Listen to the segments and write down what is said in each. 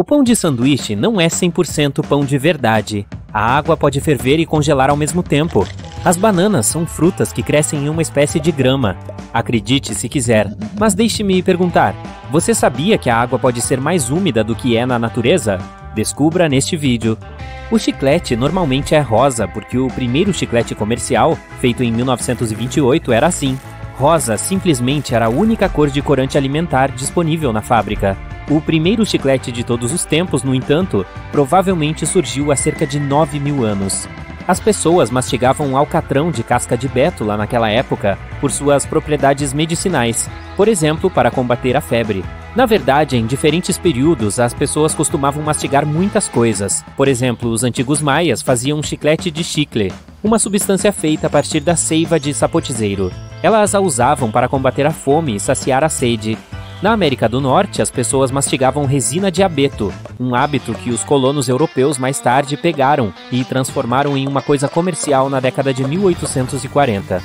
O pão de sanduíche não é 100% pão de verdade. A água pode ferver e congelar ao mesmo tempo. As bananas são frutas que crescem em uma espécie de grama. Acredite se quiser, mas deixe-me perguntar. Você sabia que a água pode ser mais úmida do que é na natureza? Descubra neste vídeo. O chiclete normalmente é rosa, porque o primeiro chiclete comercial, feito em 1928, era assim. Rosa simplesmente era a única cor de corante alimentar disponível na fábrica. O primeiro chiclete de todos os tempos, no entanto, provavelmente surgiu há cerca de 9 mil anos. As pessoas mastigavam alcatrão de casca de bétula naquela época por suas propriedades medicinais, por exemplo, para combater a febre. Na verdade, em diferentes períodos, as pessoas costumavam mastigar muitas coisas. Por exemplo, os antigos maias faziam chiclete de chicle, uma substância feita a partir da seiva de sapotizeiro. Elas a usavam para combater a fome e saciar a sede. Na América do Norte, as pessoas mastigavam resina de abeto, um hábito que os colonos europeus mais tarde pegaram e transformaram em uma coisa comercial na década de 1840.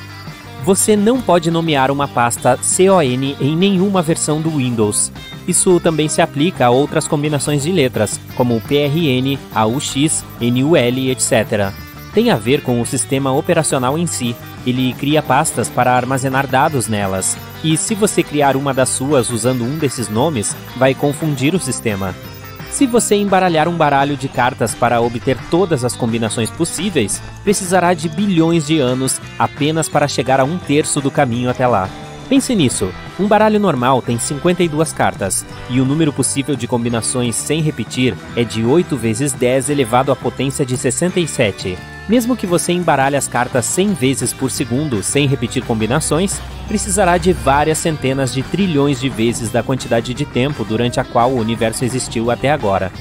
Você não pode nomear uma pasta CON em nenhuma versão do Windows. Isso também se aplica a outras combinações de letras, como PRN, AUX, NUL, etc. Tem a ver com o sistema operacional em si. Ele cria pastas para armazenar dados nelas. E se você criar uma das suas usando um desses nomes, vai confundir o sistema. Se você embaralhar um baralho de cartas para obter todas as combinações possíveis, precisará de bilhões de anos apenas para chegar a 1/3 do caminho até lá. Pense nisso, um baralho normal tem 52 cartas, e o número possível de combinações sem repetir é de 8 vezes 10 elevado à potência de 67. Mesmo que você embaralhe as cartas 100 vezes por segundo sem repetir combinações, precisará de várias centenas de trilhões de vezes da quantidade de tempo durante a qual o universo existiu até agora.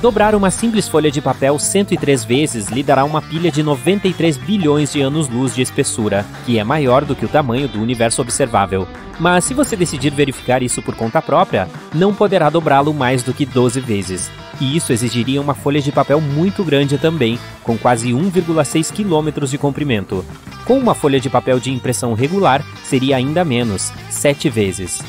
Dobrar uma simples folha de papel 103 vezes lhe dará uma pilha de 93 bilhões de anos-luz de espessura, que é maior do que o tamanho do universo observável. Mas se você decidir verificar isso por conta própria, não poderá dobrá-lo mais do que 12 vezes. E isso exigiria uma folha de papel muito grande também, com quase 1,6 km de comprimento. Com uma folha de papel de impressão regular, seria ainda menos, 7 vezes.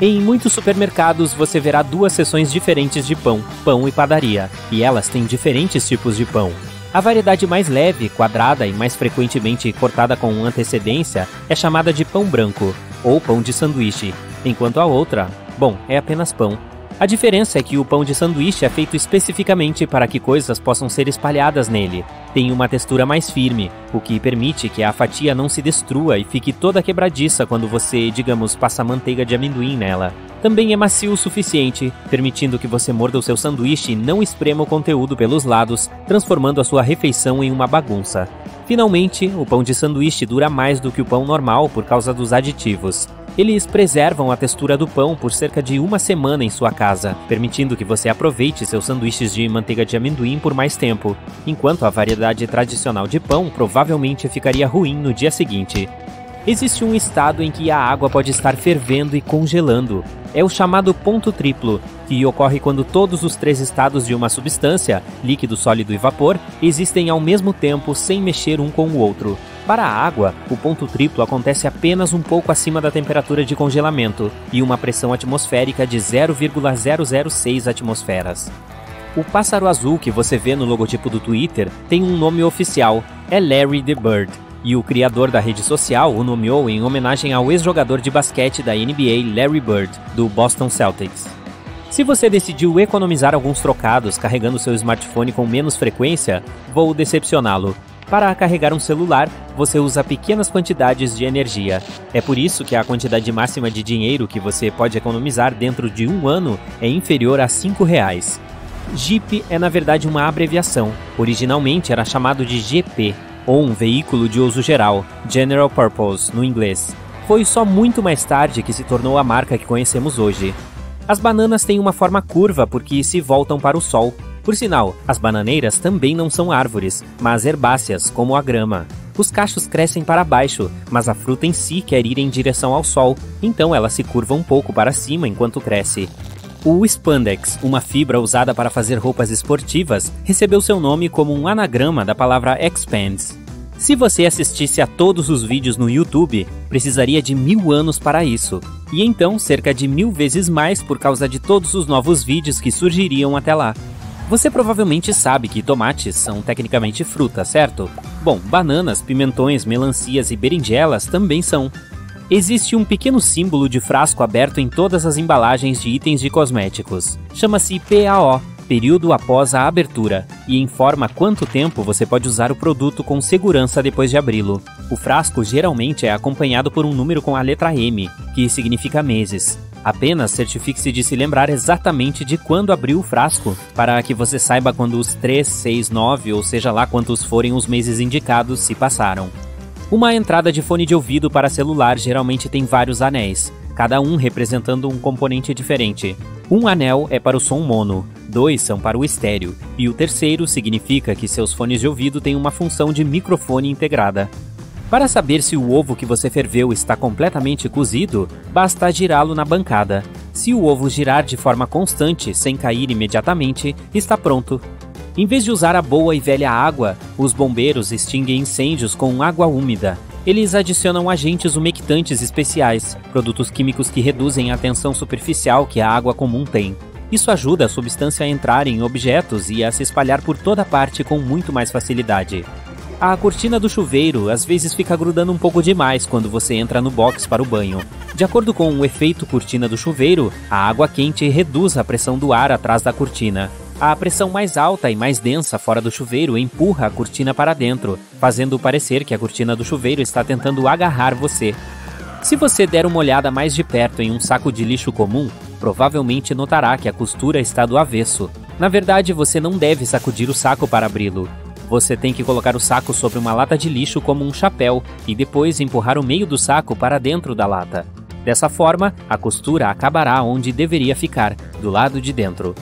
Em muitos supermercados você verá duas seções diferentes de pão, pão e padaria, e elas têm diferentes tipos de pão. A variedade mais leve, quadrada e mais frequentemente cortada com antecedência é chamada de pão branco, ou pão de sanduíche, enquanto a outra, bom, é apenas pão. A diferença é que o pão de sanduíche é feito especificamente para que coisas possam ser espalhadas nele. Tem uma textura mais firme, o que permite que a fatia não se destrua e fique toda quebradiça quando você, digamos, passa manteiga de amendoim nela. Também é macio o suficiente, permitindo que você morda o seu sanduíche e não esprema o conteúdo pelos lados, transformando a sua refeição em uma bagunça. Finalmente, o pão de sanduíche dura mais do que o pão normal por causa dos aditivos. Eles preservam a textura do pão por cerca de uma semana em sua casa, permitindo que você aproveite seus sanduíches de manteiga de amendoim por mais tempo, enquanto a variedade tradicional de pão provavelmente ficaria ruim no dia seguinte. Existe um estado em que a água pode estar fervendo e congelando. É o chamado ponto triplo, que ocorre quando todos os três estados de uma substância, líquido, sólido e vapor, existem ao mesmo tempo sem mexer um com o outro. Para a água, o ponto triplo acontece apenas um pouco acima da temperatura de congelamento e uma pressão atmosférica de 0,006 atmosferas. O pássaro azul que você vê no logotipo do Twitter tem um nome oficial, é Larry the Bird, e o criador da rede social o nomeou em homenagem ao ex-jogador de basquete da NBA Larry Bird, do Boston Celtics. Se você decidiu economizar alguns trocados carregando seu smartphone com menos frequência, vou decepcioná-lo. Para carregar um celular, você usa pequenas quantidades de energia. É por isso que a quantidade máxima de dinheiro que você pode economizar dentro de um ano é inferior a R$5. Jeep é na verdade uma abreviação. Originalmente era chamado de GP, ou um veículo de uso geral, General Purpose, no inglês. Foi só muito mais tarde que se tornou a marca que conhecemos hoje. As bananas têm uma forma curva porque se voltam para o sol. Por sinal, as bananeiras também não são árvores, mas herbáceas, como a grama. Os cachos crescem para baixo, mas a fruta em si quer ir em direção ao sol, então ela se curva um pouco para cima enquanto cresce. O spandex, uma fibra usada para fazer roupas esportivas, recebeu seu nome como um anagrama da palavra expands. Se você assistisse a todos os vídeos no YouTube, precisaria de 1000 anos para isso, e então cerca de 1000 vezes mais por causa de todos os novos vídeos que surgiriam até lá. Você provavelmente sabe que tomates são tecnicamente fruta, certo? Bom, bananas, pimentões, melancias e berinjelas também são. Existe um pequeno símbolo de frasco aberto em todas as embalagens de itens de cosméticos. Chama-se PAO, período após a abertura, e informa quanto tempo você pode usar o produto com segurança depois de abri-lo. O frasco geralmente é acompanhado por um número com a letra M, que significa meses. Apenas certifique-se de se lembrar exatamente de quando abriu o frasco, para que você saiba quando os 3, 6, 9 ou seja lá quantos forem os meses indicados se passaram. Uma entrada de fone de ouvido para celular geralmente tem vários anéis, cada um representando um componente diferente. Um anel é para o som mono, 2 são para o estéreo, e o terceiro significa que seus fones de ouvido têm uma função de microfone integrada. Para saber se o ovo que você ferveu está completamente cozido, basta girá-lo na bancada. Se o ovo girar de forma constante, sem cair imediatamente, está pronto. Em vez de usar a boa e velha água, os bombeiros extinguem incêndios com água úmida. Eles adicionam agentes umectantes especiais, produtos químicos que reduzem a tensão superficial que a água comum tem. Isso ajuda a substância a entrar em objetos e a se espalhar por toda parte com muito mais facilidade. A cortina do chuveiro às vezes fica grudando um pouco demais quando você entra no box para o banho. De acordo com o efeito cortina do chuveiro, a água quente reduz a pressão do ar atrás da cortina. A pressão mais alta e mais densa fora do chuveiro empurra a cortina para dentro, fazendo parecer que a cortina do chuveiro está tentando agarrar você. Se você der uma olhada mais de perto em um saco de lixo comum, provavelmente notará que a costura está do avesso. Na verdade, você não deve sacudir o saco para abri-lo. Você tem que colocar o saco sobre uma lata de lixo como um chapéu e depois empurrar o meio do saco para dentro da lata. Dessa forma, a costura acabará onde deveria ficar, do lado de dentro.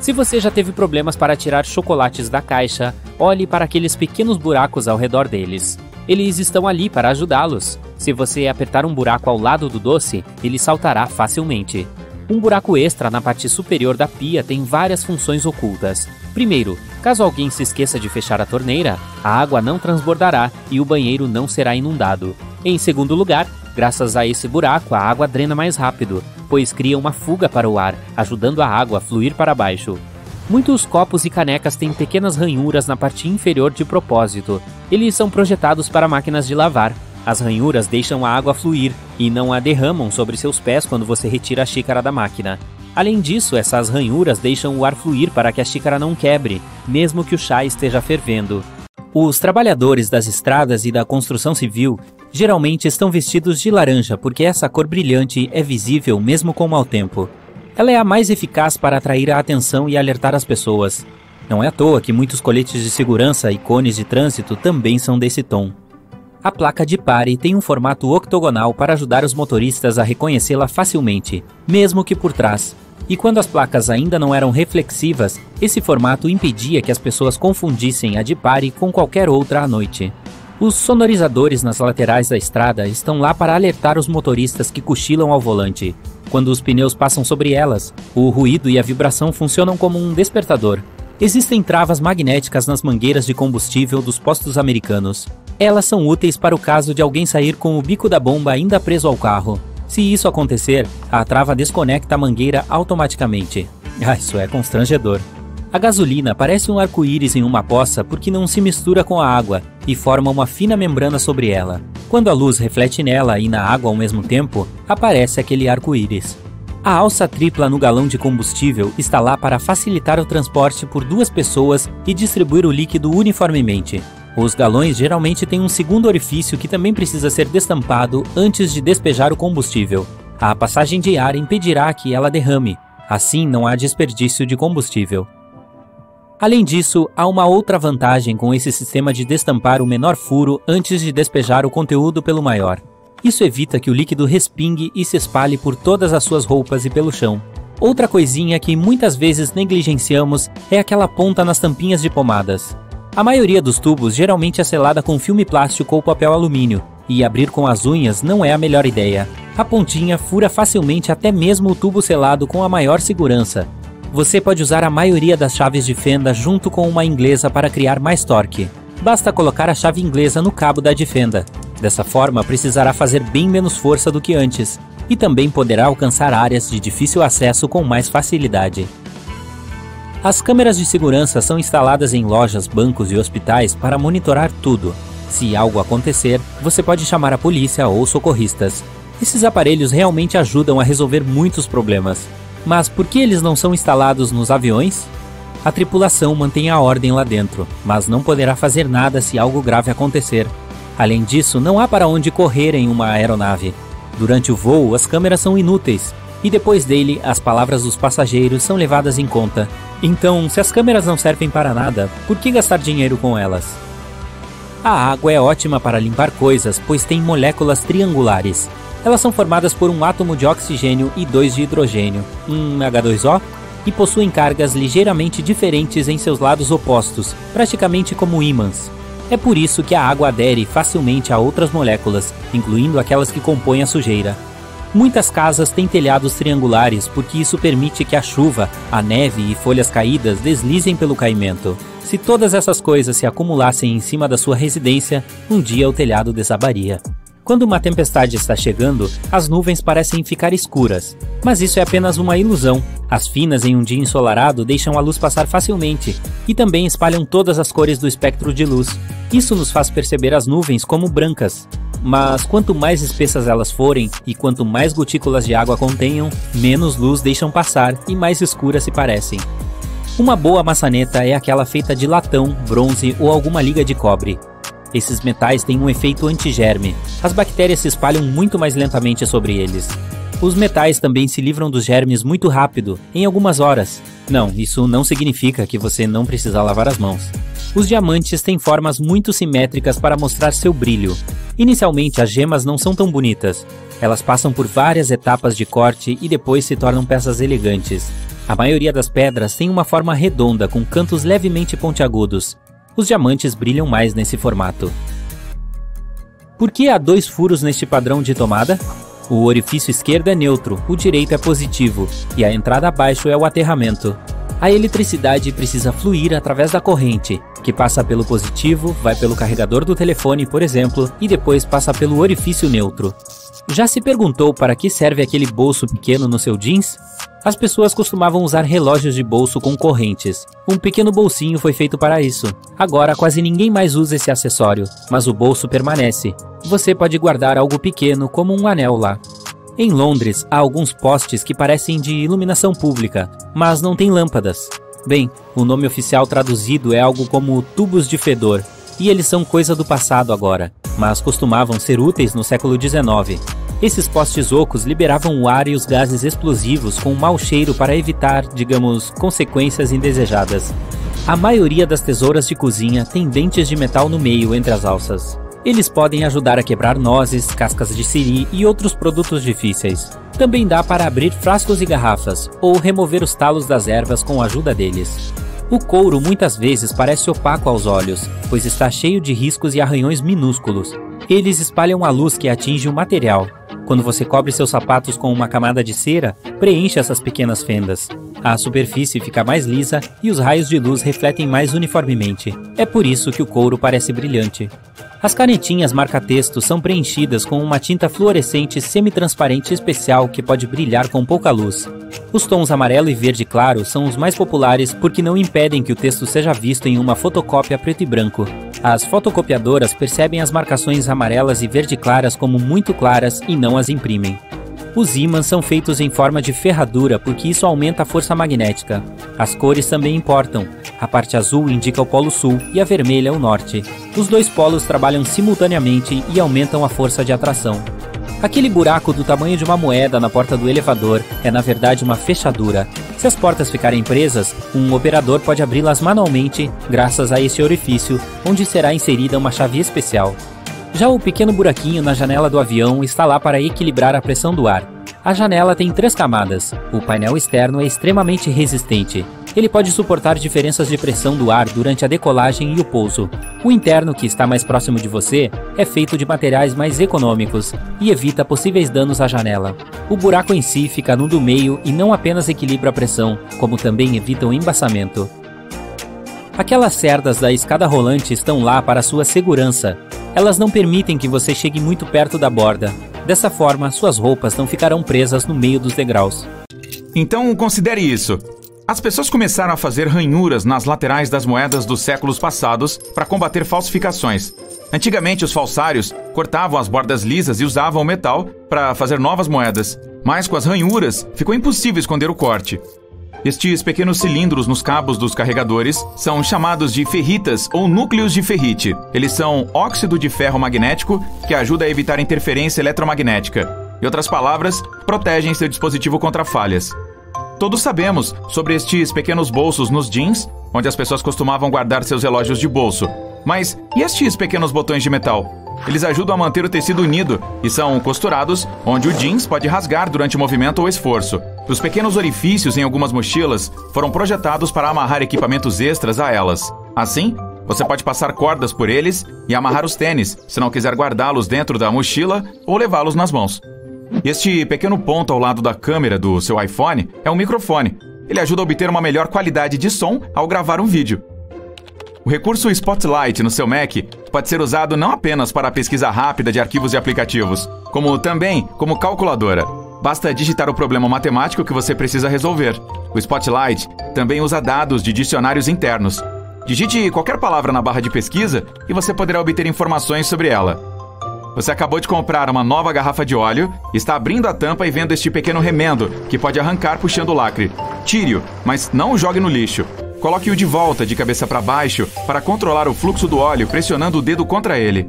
Se você já teve problemas para tirar chocolates da caixa, olhe para aqueles pequenos buracos ao redor deles. Eles estão ali para ajudá-los. Se você apertar um buraco ao lado do doce, ele saltará facilmente. Um buraco extra na parte superior da pia tem várias funções ocultas. Primeiro, caso alguém se esqueça de fechar a torneira, a água não transbordará e o banheiro não será inundado. Em segundo lugar, graças a esse buraco, a água drena mais rápido, pois cria uma fuga para o ar, ajudando a água a fluir para baixo. Muitos copos e canecas têm pequenas ranhuras na parte inferior de propósito. Eles são projetados para máquinas de lavar. As ranhuras deixam a água fluir e não a derramam sobre seus pés quando você retira a xícara da máquina. Além disso, essas ranhuras deixam o ar fluir para que a xícara não quebre, mesmo que o chá esteja fervendo. Os trabalhadores das estradas e da construção civil geralmente estão vestidos de laranja porque essa cor brilhante é visível mesmo com o mau tempo. Ela é a mais eficaz para atrair a atenção e alertar as pessoas. Não é à toa que muitos coletes de segurança e cones de trânsito também são desse tom. A placa de pare tem um formato octogonal para ajudar os motoristas a reconhecê-la facilmente, mesmo que por trás. E quando as placas ainda não eram reflexivas, esse formato impedia que as pessoas confundissem a de pare com qualquer outra à noite. Os sonorizadores nas laterais da estrada estão lá para alertar os motoristas que cochilam ao volante. Quando os pneus passam sobre elas, o ruído e a vibração funcionam como um despertador. Existem travas magnéticas nas mangueiras de combustível dos postos americanos. Elas são úteis para o caso de alguém sair com o bico da bomba ainda preso ao carro. Se isso acontecer, a trava desconecta a mangueira automaticamente. Ah, isso é constrangedor. A gasolina parece um arco-íris em uma poça porque não se mistura com a água e forma uma fina membrana sobre ela. Quando a luz reflete nela e na água ao mesmo tempo, aparece aquele arco-íris. A alça tripla no galão de combustível está lá para facilitar o transporte por 2 pessoas e distribuir o líquido uniformemente. Os galões geralmente têm um segundo orifício que também precisa ser destampado antes de despejar o combustível. A passagem de ar impedirá que ela derrame. Assim, não há desperdício de combustível. Além disso, há uma outra vantagem com esse sistema de destampar o menor furo antes de despejar o conteúdo pelo maior. Isso evita que o líquido respingue e se espalhe por todas as suas roupas e pelo chão. Outra coisinha que muitas vezes negligenciamos é aquela ponta nas tampinhas de pomadas. A maioria dos tubos geralmente é selada com filme plástico ou papel alumínio, e abrir com as unhas não é a melhor ideia. A pontinha fura facilmente até mesmo o tubo selado com a maior segurança. Você pode usar a maioria das chaves de fenda junto com uma inglesa para criar mais torque. basta colocar a chave inglesa no cabo da adfenda. Dessa forma, precisará fazer bem menos força do que antes, e também poderá alcançar áreas de difícil acesso com mais facilidade. As câmeras de segurança são instaladas em lojas, bancos e hospitais para monitorar tudo. Se algo acontecer, você pode chamar a polícia ou socorristas. Esses aparelhos realmente ajudam a resolver muitos problemas. Mas por que eles não são instalados nos aviões? A tripulação mantém a ordem lá dentro, mas não poderá fazer nada se algo grave acontecer. Além disso, não há para onde correr em uma aeronave. Durante o voo, as câmeras são inúteis, e depois dele, as palavras dos passageiros são levadas em conta. Então, se as câmeras não servem para nada, por que gastar dinheiro com elas? A água é ótima para limpar coisas, pois tem moléculas triangulares. Elas são formadas por um átomo de oxigênio e dois de hidrogênio, H2O, e possuem cargas ligeiramente diferentes em seus lados opostos, praticamente como ímãs. É por isso que a água adere facilmente a outras moléculas, incluindo aquelas que compõem a sujeira. Muitas casas têm telhados triangulares porque isso permite que a chuva, a neve e folhas caídas deslizem pelo caimento. Se todas essas coisas se acumulassem em cima da sua residência, um dia o telhado desabaria. Quando uma tempestade está chegando, as nuvens parecem ficar escuras. Mas isso é apenas uma ilusão. As finas em um dia ensolarado deixam a luz passar facilmente e também espalham todas as cores do espectro de luz. Isso nos faz perceber as nuvens como brancas. Mas quanto mais espessas elas forem e quanto mais gotículas de água contenham, menos luz deixam passar e mais escuras se parecem. Uma boa maçaneta é aquela feita de latão, bronze ou alguma liga de cobre. Esses metais têm um efeito antigerme. As bactérias se espalham muito mais lentamente sobre eles. Os metais também se livram dos germes muito rápido, em algumas horas. Não, isso não significa que você não precisa lavar as mãos. Os diamantes têm formas muito simétricas para mostrar seu brilho. Inicialmente, as gemas não são tão bonitas. Elas passam por várias etapas de corte e depois se tornam peças elegantes. A maioria das pedras tem uma forma redonda com cantos levemente pontiagudos. Os diamantes brilham mais nesse formato. Por que há dois furos neste padrão de tomada? O orifício esquerdo é neutro, o direito é positivo, e a entrada abaixo é o aterramento. A eletricidade precisa fluir através da corrente, que passa pelo positivo, vai pelo carregador do telefone, por exemplo, e depois passa pelo orifício neutro. Já se perguntou para que serve aquele bolso pequeno no seu jeans? As pessoas costumavam usar relógios de bolso com correntes. Um pequeno bolsinho foi feito para isso. Agora quase ninguém mais usa esse acessório, mas o bolso permanece. Você pode guardar algo pequeno como um anel lá. Em Londres, há alguns postes que parecem de iluminação pública, mas não têm lâmpadas. Bem, o nome oficial traduzido é algo como tubos de fedor, e eles são coisa do passado agora, mas costumavam ser úteis no século XIX. Esses postes ocos liberavam o ar e os gases explosivos com um mau cheiro para evitar, digamos, consequências indesejadas. A maioria das tesouras de cozinha tem dentes de metal no meio entre as alças. Eles podem ajudar a quebrar nozes, cascas de siri e outros produtos difíceis. Também dá para abrir frascos e garrafas, ou remover os talos das ervas com a ajuda deles. O couro muitas vezes parece opaco aos olhos, pois está cheio de riscos e arranhões minúsculos. Eles espalham a luz que atinge o material. Quando você cobre seus sapatos com uma camada de cera, preenche essas pequenas fendas. A superfície fica mais lisa e os raios de luz refletem mais uniformemente. É por isso que o couro parece brilhante. As canetinhas marca-texto são preenchidas com uma tinta fluorescente semitransparente especial que pode brilhar com pouca luz. Os tons amarelo e verde claro são os mais populares porque não impedem que o texto seja visto em uma fotocópia preto e branco. As fotocopiadoras percebem as marcações amarelas e verde claras como muito claras e não as imprimem. Os ímãs são feitos em forma de ferradura porque isso aumenta a força magnética. As cores também importam. A parte azul indica o polo sul e a vermelha o norte. Os dois polos trabalham simultaneamente e aumentam a força de atração. Aquele buraco do tamanho de uma moeda na porta do elevador é, na verdade, uma fechadura. Se as portas ficarem presas, um operador pode abri-las manualmente graças a esse orifício, onde será inserida uma chave especial. Já o pequeno buraquinho na janela do avião está lá para equilibrar a pressão do ar. A janela tem 3 camadas. O painel externo é extremamente resistente. Ele pode suportar diferenças de pressão do ar durante a decolagem e o pouso. O interno, que está mais próximo de você, é feito de materiais mais econômicos e evita possíveis danos à janela. O buraco em si fica no do meio e não apenas equilibra a pressão, como também evita o embaçamento. Aquelas cerdas da escada rolante estão lá para sua segurança. Elas não permitem que você chegue muito perto da borda. Dessa forma, suas roupas não ficarão presas no meio dos degraus. Então, considere isso. As pessoas começaram a fazer ranhuras nas laterais das moedas dos séculos passados para combater falsificações. Antigamente, os falsários cortavam as bordas lisas e usavam o metal para fazer novas moedas. Mas com as ranhuras, ficou impossível esconder o corte. Estes pequenos cilindros nos cabos dos carregadores são chamados de ferritas ou núcleos de ferrite. Eles são óxido de ferro magnético que ajuda a evitar interferência eletromagnética. Em outras palavras, protegem seu dispositivo contra falhas. Todos sabemos sobre estes pequenos bolsos nos jeans, onde as pessoas costumavam guardar seus relógios de bolso. Mas e estes pequenos botões de metal? Eles ajudam a manter o tecido unido e são costurados, onde o jeans pode rasgar durante o movimento ou esforço. Os pequenos orifícios em algumas mochilas foram projetados para amarrar equipamentos extras a elas. Assim, você pode passar cordas por eles e amarrar os tênis, se não quiser guardá-los dentro da mochila ou levá-los nas mãos. Este pequeno ponto ao lado da câmera do seu iPhone é um microfone. Ele ajuda a obter uma melhor qualidade de som ao gravar um vídeo. O recurso Spotlight no seu Mac pode ser usado não apenas para a pesquisa rápida de arquivos e aplicativos, como também como calculadora. Basta digitar o problema matemático que você precisa resolver. O Spotlight também usa dados de dicionários internos. Digite qualquer palavra na barra de pesquisa e você poderá obter informações sobre ela. Você acabou de comprar uma nova garrafa de óleo, está abrindo a tampa e vendo este pequeno remendo, que pode arrancar puxando o lacre. Tire-o, mas não o jogue no lixo. Coloque-o de volta, de cabeça para baixo, para controlar o fluxo do óleo, pressionando o dedo contra ele.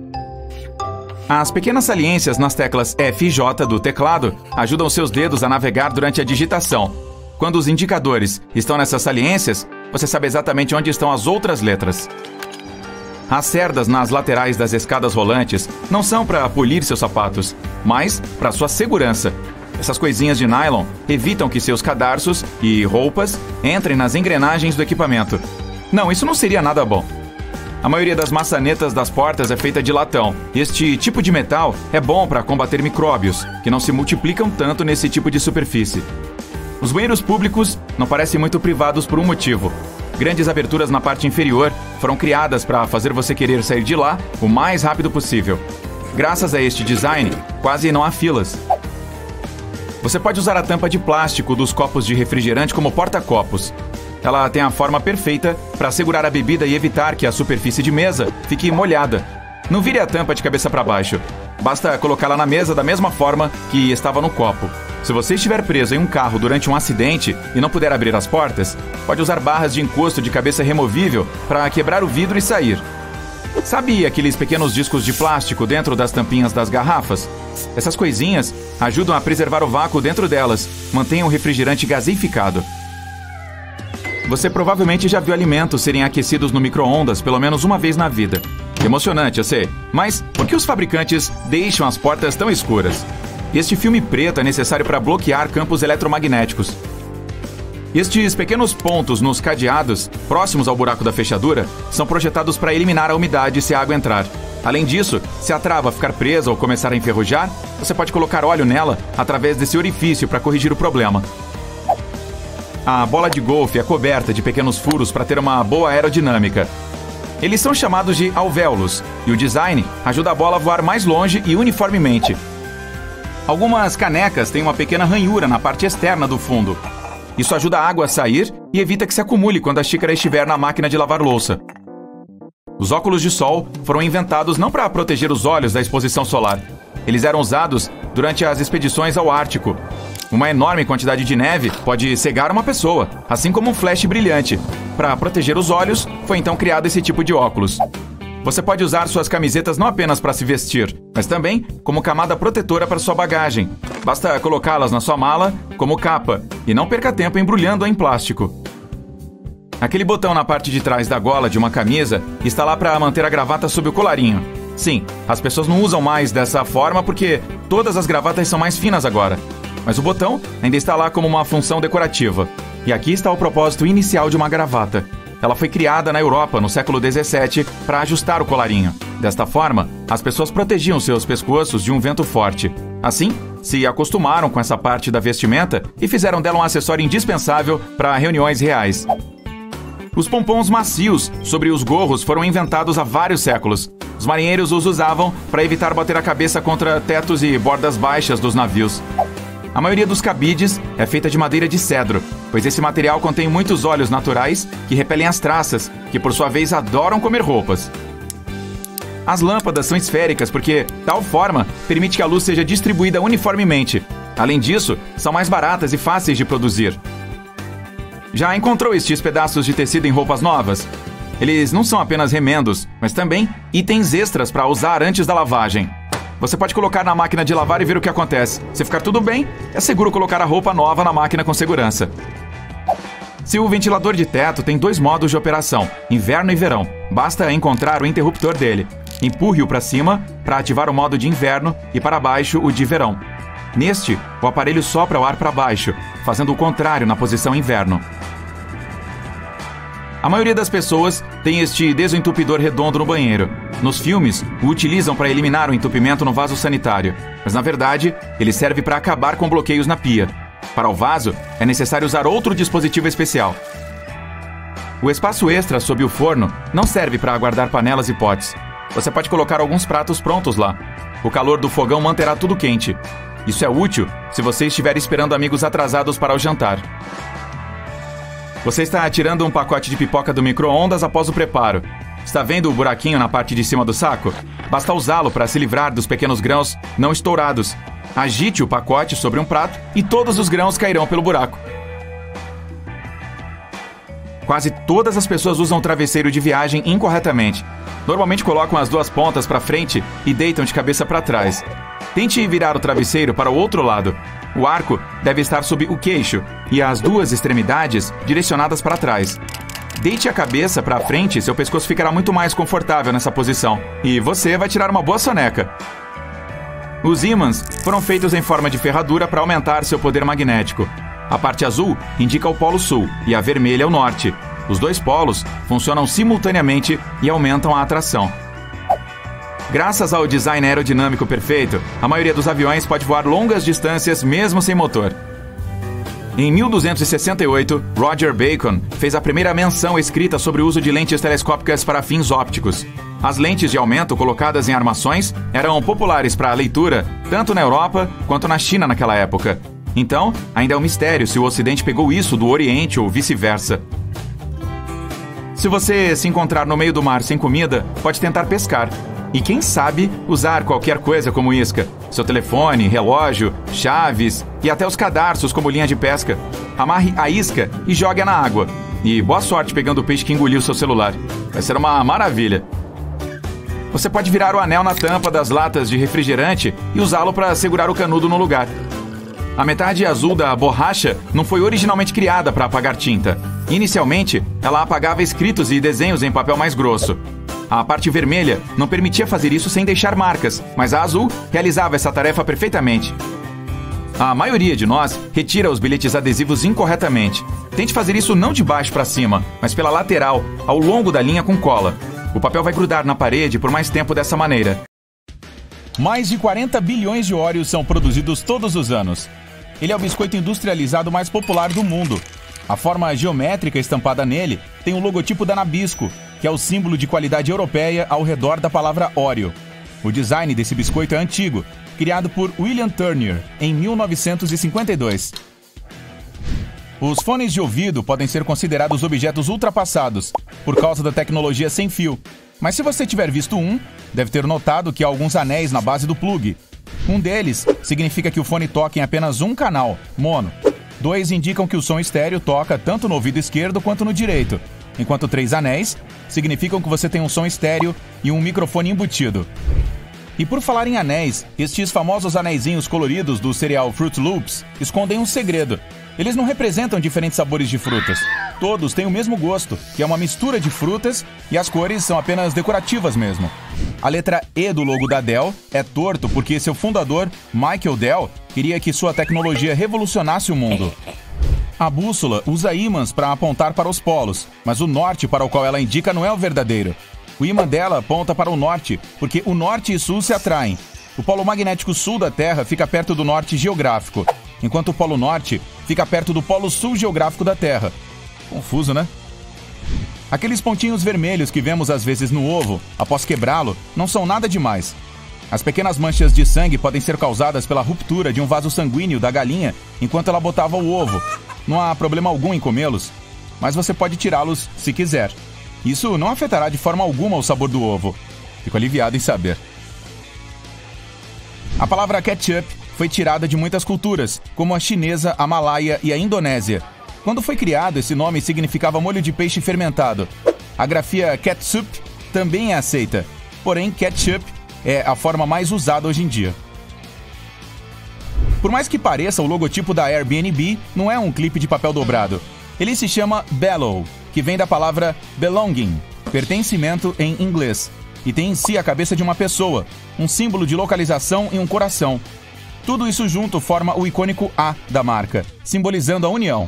As pequenas saliências nas teclas F e J do teclado ajudam seus dedos a navegar durante a digitação. Quando os indicadores estão nessas saliências, você sabe exatamente onde estão as outras letras. As cerdas nas laterais das escadas rolantes não são para polir seus sapatos, mas para sua segurança. Essas coisinhas de nylon evitam que seus cadarços e roupas entrem nas engrenagens do equipamento. Não, isso não seria nada bom. A maioria das maçanetas das portas é feita de latão. Este tipo de metal é bom para combater micróbios, que não se multiplicam tanto nesse tipo de superfície. Os banheiros públicos não parecem muito privados por um motivo. Grandes aberturas na parte inferior foram criadas para fazer você querer sair de lá o mais rápido possível. Graças a este design, quase não há filas. Você pode usar a tampa de plástico dos copos de refrigerante como porta-copos. Ela tem a forma perfeita para segurar a bebida e evitar que a superfície de mesa fique molhada. Não vire a tampa de cabeça para baixo. Basta colocá-la na mesa da mesma forma que estava no copo. Se você estiver preso em um carro durante um acidente e não puder abrir as portas, pode usar barras de encosto de cabeça removível para quebrar o vidro e sair. Sabe aqueles pequenos discos de plástico dentro das tampinhas das garrafas? Essas coisinhas ajudam a preservar o vácuo dentro delas, mantêm o refrigerante gaseificado. Você provavelmente já viu alimentos serem aquecidos no micro-ondas pelo menos uma vez na vida. Emocionante, eu sei. Mas por que os fabricantes deixam as portas tão escuras? Este filme preto é necessário para bloquear campos eletromagnéticos. Estes pequenos pontos nos cadeados, próximos ao buraco da fechadura, são projetados para eliminar a umidade se a água entrar. Além disso, se a trava ficar presa ou começar a enferrujar, você pode colocar óleo nela através desse orifício para corrigir o problema. A bola de golfe é coberta de pequenos furos para ter uma boa aerodinâmica. Eles são chamados de alvéolos, e o design ajuda a bola a voar mais longe e uniformemente. Algumas canecas têm uma pequena ranhura na parte externa do fundo. Isso ajuda a água a sair e evita que se acumule quando a xícara estiver na máquina de lavar louça. Os óculos de sol foram inventados não para proteger os olhos da exposição solar. Eles eram usados durante as expedições ao Ártico. Uma enorme quantidade de neve pode cegar uma pessoa, assim como um flash brilhante. Para proteger os olhos, foi então criado esse tipo de óculos. Você pode usar suas camisetas não apenas para se vestir, mas também como camada protetora para sua bagagem. Basta colocá-las na sua mala como capa e não perca tempo embrulhando-a em plástico. Aquele botão na parte de trás da gola de uma camisa está lá para manter a gravata sob o colarinho. Sim, as pessoas não usam mais dessa forma porque todas as gravatas são mais finas agora. Mas o botão ainda está lá como uma função decorativa. E aqui está o propósito inicial de uma gravata. Ela foi criada na Europa no século XVII para ajustar o colarinho. Desta forma, as pessoas protegiam seus pescoços de um vento forte. Assim, se acostumaram com essa parte da vestimenta e fizeram dela um acessório indispensável para reuniões reais. Os pompons macios sobre os gorros foram inventados há vários séculos. Os marinheiros os usavam para evitar bater a cabeça contra tetos e bordas baixas dos navios. A maioria dos cabides é feita de madeira de cedro, pois esse material contém muitos óleos naturais que repelem as traças, que por sua vez adoram comer roupas. As lâmpadas são esféricas porque tal forma permite que a luz seja distribuída uniformemente. Além disso, são mais baratas e fáceis de produzir. Já encontrou estes pedaços de tecido em roupas novas? Eles não são apenas remendos, mas também itens extras para usar antes da lavagem. Você pode colocar na máquina de lavar e ver o que acontece. Se ficar tudo bem, é seguro colocar a roupa nova na máquina com segurança. Se o ventilador de teto tem dois modos de operação, inverno e verão, basta encontrar o interruptor dele. Empurre-o para cima para ativar o modo de inverno e para baixo o de verão. Neste, o aparelho sopra o ar para baixo, fazendo o contrário na posição inverno. A maioria das pessoas tem este desentupidor redondo no banheiro. Nos filmes, o utilizam para eliminar o entupimento no vaso sanitário, mas na verdade, ele serve para acabar com bloqueios na pia. Para o vaso, é necessário usar outro dispositivo especial. O espaço extra sob o forno não serve para aguardar panelas e potes. Você pode colocar alguns pratos prontos lá. O calor do fogão manterá tudo quente. Isso é útil se você estiver esperando amigos atrasados para o jantar. Você está tirando um pacote de pipoca do micro-ondas após o preparo. Está vendo o buraquinho na parte de cima do saco? Basta usá-lo para se livrar dos pequenos grãos não estourados. Agite o pacote sobre um prato e todos os grãos cairão pelo buraco. Quase todas as pessoas usam travesseiro de viagem incorretamente. Normalmente colocam as duas pontas para frente e deitam de cabeça para trás. Tente virar o travesseiro para o outro lado. O arco deve estar sob o queixo e as duas extremidades direcionadas para trás. Deite a cabeça para frente e seu pescoço ficará muito mais confortável nessa posição. E você vai tirar uma boa soneca. Os ímãs foram feitos em forma de ferradura para aumentar seu poder magnético. A parte azul indica o polo sul e a vermelha o norte. Os dois polos funcionam simultaneamente e aumentam a atração. Graças ao design aerodinâmico perfeito, a maioria dos aviões pode voar longas distâncias mesmo sem motor. Em 1268, Roger Bacon fez a primeira menção escrita sobre o uso de lentes telescópicas para fins ópticos. As lentes de aumento colocadas em armações eram populares para a leitura, tanto na Europa quanto na China naquela época. Então, ainda é um mistério se o Ocidente pegou isso do Oriente ou vice-versa. Se você se encontrar no meio do mar sem comida, pode tentar pescar. E quem sabe usar qualquer coisa como isca. Seu telefone, relógio, chaves e até os cadarços como linha de pesca. Amarre a isca e jogue-a na água. E boa sorte pegando o peixe que engoliu seu celular. Vai ser uma maravilha. Você pode virar o anel na tampa das latas de refrigerante e usá-lo para segurar o canudo no lugar. A metade azul da borracha não foi originalmente criada para apagar tinta. Inicialmente, ela apagava escritos e desenhos em papel mais grosso. A parte vermelha não permitia fazer isso sem deixar marcas, mas a azul realizava essa tarefa perfeitamente. A maioria de nós retira os bilhetes adesivos incorretamente. Tente fazer isso não de baixo para cima, mas pela lateral, ao longo da linha com cola. O papel vai grudar na parede por mais tempo dessa maneira. Mais de 40 bilhões de Oreos são produzidos todos os anos. Ele é o biscoito industrializado mais popular do mundo. A forma geométrica estampada nele tem o logotipo da Nabisco, que é o símbolo de qualidade europeia ao redor da palavra Oreo. O design desse biscoito é antigo, criado por William Turner em 1952. Os fones de ouvido podem ser considerados objetos ultrapassados por causa da tecnologia sem fio. Mas se você tiver visto um, deve ter notado que há alguns anéis na base do plugue. Um deles significa que o fone toca em apenas um canal, mono. Dois indicam que o som estéreo toca tanto no ouvido esquerdo quanto no direito. Enquanto três anéis significam que você tem um som estéreo e um microfone embutido. E por falar em anéis, estes famosos anéisinhos coloridos do cereal Fruit Loops escondem um segredo. Eles não representam diferentes sabores de frutas. Todos têm o mesmo gosto, que é uma mistura de frutas, e as cores são apenas decorativas mesmo. A letra E do logo da Dell é torto porque seu fundador, Michael Dell, queria que sua tecnologia revolucionasse o mundo. A bússola usa ímãs para apontar para os polos, mas o norte para o qual ela indica não é o verdadeiro. O ímã dela aponta para o norte, porque o norte e sul se atraem. O polo magnético sul da Terra fica perto do norte geográfico, enquanto o polo norte fica perto do polo sul geográfico da Terra. Confuso, né? Aqueles pontinhos vermelhos que vemos às vezes no ovo, após quebrá-lo, não são nada demais. As pequenas manchas de sangue podem ser causadas pela ruptura de um vaso sanguíneo da galinha enquanto ela botava o ovo. Não há problema algum em comê-los, mas você pode tirá-los se quiser. Isso não afetará de forma alguma o sabor do ovo. Fico aliviado em saber. A palavra ketchup foi tirada de muitas culturas, como a chinesa, a malaia e a indonésia. Quando foi criado, esse nome significava molho de peixe fermentado. A grafia ketchup também é aceita, porém ketchup é a forma mais usada hoje em dia. Por mais que pareça, o logotipo da Airbnb não é um clipe de papel dobrado. Ele se chama Bellow, que vem da palavra belonging, pertencimento em inglês, e tem em si a cabeça de uma pessoa, um símbolo de localização e um coração. Tudo isso junto forma o icônico A da marca, simbolizando a união.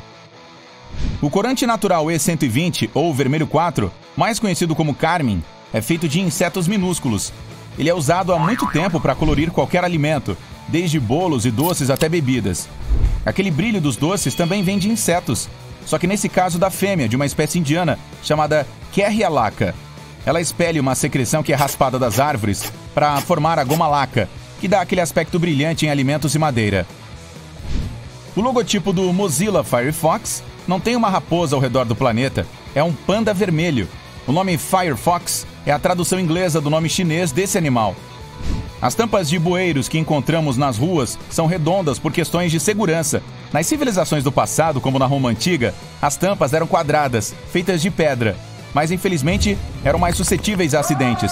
O corante natural E120, ou vermelho 4, mais conhecido como carmim, é feito de insetos minúsculos. Ele é usado há muito tempo para colorir qualquer alimento, desde bolos e doces até bebidas. Aquele brilho dos doces também vem de insetos, só que nesse caso da fêmea de uma espécie indiana chamada Kerria laca. Ela expele uma secreção que é raspada das árvores para formar a goma laca, que dá aquele aspecto brilhante em alimentos e madeira. O logotipo do Mozilla Firefox não tem uma raposa ao redor do planeta, é um panda vermelho. O nome Firefox é a tradução inglesa do nome chinês desse animal. As tampas de bueiros que encontramos nas ruas são redondas por questões de segurança. Nas civilizações do passado, como na Roma Antiga, as tampas eram quadradas, feitas de pedra, mas infelizmente eram mais suscetíveis a acidentes.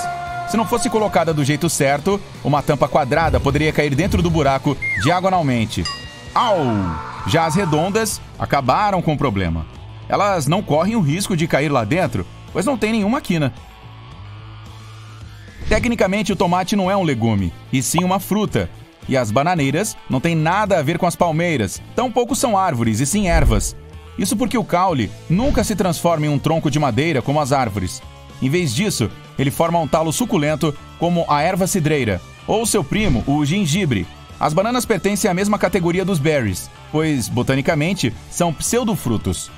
Se não fosse colocada do jeito certo, uma tampa quadrada poderia cair dentro do buraco diagonalmente. Au! Já as redondas acabaram com o problema. Elas não correm o risco de cair lá dentro, pois não tem nenhuma quina. Tecnicamente, o tomate não é um legume, e sim uma fruta. E as bananeiras não têm nada a ver com as palmeiras, tampouco são árvores, e sim ervas. Isso porque o caule nunca se transforma em um tronco de madeira como as árvores. Em vez disso, ele forma um talo suculento como a erva cidreira, ou seu primo, o gengibre. As bananas pertencem à mesma categoria dos berries, pois, botanicamente, são pseudofrutos.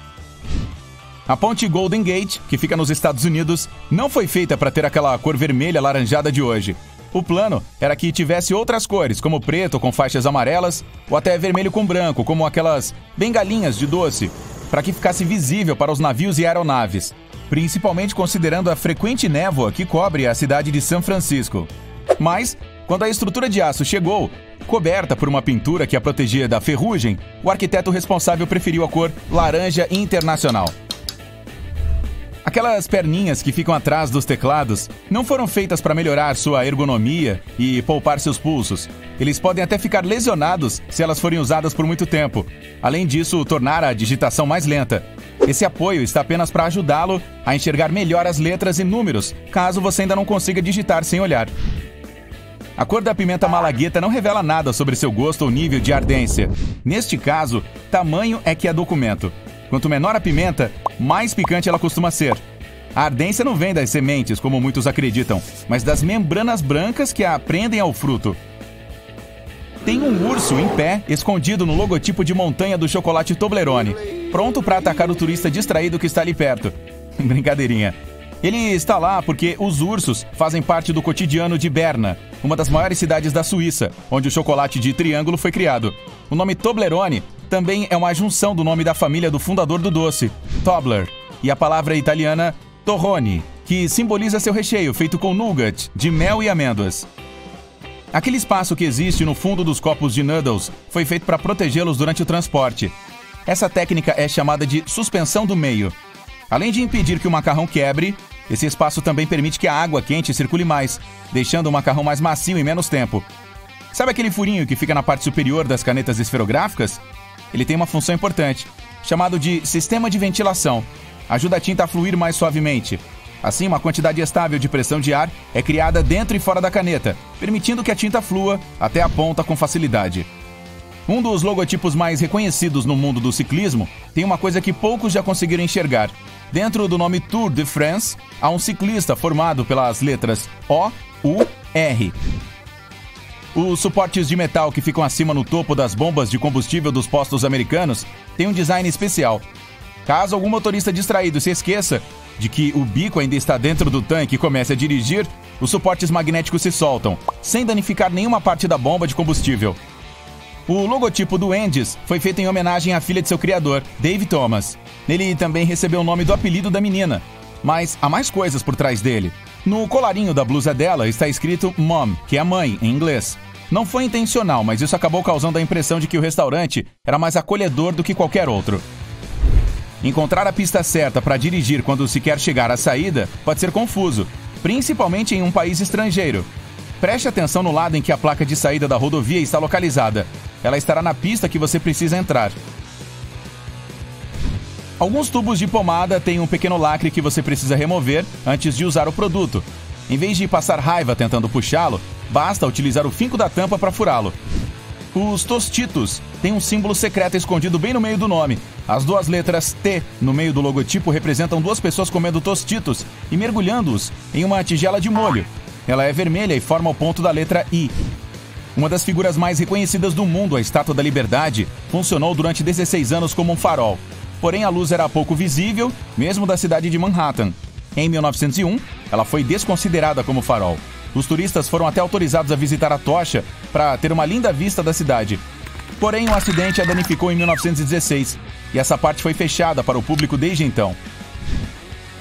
A ponte Golden Gate, que fica nos Estados Unidos, não foi feita para ter aquela cor vermelha alaranjada de hoje. O plano era que tivesse outras cores, como preto com faixas amarelas, ou até vermelho com branco, como aquelas bengalinhas de doce, para que ficasse visível para os navios e aeronaves, principalmente considerando a frequente névoa que cobre a cidade de São Francisco. Mas, quando a estrutura de aço chegou, coberta por uma pintura que a protegia da ferrugem, o arquiteto responsável preferiu a cor laranja internacional. Aquelas perninhas que ficam atrás dos teclados não foram feitas para melhorar sua ergonomia e poupar seus pulsos. Eles podem até ficar lesionados se elas forem usadas por muito tempo. Além disso, tornar a digitação mais lenta. Esse apoio está apenas para ajudá-lo a enxergar melhor as letras e números, caso você ainda não consiga digitar sem olhar. A cor da pimenta malagueta não revela nada sobre seu gosto ou nível de ardência. Neste caso, tamanho é que é documento. Quanto menor a pimenta, mais picante ela costuma ser. A ardência não vem das sementes, como muitos acreditam, mas das membranas brancas que a prendem ao fruto. Tem um urso em pé, escondido no logotipo de montanha do chocolate Toblerone, pronto para atacar o turista distraído que está ali perto. Brincadeirinha. Ele está lá porque os ursos fazem parte do cotidiano de Berna, uma das maiores cidades da Suíça, onde o chocolate de triângulo foi criado. O nome Toblerone também é uma junção do nome da família do fundador do doce, Tobler, e a palavra italiana torrone, que simboliza seu recheio feito com nougat, de mel e amêndoas. Aquele espaço que existe no fundo dos copos de noodles foi feito para protegê-los durante o transporte. Essa técnica é chamada de suspensão do meio. Além de impedir que o macarrão quebre, esse espaço também permite que a água quente circule mais, deixando o macarrão mais macio em menos tempo. Sabe aquele furinho que fica na parte superior das canetas esferográficas? Ele tem uma função importante, chamado de sistema de ventilação. Ajuda a tinta a fluir mais suavemente. Assim, uma quantidade estável de pressão de ar é criada dentro e fora da caneta, permitindo que a tinta flua até a ponta com facilidade. Um dos logotipos mais reconhecidos no mundo do ciclismo tem uma coisa que poucos já conseguiram enxergar. Dentro do nome Tour de France, há um ciclista formado pelas letras O, U, R. Os suportes de metal que ficam acima no topo das bombas de combustível dos postos americanos têm um design especial. Caso algum motorista distraído se esqueça, de que o bico ainda está dentro do tanque e comece a dirigir, os suportes magnéticos se soltam, sem danificar nenhuma parte da bomba de combustível. O logotipo do Endes foi feito em homenagem à filha de seu criador, Dave Thomas. Ele também recebeu o nome do apelido da menina. Mas há mais coisas por trás dele. No colarinho da blusa dela está escrito Mom, que é mãe, em inglês. Não foi intencional, mas isso acabou causando a impressão de que o restaurante era mais acolhedor do que qualquer outro. Encontrar a pista certa para dirigir quando se quer chegar à saída pode ser confuso, principalmente em um país estrangeiro. Preste atenção no lado em que a placa de saída da rodovia está localizada. Ela estará na pista que você precisa entrar. Alguns tubos de pomada têm um pequeno lacre que você precisa remover antes de usar o produto. Em vez de passar raiva tentando puxá-lo, basta utilizar o finco da tampa para furá-lo. Os Tostitos têm um símbolo secreto escondido bem no meio do nome. As duas letras T no meio do logotipo representam duas pessoas comendo Tostitos e mergulhando-os em uma tigela de molho. Ela é vermelha e forma o ponto da letra I. Uma das figuras mais reconhecidas do mundo, a Estátua da Liberdade, funcionou durante 16 anos como um farol. Porém, a luz era pouco visível, mesmo da cidade de Manhattan. Em 1901, ela foi desconsiderada como farol. Os turistas foram até autorizados a visitar a tocha para ter uma linda vista da cidade. Porém, um acidente a danificou em 1916, e essa parte foi fechada para o público desde então.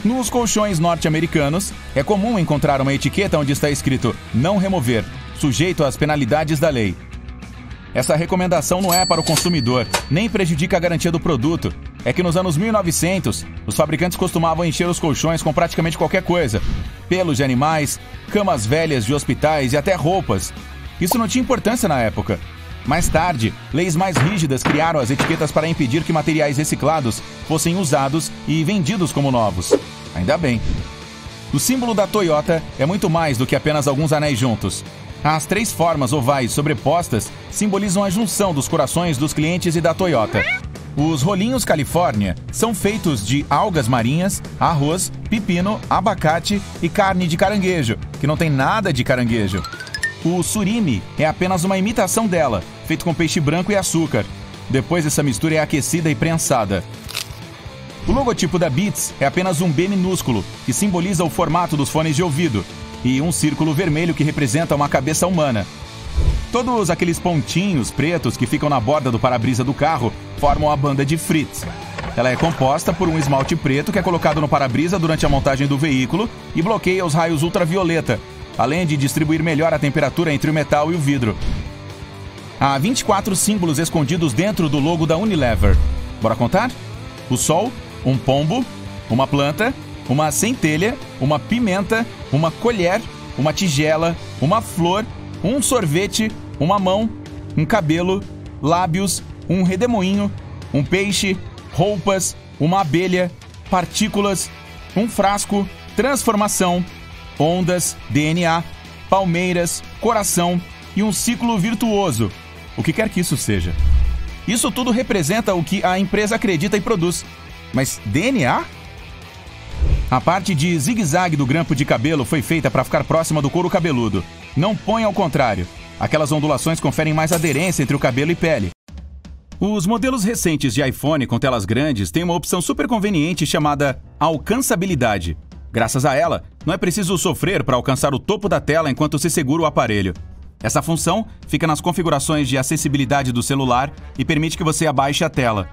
Nos colchões norte-americanos, é comum encontrar uma etiqueta onde está escrito "Não remover", sujeito às penalidades da lei. Essa recomendação não é para o consumidor, nem prejudica a garantia do produto. É que nos anos 1900, os fabricantes costumavam encher os colchões com praticamente qualquer coisa. Pelos de animais, camas velhas de hospitais e até roupas. Isso não tinha importância na época. Mais tarde, leis mais rígidas criaram as etiquetas para impedir que materiais reciclados fossem usados e vendidos como novos. Ainda bem. O símbolo da Toyota é muito mais do que apenas alguns anéis juntos. As três formas ovais sobrepostas simbolizam a junção dos corações dos clientes e da Toyota. Os rolinhos Califórnia são feitos de algas marinhas, arroz, pepino, abacate e carne de caranguejo, que não tem nada de caranguejo. O surimi é apenas uma imitação dela, feito com peixe branco e açúcar. Depois essa mistura é aquecida e prensada. O logotipo da Beats é apenas um B minúsculo, que simboliza o formato dos fones de ouvido, e um círculo vermelho que representa uma cabeça humana. Todos aqueles pontinhos pretos que ficam na borda do para-brisa do carro formam a banda de Fritz. Ela é composta por um esmalte preto que é colocado no para-brisa durante a montagem do veículo e bloqueia os raios ultravioleta, além de distribuir melhor a temperatura entre o metal e o vidro. Há 24 símbolos escondidos dentro do logo da Unilever. Bora contar? O sol, um pombo, uma planta, uma centelha, uma pimenta, uma colher, uma tigela, uma flor, um sorvete, uma mão, um cabelo, lábios, um redemoinho, um peixe, roupas, uma abelha, partículas, um frasco, transformação, ondas, DNA, palmeiras, coração e um ciclo virtuoso, o que quer que isso seja. Isso tudo representa o que a empresa acredita e produz. Mas DNA? A parte de zigue-zague do grampo de cabelo foi feita para ficar próxima do couro cabeludo. Não ponha ao contrário. Aquelas ondulações conferem mais aderência entre o cabelo e pele. Os modelos recentes de iPhone com telas grandes têm uma opção super conveniente chamada alcançabilidade. Graças a ela, não é preciso sofrer para alcançar o topo da tela enquanto se segura o aparelho. Essa função fica nas configurações de acessibilidade do celular e permite que você abaixe a tela.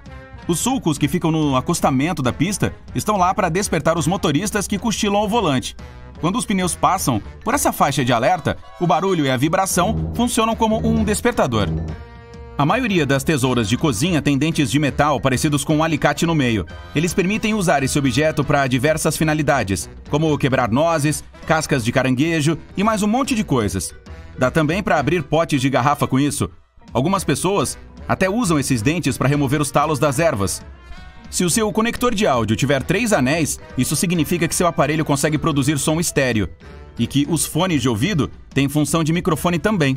Os sulcos que ficam no acostamento da pista estão lá para despertar os motoristas que cochilam ao volante. Quando os pneus passam por essa faixa de alerta, o barulho e a vibração funcionam como um despertador. A maioria das tesouras de cozinha tem dentes de metal parecidos com um alicate no meio. Eles permitem usar esse objeto para diversas finalidades, como quebrar nozes, cascas de caranguejo e mais um monte de coisas. Dá também para abrir potes de garrafa com isso. Algumas pessoas até usam esses dentes para remover os talos das ervas. Se o seu conector de áudio tiver 3 anéis, isso significa que seu aparelho consegue produzir som estéreo e que os fones de ouvido têm função de microfone também.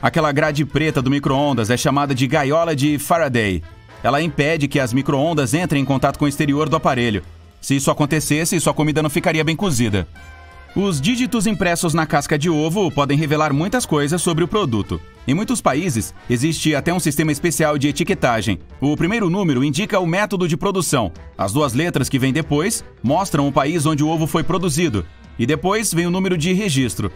Aquela grade preta do micro-ondas é chamada de gaiola de Faraday. Ela impede que as micro-ondas entrem em contato com o exterior do aparelho. Se isso acontecesse, sua comida não ficaria bem cozida. Os dígitos impressos na casca de ovo podem revelar muitas coisas sobre o produto. Em muitos países, existe até um sistema especial de etiquetagem. O primeiro número indica o método de produção. As duas letras que vêm depois mostram o país onde o ovo foi produzido. E depois vem o número de registro.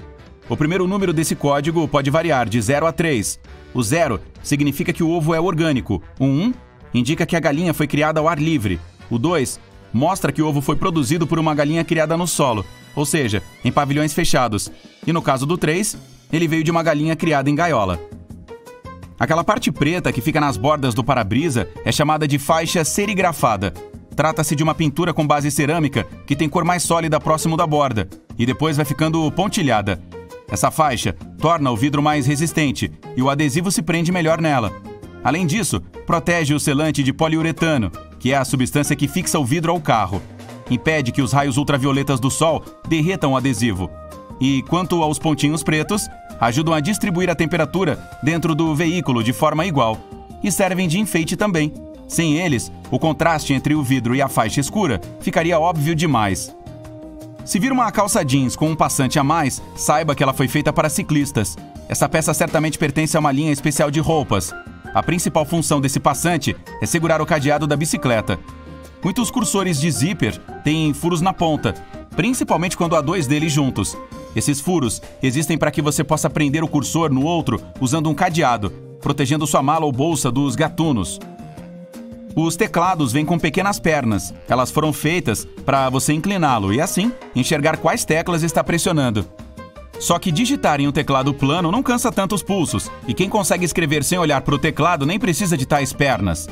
O primeiro número desse código pode variar de 0 a 3. O 0 significa que o ovo é orgânico. O 1 indica que a galinha foi criada ao ar livre. O 2 mostra que o ovo foi produzido por uma galinha criada no solo, ou seja, em pavilhões fechados. E no caso do 3, ele veio de uma galinha criada em gaiola. Aquela parte preta que fica nas bordas do para-brisa é chamada de faixa serigrafada. Trata-se de uma pintura com base cerâmica que tem cor mais sólida próximo da borda e depois vai ficando pontilhada. Essa faixa torna o vidro mais resistente e o adesivo se prende melhor nela. Além disso, protege o selante de poliuretano, que é a substância que fixa o vidro ao carro. Impede que os raios ultravioletas do sol derretam o adesivo. E quanto aos pontinhos pretos, ajudam a distribuir a temperatura dentro do veículo de forma igual e servem de enfeite também. Sem eles, o contraste entre o vidro e a faixa escura ficaria óbvio demais. Se vir uma calça jeans com um passante a mais, saiba que ela foi feita para ciclistas. Essa peça certamente pertence a uma linha especial de roupas. A principal função desse passante é segurar o cadeado da bicicleta. Muitos cursores de zíper têm furos na ponta, principalmente quando há dois deles juntos. Esses furos existem para que você possa prender o cursor no outro usando um cadeado, protegendo sua mala ou bolsa dos gatunos. Os teclados vêm com pequenas pernas. Elas foram feitas para você incliná-lo e, assim, enxergar quais teclas está pressionando. Só que digitar em um teclado plano não cansa tanto os pulsos, e quem consegue escrever sem olhar para o teclado nem precisa de tais pernas.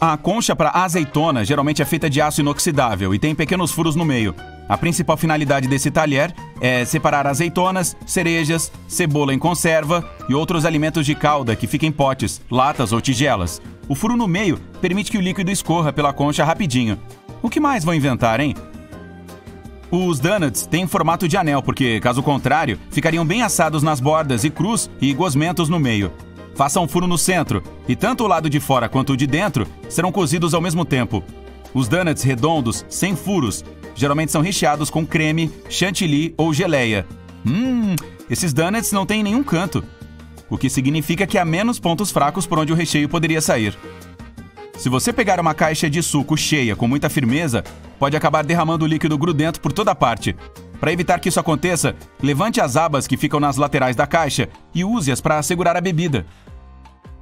A concha para azeitona geralmente é feita de aço inoxidável e tem pequenos furos no meio. A principal finalidade desse talher é separar azeitonas, cerejas, cebola em conserva e outros alimentos de calda que ficam em potes, latas ou tigelas. O furo no meio permite que o líquido escorra pela concha rapidinho. O que mais vão inventar, hein? Os donuts têm formato de anel porque, caso contrário, ficariam bem assados nas bordas e crus e gosmentos no meio. Faça um furo no centro e tanto o lado de fora quanto o de dentro serão cozidos ao mesmo tempo. Os donuts redondos, sem furos, geralmente são recheados com creme, chantilly ou geleia. Esses donuts não têm nenhum canto. O que significa que há menos pontos fracos por onde o recheio poderia sair. Se você pegar uma caixa de suco cheia com muita firmeza, pode acabar derramando o líquido grudento por toda parte. Para evitar que isso aconteça, levante as abas que ficam nas laterais da caixa e use-as para segurar a bebida.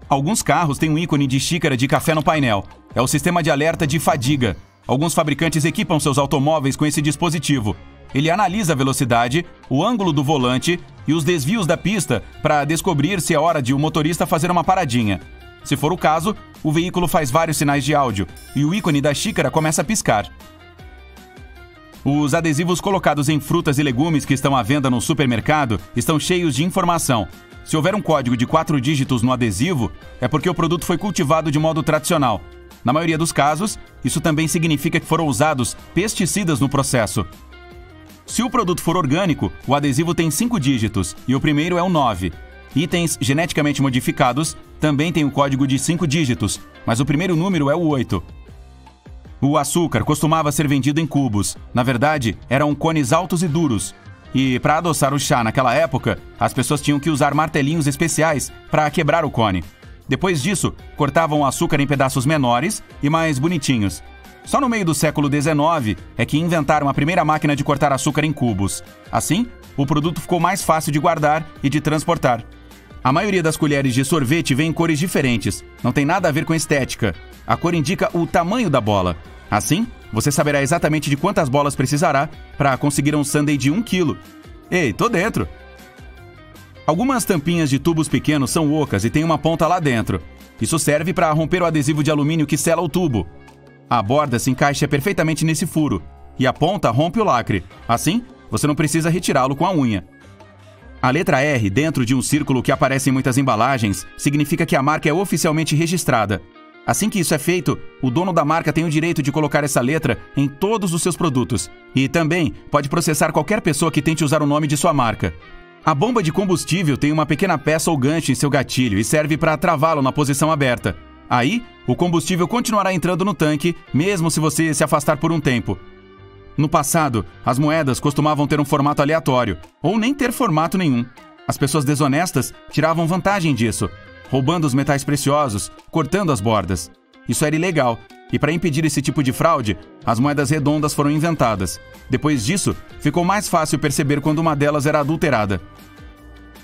Alguns carros têm um ícone de xícara de café no painel. É o sistema de alerta de fadiga. Alguns fabricantes equipam seus automóveis com esse dispositivo. Ele analisa a velocidade, o ângulo do volante e os desvios da pista para descobrir se é hora de o motorista fazer uma paradinha. Se for o caso, o veículo faz vários sinais de áudio e o ícone da xícara começa a piscar. Os adesivos colocados em frutas e legumes que estão à venda no supermercado estão cheios de informação. Se houver um código de 4 dígitos no adesivo, é porque o produto foi cultivado de modo tradicional. Na maioria dos casos, isso também significa que foram usados pesticidas no processo. Se o produto for orgânico, o adesivo tem 5 dígitos e o primeiro é o 9. Itens geneticamente modificados também têm um código de 5 dígitos, mas o primeiro número é o 8. O açúcar costumava ser vendido em cubos. Na verdade, eram cones altos e duros. E para adoçar o chá naquela época, as pessoas tinham que usar martelinhos especiais para quebrar o cone. Depois disso, cortavam o açúcar em pedaços menores e mais bonitinhos. Só no meio do século XIX é que inventaram a primeira máquina de cortar açúcar em cubos. Assim, o produto ficou mais fácil de guardar e de transportar. A maioria das colheres de sorvete vem em cores diferentes. Não tem nada a ver com estética. A cor indica o tamanho da bola. Assim, você saberá exatamente de quantas bolas precisará para conseguir um sundae de 1 kg. Ei, tô dentro! Algumas tampinhas de tubos pequenos são ocas e tem uma ponta lá dentro. Isso serve para romper o adesivo de alumínio que sela o tubo. A borda se encaixa perfeitamente nesse furo e a ponta rompe o lacre. Assim, você não precisa retirá-lo com a unha. A letra R dentro de um círculo que aparece em muitas embalagens significa que a marca é oficialmente registrada. Assim que isso é feito, o dono da marca tem o direito de colocar essa letra em todos os seus produtos e também pode processar qualquer pessoa que tente usar o nome de sua marca. A bomba de combustível tem uma pequena peça ou gancho em seu gatilho e serve para travá-lo na posição aberta. Aí, o combustível continuará entrando no tanque, mesmo se você se afastar por um tempo. No passado, as moedas costumavam ter um formato aleatório, ou nem ter formato nenhum. As pessoas desonestas tiravam vantagem disso, roubando os metais preciosos, cortando as bordas. Isso era ilegal, e para impedir esse tipo de fraude, as moedas redondas foram inventadas. Depois disso, ficou mais fácil perceber quando uma delas era adulterada.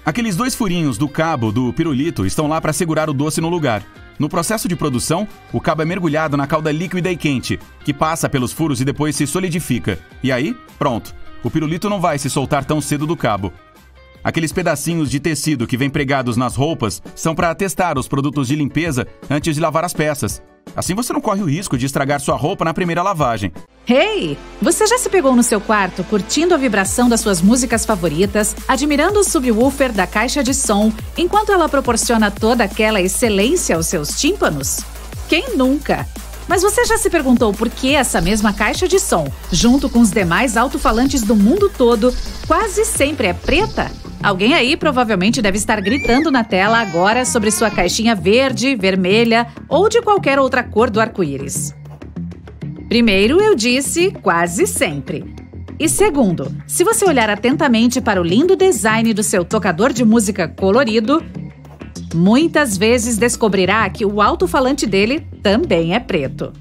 Aqueles dois furinhos do cabo do pirulito estão lá para segurar o doce no lugar. No processo de produção, o cabo é mergulhado na calda líquida e quente, que passa pelos furos e depois se solidifica. E aí, pronto, o pirulito não vai se soltar tão cedo do cabo. Aqueles pedacinhos de tecido que vêm pregados nas roupas são para testar os produtos de limpeza antes de lavar as peças. Assim você não corre o risco de estragar sua roupa na primeira lavagem. Hey! Você já se pegou no seu quarto curtindo a vibração das suas músicas favoritas, admirando o subwoofer da caixa de som, enquanto ela proporciona toda aquela excelência aos seus tímpanos? Quem nunca? Mas você já se perguntou por que essa mesma caixa de som, junto com os demais alto-falantes do mundo todo, quase sempre é preta? Alguém aí provavelmente deve estar gritando na tela agora sobre sua caixinha verde, vermelha ou de qualquer outra cor do arco-íris. Primeiro, eu disse quase sempre. E segundo, se você olhar atentamente para o lindo design do seu tocador de música colorido, muitas vezes descobrirá que o alto-falante dele também é preto.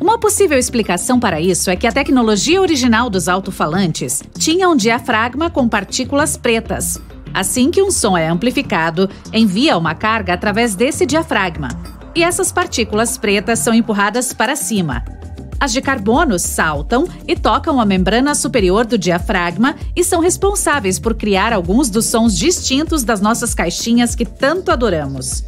Uma possível explicação para isso é que a tecnologia original dos alto-falantes tinha um diafragma com partículas pretas. Assim que um som é amplificado, envia uma carga através desse diafragma. E essas partículas pretas são empurradas para cima. As de carbono saltam e tocam a membrana superior do diafragma e são responsáveis por criar alguns dos sons distintos das nossas caixinhas que tanto adoramos.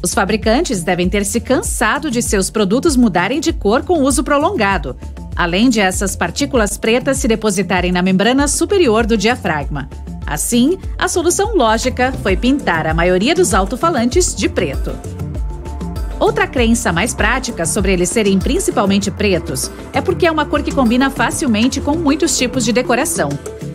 Os fabricantes devem ter se cansado de seus produtos mudarem de cor com uso prolongado, além de essas partículas pretas se depositarem na membrana superior do diafragma. Assim, a solução lógica foi pintar a maioria dos alto-falantes de preto. Outra crença mais prática sobre eles serem principalmente pretos é porque é uma cor que combina facilmente com muitos tipos de decoração.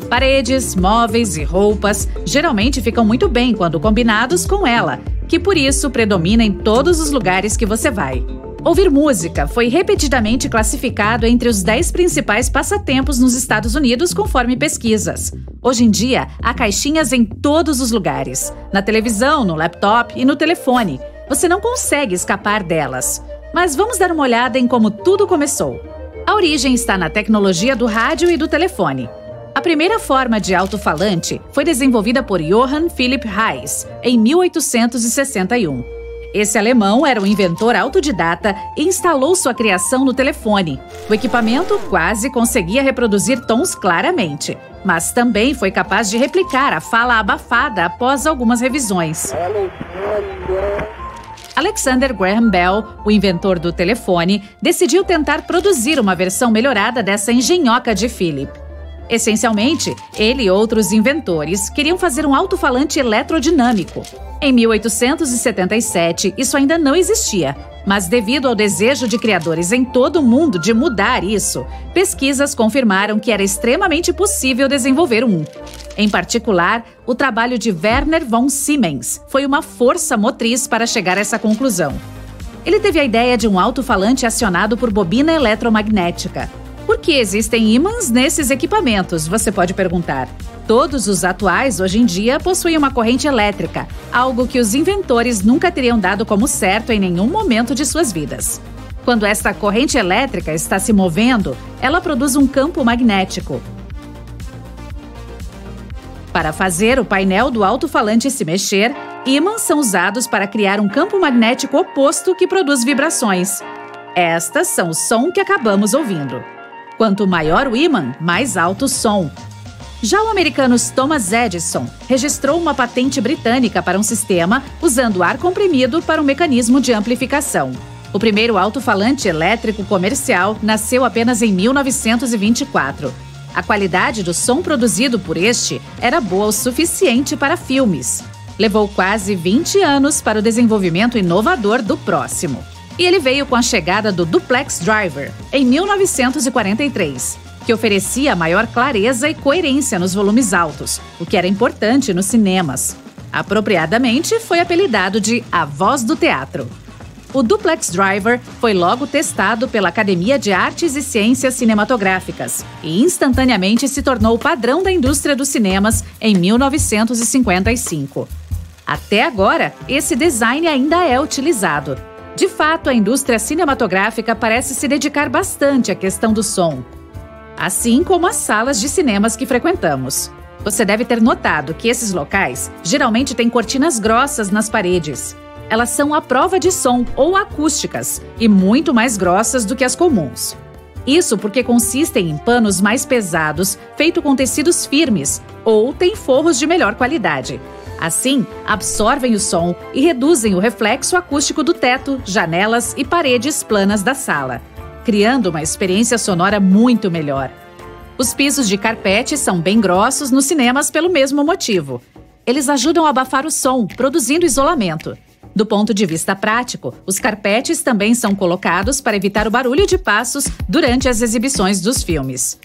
Paredes, móveis e roupas geralmente ficam muito bem quando combinados com ela, que por isso predomina em todos os lugares que você vai. Ouvir música foi repetidamente classificado entre os 10 principais passatempos nos Estados Unidos, conforme pesquisas. Hoje em dia, há caixinhas em todos os lugares, na televisão, no laptop e no telefone. Você não consegue escapar delas. Mas vamos dar uma olhada em como tudo começou. A origem está na tecnologia do rádio e do telefone. A primeira forma de alto-falante foi desenvolvida por Johann Philipp Reis, em 1861. Esse alemão era um inventor autodidata e instalou sua criação no telefone. O equipamento quase conseguia reproduzir tons claramente, mas também foi capaz de replicar a fala abafada após algumas revisões. Alexander Graham Bell, o inventor do telefone, decidiu tentar produzir uma versão melhorada dessa engenhoca de Philipp. Essencialmente, ele e outros inventores queriam fazer um alto-falante eletrodinâmico. Em 1877, isso ainda não existia, mas devido ao desejo de criadores em todo o mundo de mudar isso, pesquisas confirmaram que era extremamente possível desenvolver um. Em particular, o trabalho de Werner von Siemens foi uma força motriz para chegar a essa conclusão. Ele teve a ideia de um alto-falante acionado por bobina eletromagnética. Por que existem ímãs nesses equipamentos? Você pode perguntar. Todos os atuais, hoje em dia, possuem uma corrente elétrica, algo que os inventores nunca teriam dado como certo em nenhum momento de suas vidas. Quando esta corrente elétrica está se movendo, ela produz um campo magnético. Para fazer o painel do alto-falante se mexer, ímãs são usados para criar um campo magnético oposto que produz vibrações. Estas são o som que acabamos ouvindo. Quanto maior o ímã, mais alto o som. Já o americano Thomas Edison registrou uma patente britânica para um sistema usando ar comprimido para um mecanismo de amplificação. O primeiro alto-falante elétrico comercial nasceu apenas em 1924. A qualidade do som produzido por este era boa o suficiente para filmes. Levou quase 20 anos para o desenvolvimento inovador do próximo. E ele veio com a chegada do Duplex Driver, em 1943, que oferecia maior clareza e coerência nos volumes altos, o que era importante nos cinemas. Apropriadamente, foi apelidado de A Voz do Teatro. o Duplex Driver foi logo testado pela Academia de Artes e Ciências Cinematográficas e instantaneamente se tornou padrão da indústria dos cinemas em 1955. Até agora, esse design ainda é utilizado. De fato, a indústria cinematográfica parece se dedicar bastante à questão do som, assim como as salas de cinemas que frequentamos. Você deve ter notado que esses locais geralmente têm cortinas grossas nas paredes. Elas são à prova de som ou acústicas e muito mais grossas do que as comuns. Isso porque consistem em panos mais pesados, feitos com tecidos firmes ou têm forros de melhor qualidade. Assim, absorvem o som e reduzem o reflexo acústico do teto, janelas e paredes planas da sala, criando uma experiência sonora muito melhor. Os pisos de carpete são bem grossos nos cinemas pelo mesmo motivo. Eles ajudam a abafar o som, produzindo isolamento. Do ponto de vista prático, os carpetes também são colocados para evitar o barulho de passos durante as exibições dos filmes.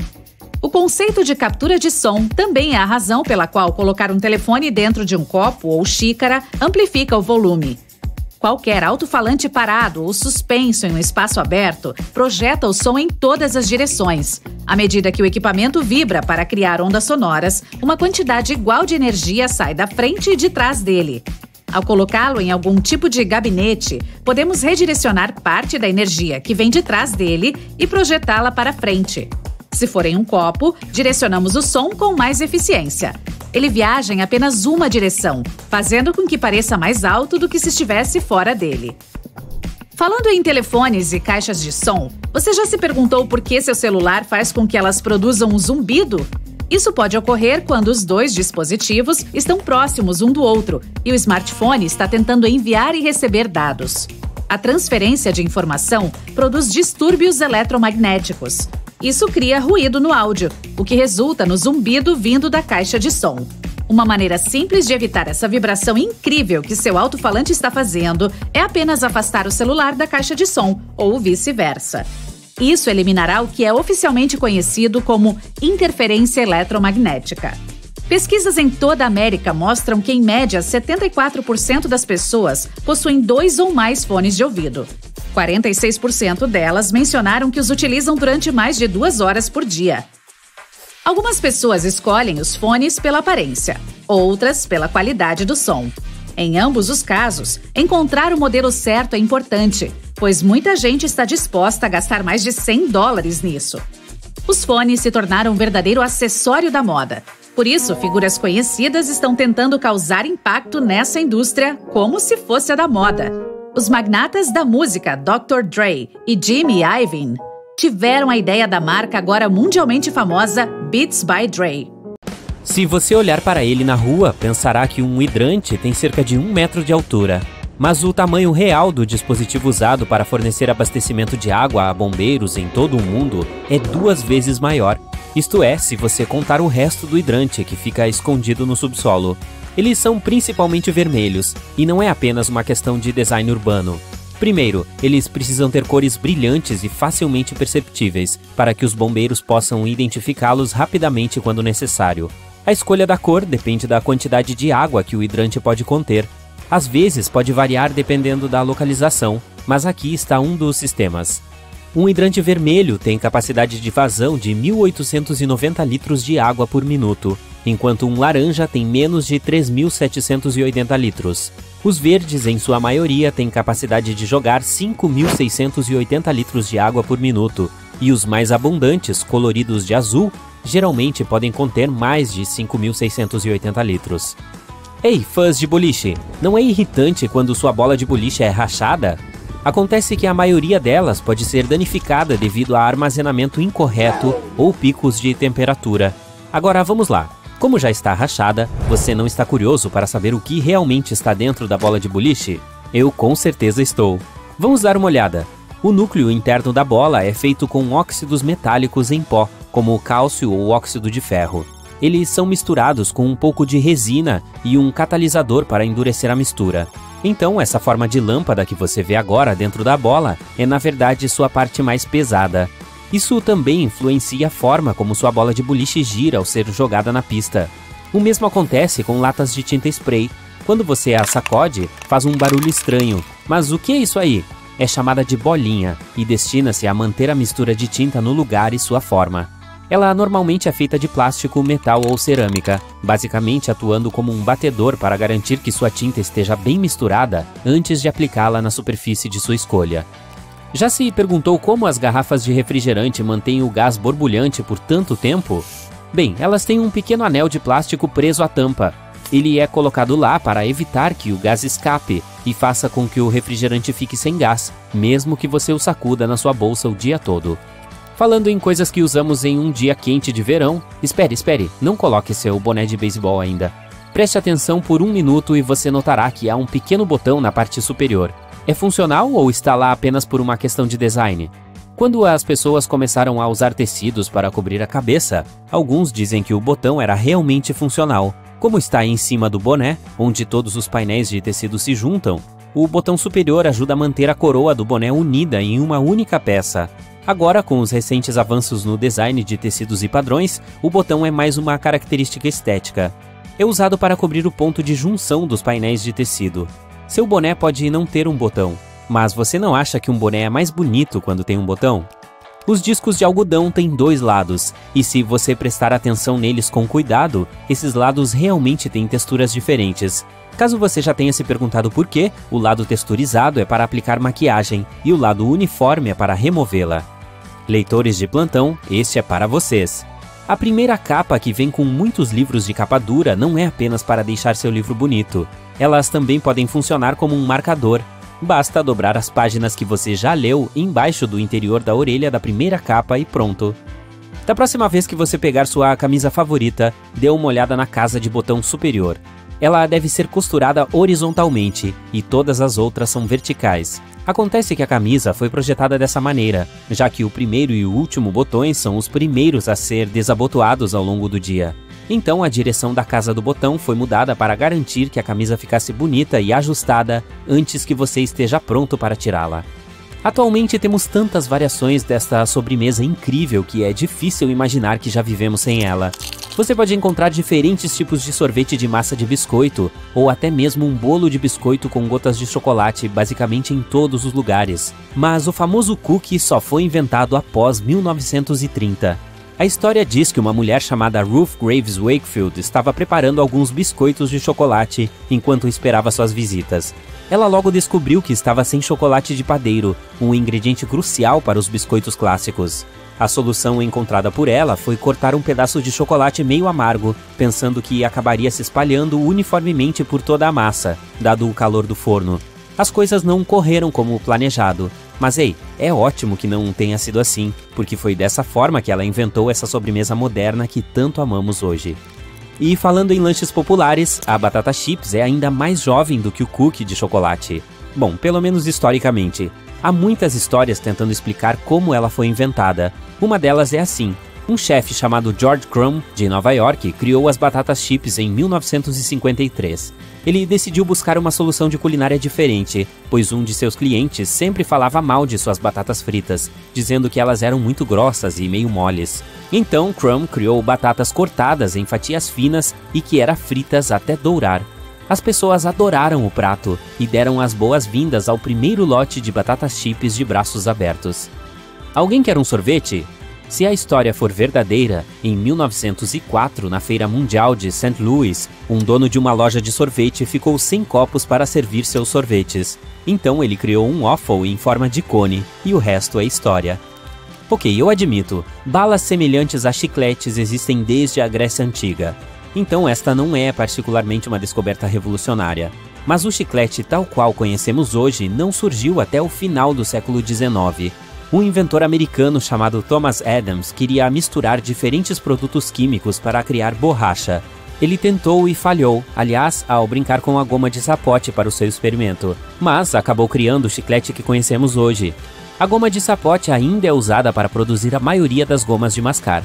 O conceito de captura de som também é a razão pela qual colocar um telefone dentro de um copo ou xícara amplifica o volume. Qualquer alto-falante parado ou suspenso em um espaço aberto projeta o som em todas as direções, à medida que o equipamento vibra para criar ondas sonoras, uma quantidade igual de energia sai da frente e de trás dele. Ao colocá-lo em algum tipo de gabinete, podemos redirecionar parte da energia que vem de trás dele e projetá-la para frente. Se for em um copo, direcionamos o som com mais eficiência. Ele viaja em apenas uma direção, fazendo com que pareça mais alto do que se estivesse fora dele. Falando em telefones e caixas de som, você já se perguntou por que seu celular faz com que elas produzam um zumbido? Isso pode ocorrer quando os dois dispositivos estão próximos um do outro e o smartphone está tentando enviar e receber dados. A transferência de informação produz distúrbios eletromagnéticos. Isso cria ruído no áudio, o que resulta no zumbido vindo da caixa de som. Uma maneira simples de evitar essa vibração incrível que seu alto-falante está fazendo é apenas afastar o celular da caixa de som, ou vice-versa. Isso eliminará o que é oficialmente conhecido como interferência eletromagnética. Pesquisas em toda a América mostram que, em média, 74% das pessoas possuem 2 ou mais fones de ouvido. 46% delas mencionaram que os utilizam durante mais de 2 horas por dia. Algumas pessoas escolhem os fones pela aparência, outras pela qualidade do som. Em ambos os casos, encontrar o modelo certo é importante, pois muita gente está disposta a gastar mais de $100 nisso. Os fones se tornaram um verdadeiro acessório da moda. Por isso, figuras conhecidas estão tentando causar impacto nessa indústria como se fosse a da moda. Os magnatas da música Dr. Dre e Jimmy Iovine tiveram a ideia da marca agora mundialmente famosa Beats by Dre. Se você olhar para ele na rua, pensará que um hidrante tem cerca de 1 metro de altura. Mas o tamanho real do dispositivo usado para fornecer abastecimento de água a bombeiros em todo o mundo é 2 vezes maior. Isto é, se você contar o resto do hidrante que fica escondido no subsolo. Eles são principalmente vermelhos, e não é apenas uma questão de design urbano. Primeiro, eles precisam ter cores brilhantes e facilmente perceptíveis, para que os bombeiros possam identificá-los rapidamente quando necessário. A escolha da cor depende da quantidade de água que o hidrante pode conter. Às vezes pode variar dependendo da localização, mas aqui está um dos sistemas. Um hidrante vermelho tem capacidade de vazão de 1.890 litros de água por minuto, enquanto um laranja tem menos de 3.780 litros. Os verdes, em sua maioria, têm capacidade de jogar 5.680 litros de água por minuto, e os mais abundantes, coloridos de azul, geralmente podem conter mais de 5.680 litros. Ei, fãs de boliche, não é irritante quando sua bola de boliche é rachada? Acontece que a maioria delas pode ser danificada devido a armazenamento incorreto ou picos de temperatura. Agora vamos lá. Como já está rachada, você não está curioso para saber o que realmente está dentro da bola de boliche? Eu com certeza estou. Vamos dar uma olhada. O núcleo interno da bola é feito com óxidos metálicos em pó, como o cálcio ou óxido de ferro. Eles são misturados com um pouco de resina e um catalisador para endurecer a mistura. Então, essa forma de lâmpada que você vê agora dentro da bola é, na verdade, sua parte mais pesada. Isso também influencia a forma como sua bola de boliche gira ao ser jogada na pista. O mesmo acontece com latas de tinta spray. Quando você a sacode, faz um barulho estranho. Mas o que é isso aí? é chamada de bolinha e destina-se a manter a mistura de tinta no lugar e sua forma. Ela normalmente é feita de plástico, metal ou cerâmica, basicamente atuando como um batedor para garantir que sua tinta esteja bem misturada antes de aplicá-la na superfície de sua escolha. Já se perguntou como as garrafas de refrigerante mantêm o gás borbulhante por tanto tempo? Bem, elas têm um pequeno anel de plástico preso à tampa. Ele é colocado lá para evitar que o gás escape e faça com que o refrigerante fique sem gás, mesmo que você o sacuda na sua bolsa o dia todo. Falando em coisas que usamos em um dia quente de verão, espere, não coloque seu boné de beisebol ainda. Preste atenção por um minuto e você notará que há um pequeno botão na parte superior. É funcional ou está lá apenas por uma questão de design? Quando as pessoas começaram a usar tecidos para cobrir a cabeça, alguns dizem que o botão era realmente funcional. Como está em cima do boné, onde todos os painéis de tecido se juntam, o botão superior ajuda a manter a coroa do boné unida em uma única peça. Agora, com os recentes avanços no design de tecidos e padrões, o botão é mais uma característica estética. É usado para cobrir o ponto de junção dos painéis de tecido. Seu boné pode não ter um botão, mas você não acha que um boné é mais bonito quando tem um botão? Os discos de algodão têm dois lados, e se você prestar atenção neles com cuidado, esses lados realmente têm texturas diferentes. Caso você já tenha se perguntado por quê, o lado texturizado é para aplicar maquiagem, e o lado uniforme é para removê-la. Leitores de plantão, este é para vocês. A primeira capa, que vem com muitos livros de capa dura, não é apenas para deixar seu livro bonito. Elas também podem funcionar como um marcador. Basta dobrar as páginas que você já leu embaixo do interior da orelha da primeira capa e pronto. Da próxima vez que você pegar sua camisa favorita, dê uma olhada na casa de botão superior. Ela deve ser costurada horizontalmente, e todas as outras são verticais. Acontece que a camisa foi projetada dessa maneira, já que o primeiro e o último botões são os primeiros a ser desabotoados ao longo do dia. Então a direção da casa do botão foi mudada para garantir que a camisa ficasse bonita e ajustada antes que você esteja pronto para tirá-la. Atualmente temos tantas variações desta sobremesa incrível que é difícil imaginar que já vivemos sem ela. Você pode encontrar diferentes tipos de sorvete de massa de biscoito, ou até mesmo um bolo de biscoito com gotas de chocolate basicamente em todos os lugares. Mas o famoso cookie só foi inventado após 1930. A história diz que uma mulher chamada Ruth Graves Wakefield estava preparando alguns biscoitos de chocolate enquanto esperava suas visitas. Ela logo descobriu que estava sem chocolate de padeiro, um ingrediente crucial para os biscoitos clássicos. A solução encontrada por ela foi cortar um pedaço de chocolate meio amargo, pensando que acabaria se espalhando uniformemente por toda a massa, dado o calor do forno. As coisas não correram como planejado. Mas ei, é ótimo que não tenha sido assim, porque foi dessa forma que ela inventou essa sobremesa moderna que tanto amamos hoje. E falando em lanches populares, a batata chips é ainda mais jovem do que o cookie de chocolate. Bom, pelo menos historicamente. Há muitas histórias tentando explicar como ela foi inventada. Uma delas é assim. Um chefe chamado George Crumb, de Nova York, criou as batatas chips em 1953. Ele decidiu buscar uma solução de culinária diferente, pois um de seus clientes sempre falava mal de suas batatas fritas, dizendo que elas eram muito grossas e meio moles. Então, Crumb criou batatas cortadas em fatias finas e que eram fritas até dourar. As pessoas adoraram o prato e deram as boas-vindas ao primeiro lote de batatas chips de braços abertos. Alguém quer um sorvete? Se a história for verdadeira, em 1904, na Feira Mundial de St. Louis, um dono de uma loja de sorvete ficou sem copos para servir seus sorvetes. Então ele criou um waffle em forma de cone, e o resto é história. Ok, eu admito, balas semelhantes a chicletes existem desde a Grécia Antiga. Então esta não é particularmente uma descoberta revolucionária. Mas o chiclete tal qual conhecemos hoje não surgiu até o final do século XIX. Um inventor americano chamado Thomas Adams queria misturar diferentes produtos químicos para criar borracha. Ele tentou e falhou, aliás, ao brincar com a goma de sapote para o seu experimento, mas acabou criando o chiclete que conhecemos hoje. A goma de sapote ainda é usada para produzir a maioria das gomas de mascar.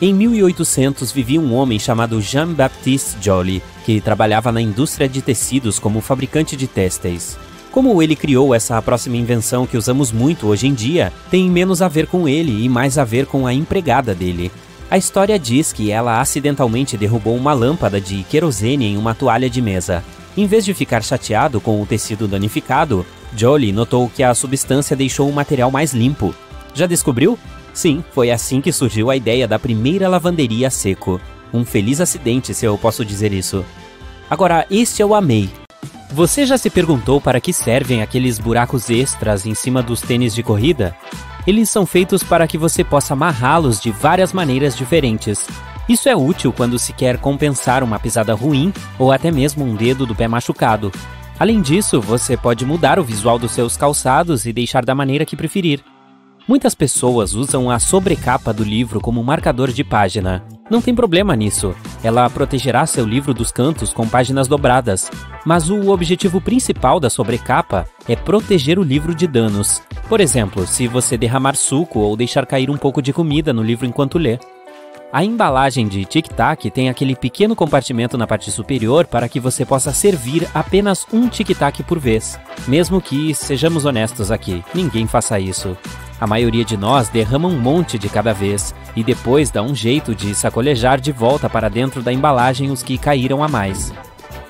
Em 1800 vivia um homem chamado Jean-Baptiste Joly, que trabalhava na indústria de tecidos como fabricante de têxteis. Como ele criou essa próxima invenção que usamos muito hoje em dia, tem menos a ver com ele e mais a ver com a empregada dele. A história diz que ela acidentalmente derrubou uma lâmpada de querosene em uma toalha de mesa. Em vez de ficar chateado com o tecido danificado, Jolie notou que a substância deixou o material mais limpo. Já descobriu? Sim, foi assim que surgiu a ideia da primeira lavanderia a seco. Um feliz acidente, se eu posso dizer isso. Agora, este eu amei. Você já se perguntou para que servem aqueles buracos extras em cima dos tênis de corrida? Eles são feitos para que você possa amarrá-los de várias maneiras diferentes. Isso é útil quando se quer compensar uma pisada ruim ou até mesmo um dedo do pé machucado. Além disso, você pode mudar o visual dos seus calçados e deixar da maneira que preferir. Muitas pessoas usam a sobrecapa do livro como marcador de página. Não tem problema nisso. Ela protegerá seu livro dos cantos com páginas dobradas. Mas o objetivo principal da sobrecapa é proteger o livro de danos. Por exemplo, se você derramar suco ou deixar cair um pouco de comida no livro enquanto lê. A embalagem de Tic Tac tem aquele pequeno compartimento na parte superior para que você possa servir apenas um Tic Tac por vez. Mesmo que, sejamos honestos aqui, ninguém faça isso. A maioria de nós derrama um monte de cada vez e depois dá um jeito de sacolejar de volta para dentro da embalagem os que caíram a mais.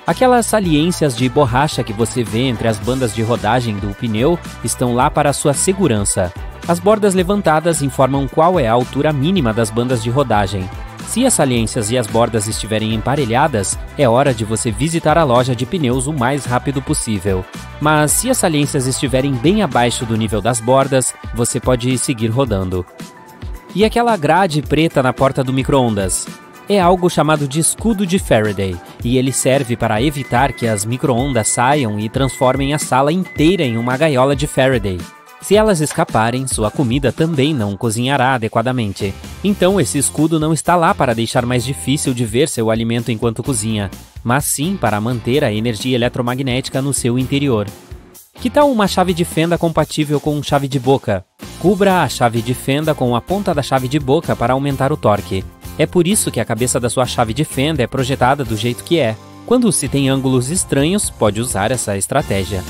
Aquelas saliências de borracha que você vê entre as bandas de rodagem do pneu estão lá para sua segurança. As bordas levantadas informam qual é a altura mínima das bandas de rodagem. Se as saliências e as bordas estiverem emparelhadas, é hora de você visitar a loja de pneus o mais rápido possível. Mas se as saliências estiverem bem abaixo do nível das bordas, você pode seguir rodando. E aquela grade preta na porta do micro-ondas? É algo chamado de escudo de Faraday, e ele serve para evitar que as micro-ondas saiam e transformem a sala inteira em uma gaiola de Faraday. Se elas escaparem, sua comida também não cozinhará adequadamente. Então esse escudo não está lá para deixar mais difícil de ver seu alimento enquanto cozinha, mas sim para manter a energia eletromagnética no seu interior. Que tal uma chave de fenda compatível com chave de boca? Cubra a chave de fenda com a ponta da chave de boca para aumentar o torque. É por isso que a cabeça da sua chave de fenda é projetada do jeito que é. Quando se tem ângulos estranhos, pode usar essa estratégia.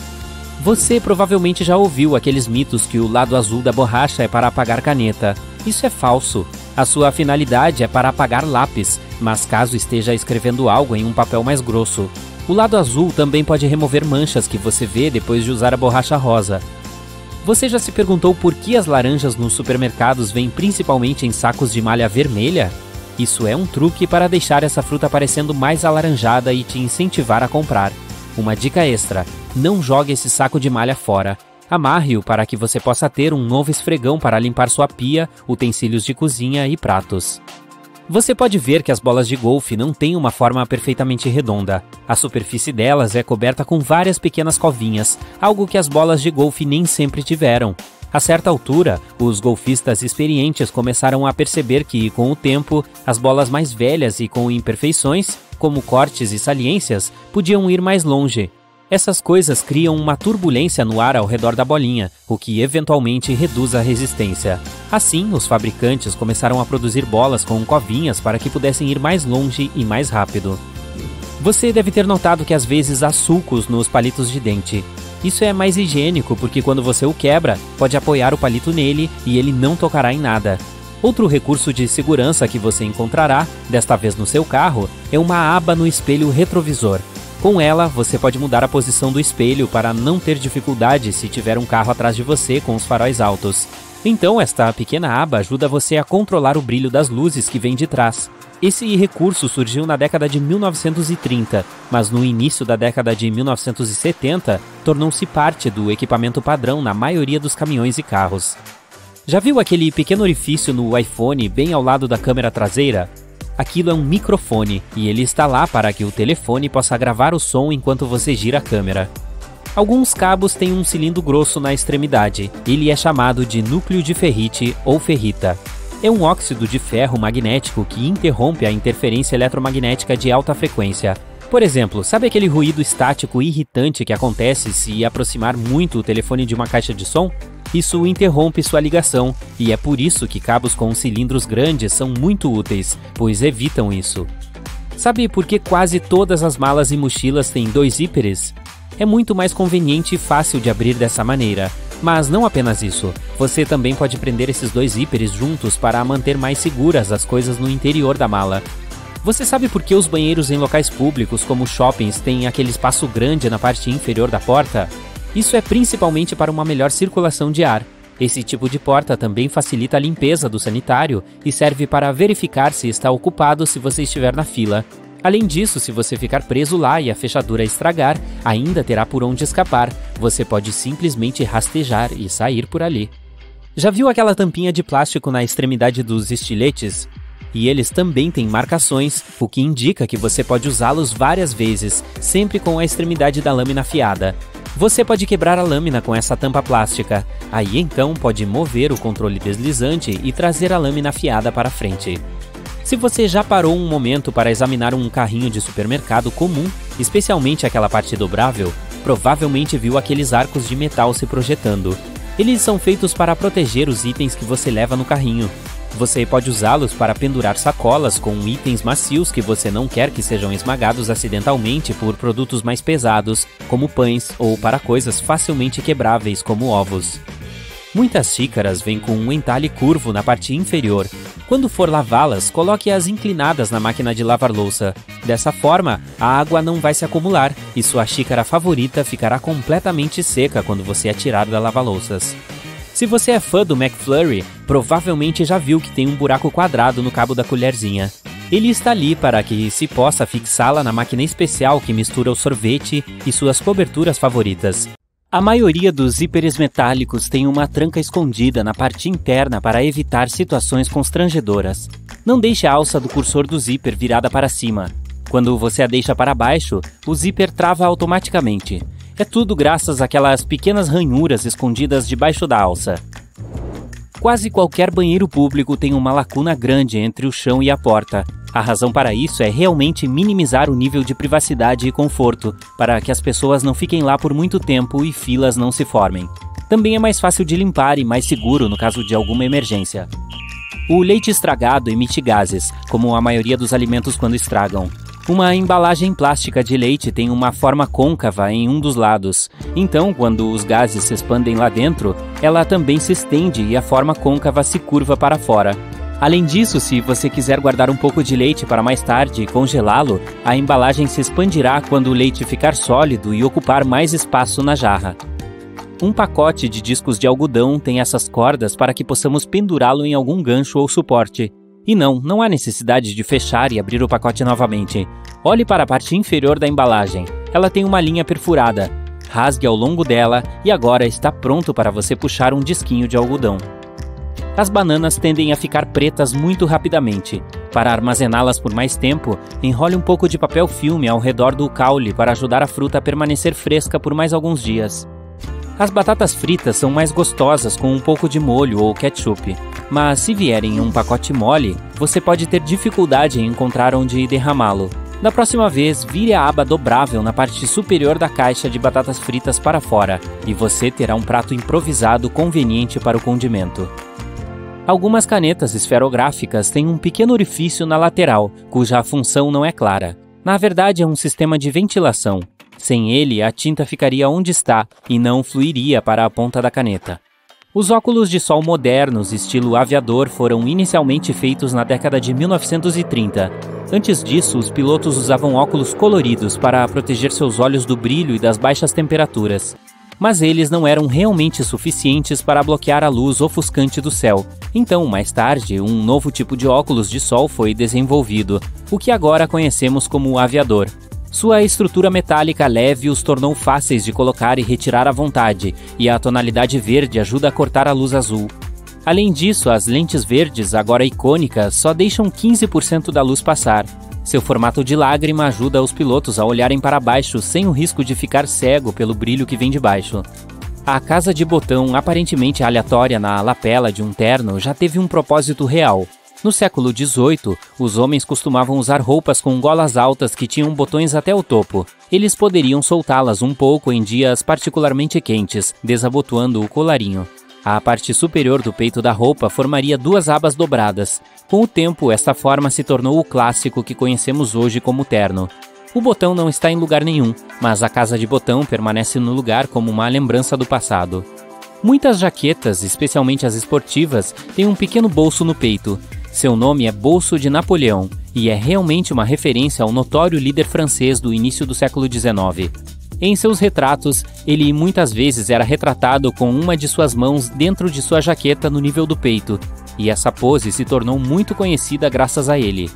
Você provavelmente já ouviu aqueles mitos que o lado azul da borracha é para apagar caneta. Isso é falso. A sua finalidade é para apagar lápis, mas caso esteja escrevendo algo em um papel mais grosso. O lado azul também pode remover manchas que você vê depois de usar a borracha rosa. Você já se perguntou por que as laranjas nos supermercados vêm principalmente em sacos de malha vermelha? Isso é um truque para deixar essa fruta parecendo mais alaranjada e te incentivar a comprar. Uma dica extra, não jogue esse saco de malha fora. Amarre-o para que você possa ter um novo esfregão para limpar sua pia, utensílios de cozinha e pratos. Você pode ver que as bolas de golfe não têm uma forma perfeitamente redonda. A superfície delas é coberta com várias pequenas covinhas, algo que as bolas de golfe nem sempre tiveram. A certa altura, os golfistas experientes começaram a perceber que, com o tempo, as bolas mais velhas e com imperfeições, como cortes e saliências, podiam ir mais longe. Essas coisas criam uma turbulência no ar ao redor da bolinha, o que eventualmente reduz a resistência. Assim, os fabricantes começaram a produzir bolas com covinhas para que pudessem ir mais longe e mais rápido. Você deve ter notado que às vezes há sulcos nos palitos de dente. Isso é mais higiênico porque quando você o quebra, pode apoiar o palito nele e ele não tocará em nada. Outro recurso de segurança que você encontrará, desta vez no seu carro, é uma aba no espelho retrovisor. Com ela, você pode mudar a posição do espelho para não ter dificuldade se tiver um carro atrás de você com os faróis altos. Então, esta pequena aba ajuda você a controlar o brilho das luzes que vem de trás. Esse recurso surgiu na década de 1930, mas no início da década de 1970, tornou-se parte do equipamento padrão na maioria dos caminhões e carros. Já viu aquele pequeno orifício no iPhone bem ao lado da câmera traseira? Aquilo é um microfone, e ele está lá para que o telefone possa gravar o som enquanto você gira a câmera. Alguns cabos têm um cilindro grosso na extremidade. Ele é chamado de núcleo de ferrite ou ferrita. É um óxido de ferro magnético que interrompe a interferência eletromagnética de alta frequência. Por exemplo, sabe aquele ruído estático irritante que acontece se aproximar muito o telefone de uma caixa de som? Isso interrompe sua ligação, e é por isso que cabos com cilindros grandes são muito úteis, pois evitam isso. Sabe por que quase todas as malas e mochilas têm dois zíperes? É muito mais conveniente e fácil de abrir dessa maneira. Mas não apenas isso, você também pode prender esses dois zíperes juntos para manter mais seguras as coisas no interior da mala. Você sabe por que os banheiros em locais públicos como shoppings têm aquele espaço grande na parte inferior da porta? Isso é principalmente para uma melhor circulação de ar. Esse tipo de porta também facilita a limpeza do sanitário e serve para verificar se está ocupado se você estiver na fila. Além disso, se você ficar preso lá e a fechadura estragar, ainda terá por onde escapar. Você pode simplesmente rastejar e sair por ali. Já viu aquela tampinha de plástico na extremidade dos estiletes? E eles também têm marcações, o que indica que você pode usá-los várias vezes, sempre com a extremidade da lâmina afiada. Você pode quebrar a lâmina com essa tampa plástica. Aí então pode mover o controle deslizante e trazer a lâmina afiada para frente. Se você já parou um momento para examinar um carrinho de supermercado comum, especialmente aquela parte dobrável, provavelmente viu aqueles arcos de metal se projetando. Eles são feitos para proteger os itens que você leva no carrinho. Você pode usá-los para pendurar sacolas com itens macios que você não quer que sejam esmagados acidentalmente por produtos mais pesados, como pães, ou para coisas facilmente quebráveis, como ovos. Muitas xícaras vêm com um entalhe curvo na parte inferior. Quando for lavá-las, coloque-as inclinadas na máquina de lavar louça. Dessa forma, a água não vai se acumular e sua xícara favorita ficará completamente seca quando você a tirar da lava-louças. Se você é fã do McFlurry, provavelmente já viu que tem um buraco quadrado no cabo da colherzinha. Ele está ali para que se possa fixá-la na máquina especial que mistura o sorvete e suas coberturas favoritas. A maioria dos zíperes metálicos tem uma tranca escondida na parte interna para evitar situações constrangedoras. Não deixe a alça do cursor do zíper virada para cima. Quando você a deixa para baixo, o zíper trava automaticamente. É tudo graças àquelas pequenas ranhuras escondidas debaixo da alça. Quase qualquer banheiro público tem uma lacuna grande entre o chão e a porta. A razão para isso é realmente minimizar o nível de privacidade e conforto, para que as pessoas não fiquem lá por muito tempo e filas não se formem. Também é mais fácil de limpar e mais seguro no caso de alguma emergência. O leite estragado emite gases, como a maioria dos alimentos quando estragam. Uma embalagem plástica de leite tem uma forma côncava em um dos lados. Então, quando os gases se expandem lá dentro, ela também se estende e a forma côncava se curva para fora. Além disso, se você quiser guardar um pouco de leite para mais tarde e congelá-lo, a embalagem se expandirá quando o leite ficar sólido e ocupar mais espaço na jarra. Um pacote de discos de algodão tem essas cordas para que possamos pendurá-lo em algum gancho ou suporte. E não há necessidade de fechar e abrir o pacote novamente. Olhe para a parte inferior da embalagem. Ela tem uma linha perfurada. Rasgue ao longo dela e agora está pronto para você puxar um disquinho de algodão. As bananas tendem a ficar pretas muito rapidamente. Para armazená-las por mais tempo, enrole um pouco de papel filme ao redor do caule para ajudar a fruta a permanecer fresca por mais alguns dias. As batatas fritas são mais gostosas com um pouco de molho ou ketchup, mas se vierem em um pacote mole, você pode ter dificuldade em encontrar onde derramá-lo. Da próxima vez, vire a aba dobrável na parte superior da caixa de batatas fritas para fora, e você terá um prato improvisado conveniente para o condimento. Algumas canetas esferográficas têm um pequeno orifício na lateral, cuja função não é clara. Na verdade, é um sistema de ventilação. Sem ele, a tinta ficaria onde está e não fluiria para a ponta da caneta. Os óculos de sol modernos, estilo aviador, foram inicialmente feitos na década de 1930. Antes disso, os pilotos usavam óculos coloridos para proteger seus olhos do brilho e das baixas temperaturas. Mas eles não eram realmente suficientes para bloquear a luz ofuscante do céu. Então, mais tarde, um novo tipo de óculos de sol foi desenvolvido, o que agora conhecemos como aviador. Sua estrutura metálica leve os tornou fáceis de colocar e retirar à vontade, e a tonalidade verde ajuda a cortar a luz azul. Além disso, as lentes verdes, agora icônicas, só deixam 15% da luz passar. Seu formato de lágrima ajuda os pilotos a olharem para baixo sem o risco de ficar cego pelo brilho que vem de baixo. A casa de botão aparentemente aleatória na lapela de um terno já teve um propósito real. No século XVIII, os homens costumavam usar roupas com golas altas que tinham botões até o topo. Eles poderiam soltá-las um pouco em dias particularmente quentes, desabotoando o colarinho. A parte superior do peito da roupa formaria duas abas dobradas. Com o tempo, esta forma se tornou o clássico que conhecemos hoje como terno. O botão não está em lugar nenhum, mas a casa de botão permanece no lugar como uma lembrança do passado. Muitas jaquetas, especialmente as esportivas, têm um pequeno bolso no peito. Seu nome é Bolso de Napoleão, e é realmente uma referência ao notório líder francês do início do século XIX. Em seus retratos, ele muitas vezes era retratado com uma de suas mãos dentro de sua jaqueta no nível do peito, e essa pose se tornou muito conhecida graças a ele.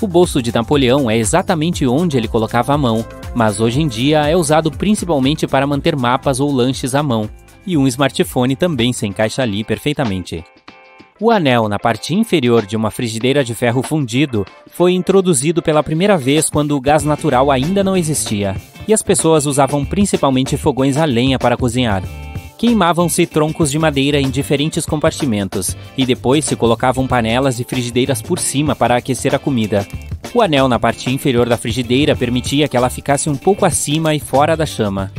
O bolso de Napoleão é exatamente onde ele colocava a mão, mas hoje em dia é usado principalmente para manter mapas ou lanches à mão, e um smartphone também se encaixa ali perfeitamente. O anel na parte inferior de uma frigideira de ferro fundido foi introduzido pela primeira vez quando o gás natural ainda não existia, e as pessoas usavam principalmente fogões a lenha para cozinhar. Queimavam-se troncos de madeira em diferentes compartimentos, e depois se colocavam panelas e frigideiras por cima para aquecer a comida. O anel na parte inferior da frigideira permitia que ela ficasse um pouco acima e fora da chama.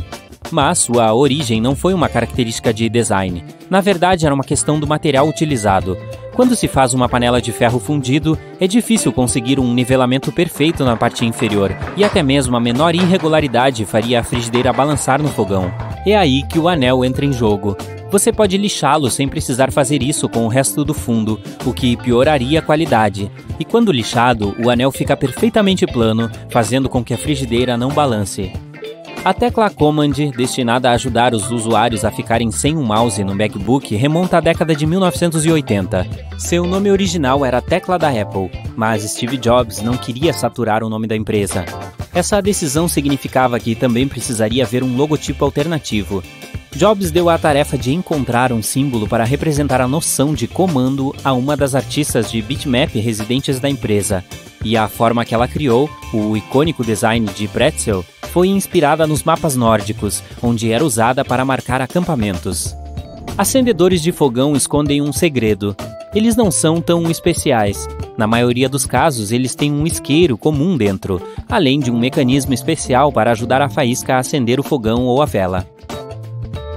Mas sua origem não foi uma característica de design. Na verdade, era uma questão do material utilizado. Quando se faz uma panela de ferro fundido, é difícil conseguir um nivelamento perfeito na parte inferior, e até mesmo a menor irregularidade faria a frigideira balançar no fogão. É aí que o anel entra em jogo. Você pode lixá-lo sem precisar fazer isso com o resto do fundo, o que pioraria a qualidade. E quando lixado, o anel fica perfeitamente plano, fazendo com que a frigideira não balance. A tecla Command, destinada a ajudar os usuários a ficarem sem um mouse no MacBook, remonta à década de 1980. Seu nome original era Tecla da Apple, mas Steve Jobs não queria saturar o nome da empresa. Essa decisão significava que também precisaria haver um logotipo alternativo. Jobs deu a tarefa de encontrar um símbolo para representar a noção de comando a uma das artistas de bitmap residentes da empresa, e a forma que ela criou, o icônico design de pretzel, foi inspirada nos mapas nórdicos, onde era usada para marcar acampamentos. Acendedores de fogão escondem um segredo. Eles não são tão especiais. Na maioria dos casos, eles têm um isqueiro comum dentro, além de um mecanismo especial para ajudar a faísca a acender o fogão ou a vela.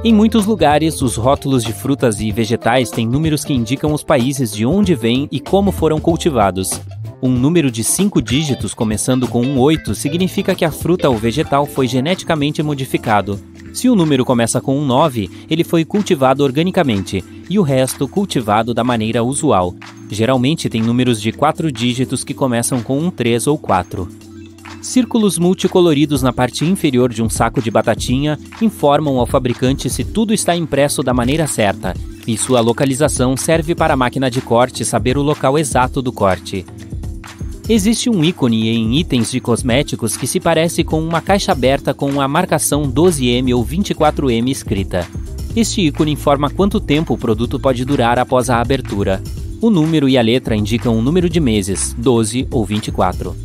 Em muitos lugares, os rótulos de frutas e vegetais têm números que indicam os países de onde vêm e como foram cultivados. Um número de 5 dígitos começando com um 8 significa que a fruta ou vegetal foi geneticamente modificado. Se o número começa com um 9, ele foi cultivado organicamente, e o resto cultivado da maneira usual. Geralmente tem números de 4 dígitos que começam com um 3 ou 4. Círculos multicoloridos na parte inferior de um saco de batatinha informam ao fabricante se tudo está impresso da maneira certa, e sua localização serve para a máquina de corte saber o local exato do corte. Existe um ícone em itens de cosméticos que se parece com uma caixa aberta com a marcação 12M ou 24M escrita. Este ícone informa quanto tempo o produto pode durar após a abertura. O número e a letra indicam o número de meses, 12 ou 24.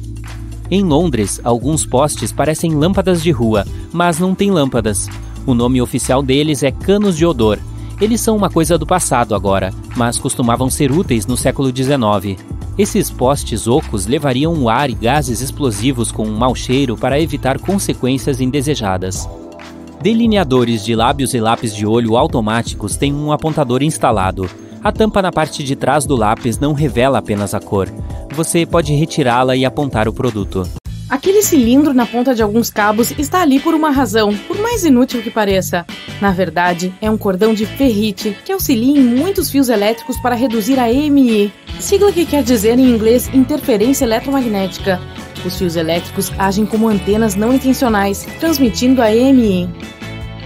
Em Londres, alguns postes parecem lâmpadas de rua, mas não têm lâmpadas. O nome oficial deles é canos de odor. Eles são uma coisa do passado agora, mas costumavam ser úteis no século XIX. Esses postes ocos levariam o ar e gases explosivos com um mau cheiro para evitar consequências indesejadas. Delineadores de lábios e lápis de olho automáticos têm um apontador instalado. A tampa na parte de trás do lápis não revela apenas a cor. Você pode retirá-la e apontar o produto. Aquele cilindro na ponta de alguns cabos está ali por uma razão, por mais inútil que pareça. Na verdade, é um cordão de ferrite, que auxilia em muitos fios elétricos para reduzir a EMI, sigla que quer dizer em inglês interferência eletromagnética. Os fios elétricos agem como antenas não intencionais, transmitindo a EMI.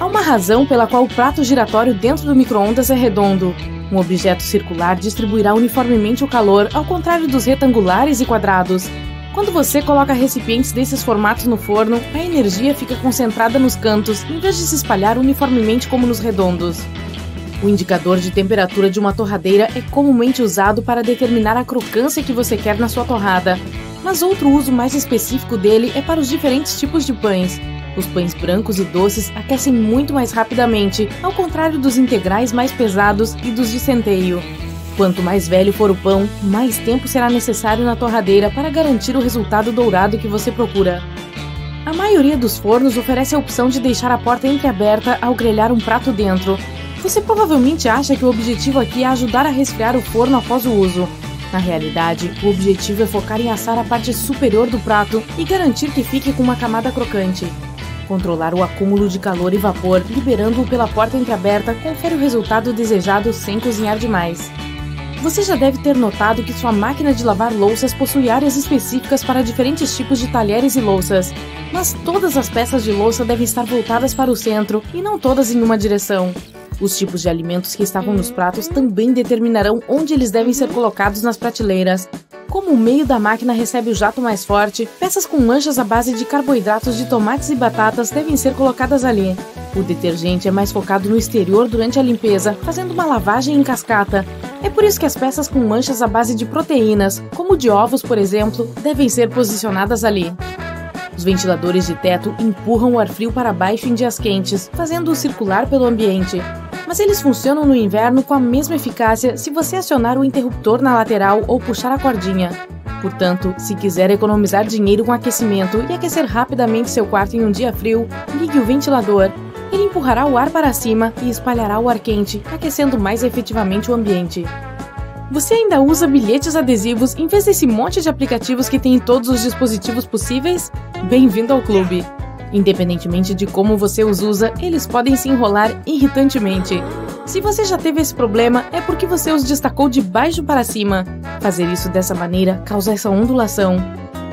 Há uma razão pela qual o prato giratório dentro do micro-ondas é redondo. Um objeto circular distribuirá uniformemente o calor, ao contrário dos retangulares e quadrados. Quando você coloca recipientes desses formatos no forno, a energia fica concentrada nos cantos, em vez de se espalhar uniformemente como nos redondos. O indicador de temperatura de uma torradeira é comumente usado para determinar a crocância que você quer na sua torrada, mas outro uso mais específico dele é para os diferentes tipos de pães. Os pães brancos e doces aquecem muito mais rapidamente, ao contrário dos integrais mais pesados e dos de centeio. Quanto mais velho for o pão, mais tempo será necessário na torradeira para garantir o resultado dourado que você procura. A maioria dos fornos oferece a opção de deixar a porta entreaberta ao grelhar um prato dentro. Você provavelmente acha que o objetivo aqui é ajudar a resfriar o forno após o uso. Na realidade, o objetivo é focar em assar a parte superior do prato e garantir que fique com uma camada crocante. Controlar o acúmulo de calor e vapor, liberando-o pela porta entreaberta, confere o resultado desejado sem cozinhar demais. Você já deve ter notado que sua máquina de lavar louças possui áreas específicas para diferentes tipos de talheres e louças, mas todas as peças de louça devem estar voltadas para o centro e não todas em uma direção. Os tipos de alimentos que estavam nos pratos também determinarão onde eles devem ser colocados nas prateleiras. Como o meio da máquina recebe o jato mais forte, peças com manchas à base de carboidratos de tomates e batatas devem ser colocadas ali. O detergente é mais focado no exterior durante a limpeza, fazendo uma lavagem em cascata. É por isso que as peças com manchas à base de proteínas, como de ovos, por exemplo, devem ser posicionadas ali. Os ventiladores de teto empurram o ar frio para baixo em dias quentes, fazendo-o circular pelo ambiente. Mas eles funcionam no inverno com a mesma eficácia se você acionar o interruptor na lateral ou puxar a cordinha. Portanto, se quiser economizar dinheiro com aquecimento e aquecer rapidamente seu quarto em um dia frio, ligue o ventilador. Ele empurrará o ar para cima e espalhará o ar quente, aquecendo mais efetivamente o ambiente. Você ainda usa bilhetes adesivos em vez desse monte de aplicativos que tem em todos os dispositivos possíveis? Bem-vindo ao clube! Independentemente de como você os usa, eles podem se enrolar irritantemente. Se você já teve esse problema, é porque você os destacou de baixo para cima. Fazer isso dessa maneira causa essa ondulação.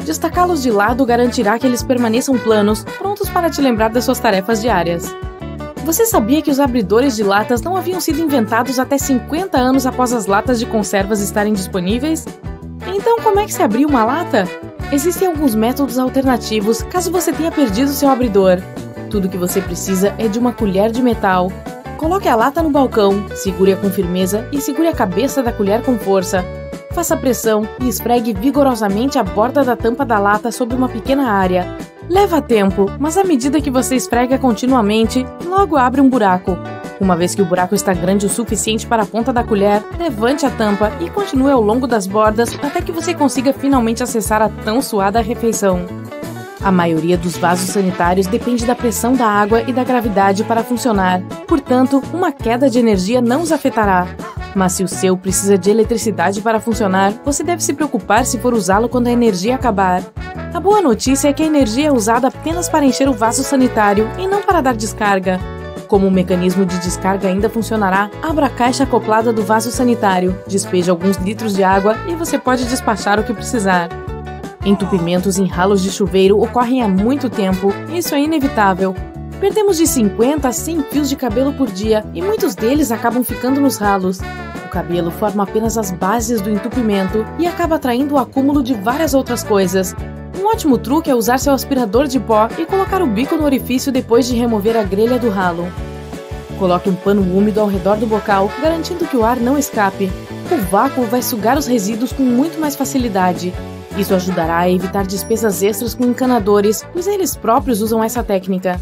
Destacá-los de lado garantirá que eles permaneçam planos, prontos para te lembrar das suas tarefas diárias. Você sabia que os abridores de latas não haviam sido inventados até 50 anos após as latas de conservas estarem disponíveis? Então, como é que se abria uma lata? Existem alguns métodos alternativos caso você tenha perdido seu abridor. Tudo que você precisa é de uma colher de metal. Coloque a lata no balcão, segure-a com firmeza e segure a cabeça da colher com força. Faça pressão e esfregue vigorosamente a borda da tampa da lata sobre uma pequena área. Leva tempo, mas à medida que você esfrega continuamente, logo abre um buraco. Uma vez que o buraco está grande o suficiente para a ponta da colher, levante a tampa e continue ao longo das bordas até que você consiga finalmente acessar a tão suada refeição. A maioria dos vasos sanitários depende da pressão da água e da gravidade para funcionar, portanto, uma queda de energia não os afetará. Mas se o seu precisa de eletricidade para funcionar, você deve se preocupar se for usá-lo quando a energia acabar. A boa notícia é que a energia é usada apenas para encher o vaso sanitário e não para dar descarga. Como o mecanismo de descarga ainda funcionará, abra a caixa acoplada do vaso sanitário, despeje alguns litros de água e você pode despachar o que precisar. Entupimentos em ralos de chuveiro ocorrem há muito tempo, isso é inevitável. Perdemos de 50 a 100 fios de cabelo por dia e muitos deles acabam ficando nos ralos. O cabelo forma apenas as bases do entupimento e acaba atraindo o acúmulo de várias outras coisas. Um ótimo truque é usar seu aspirador de pó e colocar o bico no orifício depois de remover a grelha do ralo. Coloque um pano úmido ao redor do bocal, garantindo que o ar não escape. O vácuo vai sugar os resíduos com muito mais facilidade. Isso ajudará a evitar despesas extras com encanadores, pois eles próprios usam essa técnica.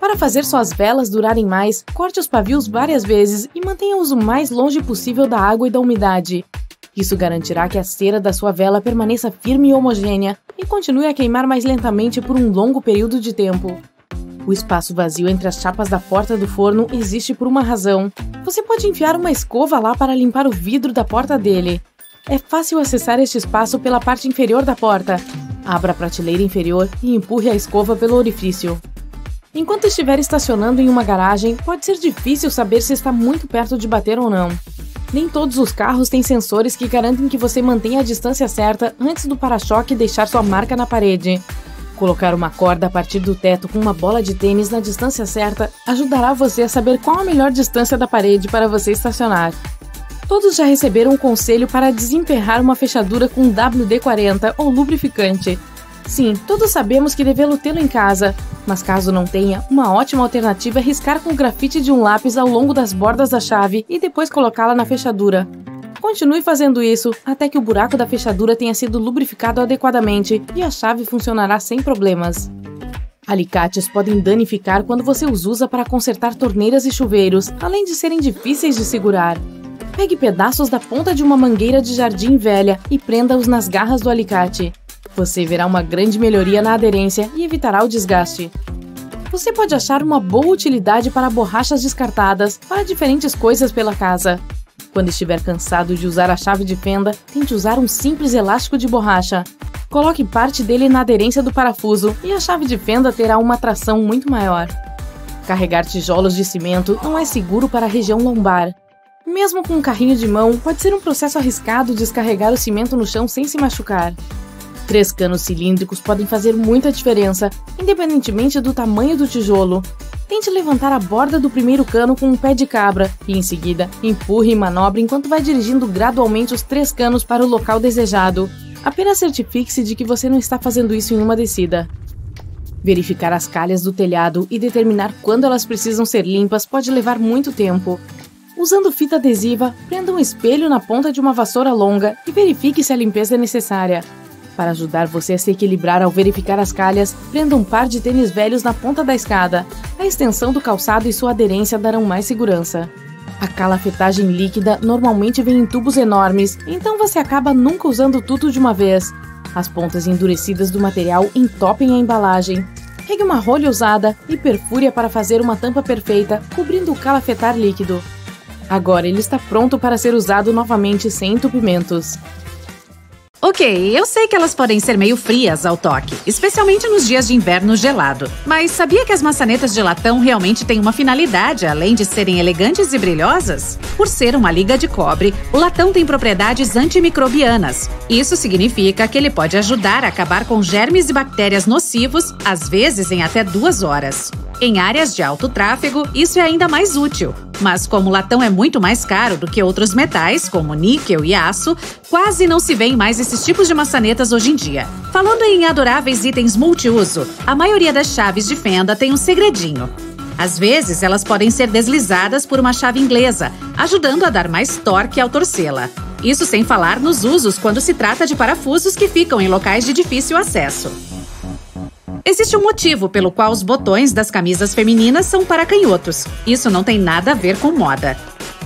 Para fazer suas velas durarem mais, corte os pavios várias vezes e mantenha-os o mais longe possível da água e da umidade. Isso garantirá que a cera da sua vela permaneça firme e homogênea e continue a queimar mais lentamente por um longo período de tempo. O espaço vazio entre as chapas da porta do forno existe por uma razão. Você pode enfiar uma escova lá para limpar o vidro da porta dele. É fácil acessar este espaço pela parte inferior da porta. Abra a prateleira inferior e empurre a escova pelo orifício. Enquanto estiver estacionando em uma garagem, pode ser difícil saber se está muito perto de bater ou não. Nem todos os carros têm sensores que garantem que você mantenha a distância certa antes do para-choque deixar sua marca na parede. Colocar uma corda a partir do teto com uma bola de tênis na distância certa ajudará você a saber qual a melhor distância da parede para você estacionar. Todos já receberam um conselho para desemperrar uma fechadura com WD-40 ou lubrificante. Sim, todos sabemos que devemos tê-lo em casa, mas caso não tenha, uma ótima alternativa é riscar com o grafite de um lápis ao longo das bordas da chave e depois colocá-la na fechadura. Continue fazendo isso até que o buraco da fechadura tenha sido lubrificado adequadamente e a chave funcionará sem problemas. Alicates podem danificar quando você os usa para consertar torneiras e chuveiros, além de serem difíceis de segurar. Pegue pedaços da ponta de uma mangueira de jardim velha e prenda-os nas garras do alicate. Você verá uma grande melhoria na aderência e evitará o desgaste. Você pode achar uma boa utilidade para borrachas descartadas para diferentes coisas pela casa. Quando estiver cansado de usar a chave de fenda, tente usar um simples elástico de borracha. Coloque parte dele na aderência do parafuso e a chave de fenda terá uma tração muito maior. Carregar tijolos de cimento não é seguro para a região lombar. Mesmo com um carrinho de mão, pode ser um processo arriscado descarregar o cimento no chão sem se machucar. 3 canos cilíndricos podem fazer muita diferença, independentemente do tamanho do tijolo. Tente levantar a borda do primeiro cano com um pé de cabra e, em seguida, empurre e manobre enquanto vai dirigindo gradualmente os 3 canos para o local desejado. Apenas certifique-se de que você não está fazendo isso em uma descida. Verificar as calhas do telhado e determinar quando elas precisam ser limpas pode levar muito tempo. Usando fita adesiva, prenda um espelho na ponta de uma vassoura longa e verifique se a limpeza é necessária. Para ajudar você a se equilibrar ao verificar as calhas, prenda um par de tênis velhos na ponta da escada. A extensão do calçado e sua aderência darão mais segurança. A calafetagem líquida normalmente vem em tubos enormes, então você acaba nunca usando tudo de uma vez. As pontas endurecidas do material entopem a embalagem. Regue uma rolha usada e perfure-a para fazer uma tampa perfeita, cobrindo o calafetar líquido. Agora ele está pronto para ser usado novamente sem entupimentos. Ok, eu sei que elas podem ser meio frias ao toque, especialmente nos dias de inverno gelado. Mas sabia que as maçanetas de latão realmente têm uma finalidade, além de serem elegantes e brilhosas? Por ser uma liga de cobre, o latão tem propriedades antimicrobianas. Isso significa que ele pode ajudar a acabar com germes e bactérias nocivos, às vezes em até 2 horas. Em áreas de alto tráfego, isso é ainda mais útil. Mas como o latão é muito mais caro do que outros metais, como níquel e aço, quase não se vêem mais esses tipos de maçanetas hoje em dia. Falando em adoráveis itens multiuso, a maioria das chaves de fenda tem um segredinho. Às vezes, elas podem ser deslizadas por uma chave inglesa, ajudando a dar mais torque ao torcê-la. Isso sem falar nos usos quando se trata de parafusos que ficam em locais de difícil acesso. Existe um motivo pelo qual os botões das camisas femininas são para canhotos. Isso não tem nada a ver com moda.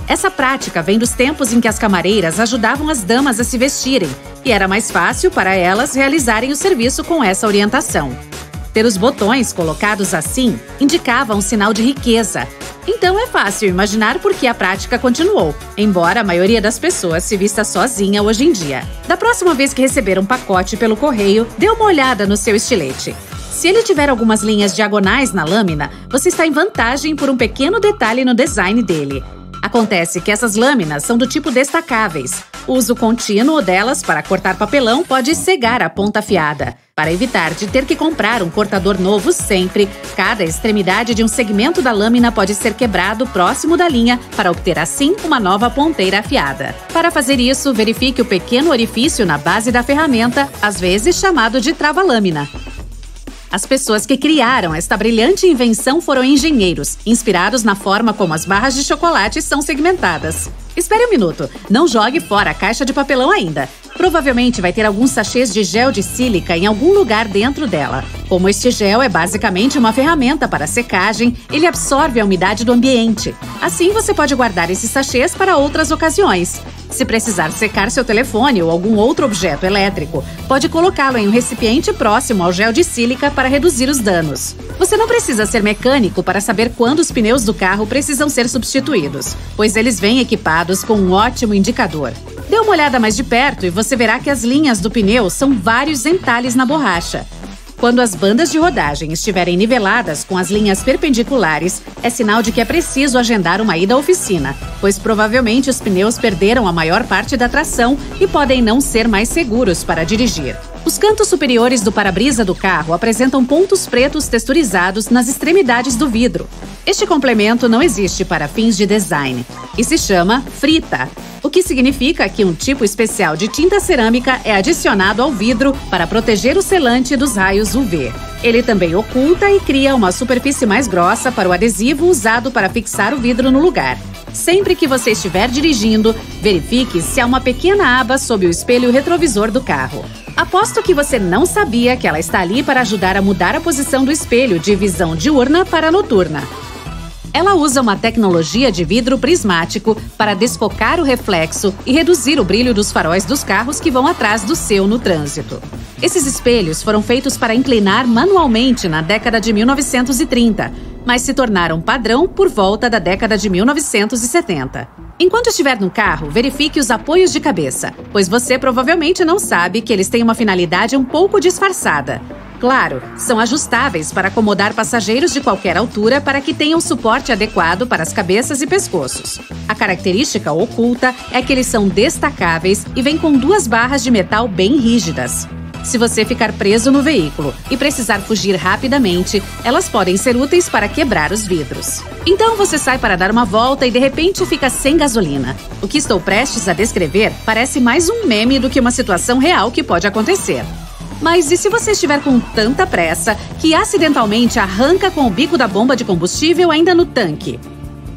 Essa prática vem dos tempos em que as camareiras ajudavam as damas a se vestirem, e era mais fácil para elas realizarem o serviço com essa orientação. Ter os botões colocados assim indicava um sinal de riqueza. Então é fácil imaginar por que a prática continuou, embora a maioria das pessoas se vista sozinha hoje em dia. Da próxima vez que receber um pacote pelo correio, dê uma olhada no seu estilete. Se ele tiver algumas linhas diagonais na lâmina, você está em vantagem por um pequeno detalhe no design dele. Acontece que essas lâminas são do tipo destacáveis. O uso contínuo delas para cortar papelão pode cegar a ponta afiada. Para evitar de ter que comprar um cortador novo sempre, cada extremidade de um segmento da lâmina pode ser quebrado próximo da linha para obter assim uma nova ponteira afiada. Para fazer isso, verifique o pequeno orifício na base da ferramenta, às vezes chamado de trava-lâmina. As pessoas que criaram esta brilhante invenção foram engenheiros, inspirados na forma como as barras de chocolate são segmentadas. Espere um minuto, não jogue fora a caixa de papelão ainda. Provavelmente vai ter alguns sachês de gel de sílica em algum lugar dentro dela. Como este gel é basicamente uma ferramenta para secagem, ele absorve a umidade do ambiente. Assim você pode guardar esses sachês para outras ocasiões. Se precisar secar seu telefone ou algum outro objeto elétrico, pode colocá-lo em um recipiente próximo ao gel de sílica para reduzir os danos. Você não precisa ser mecânico para saber quando os pneus do carro precisam ser substituídos, pois eles vêm equipados com um ótimo indicador. Dê uma olhada mais de perto e você verá que as linhas do pneu são vários entalhes na borracha. Quando as bandas de rodagem estiverem niveladas com as linhas perpendiculares, é sinal de que é preciso agendar uma ida à oficina, pois provavelmente os pneus perderam a maior parte da tração e podem não ser mais seguros para dirigir. Os cantos superiores do para-brisa do carro apresentam pontos pretos texturizados nas extremidades do vidro. Este complemento não existe para fins de design e se chama frita, o que significa que um tipo especial de tinta cerâmica é adicionado ao vidro para proteger o selante dos raios UV. Ele também oculta e cria uma superfície mais grossa para o adesivo usado para fixar o vidro no lugar. Sempre que você estiver dirigindo, verifique se há uma pequena aba sob o espelho retrovisor do carro. Aposto que você não sabia que ela está ali para ajudar a mudar a posição do espelho de visão diurna para noturna. Ela usa uma tecnologia de vidro prismático para desfocar o reflexo e reduzir o brilho dos faróis dos carros que vão atrás do seu no trânsito. Esses espelhos foram feitos para inclinar manualmente na década de 1930, mas se tornaram padrão por volta da década de 1970. Enquanto estiver no carro, verifique os apoios de cabeça, pois você provavelmente não sabe que eles têm uma finalidade um pouco disfarçada. Claro, são ajustáveis para acomodar passageiros de qualquer altura para que tenham suporte adequado para as cabeças e pescoços. A característica oculta é que eles são destacáveis e vêm com duas barras de metal bem rígidas. Se você ficar preso no veículo e precisar fugir rapidamente, elas podem ser úteis para quebrar os vidros. Então você sai para dar uma volta e de repente fica sem gasolina. O que estou prestes a descrever parece mais um meme do que uma situação real que pode acontecer. Mas e se você estiver com tanta pressa que acidentalmente arranca com o bico da bomba de combustível ainda no tanque?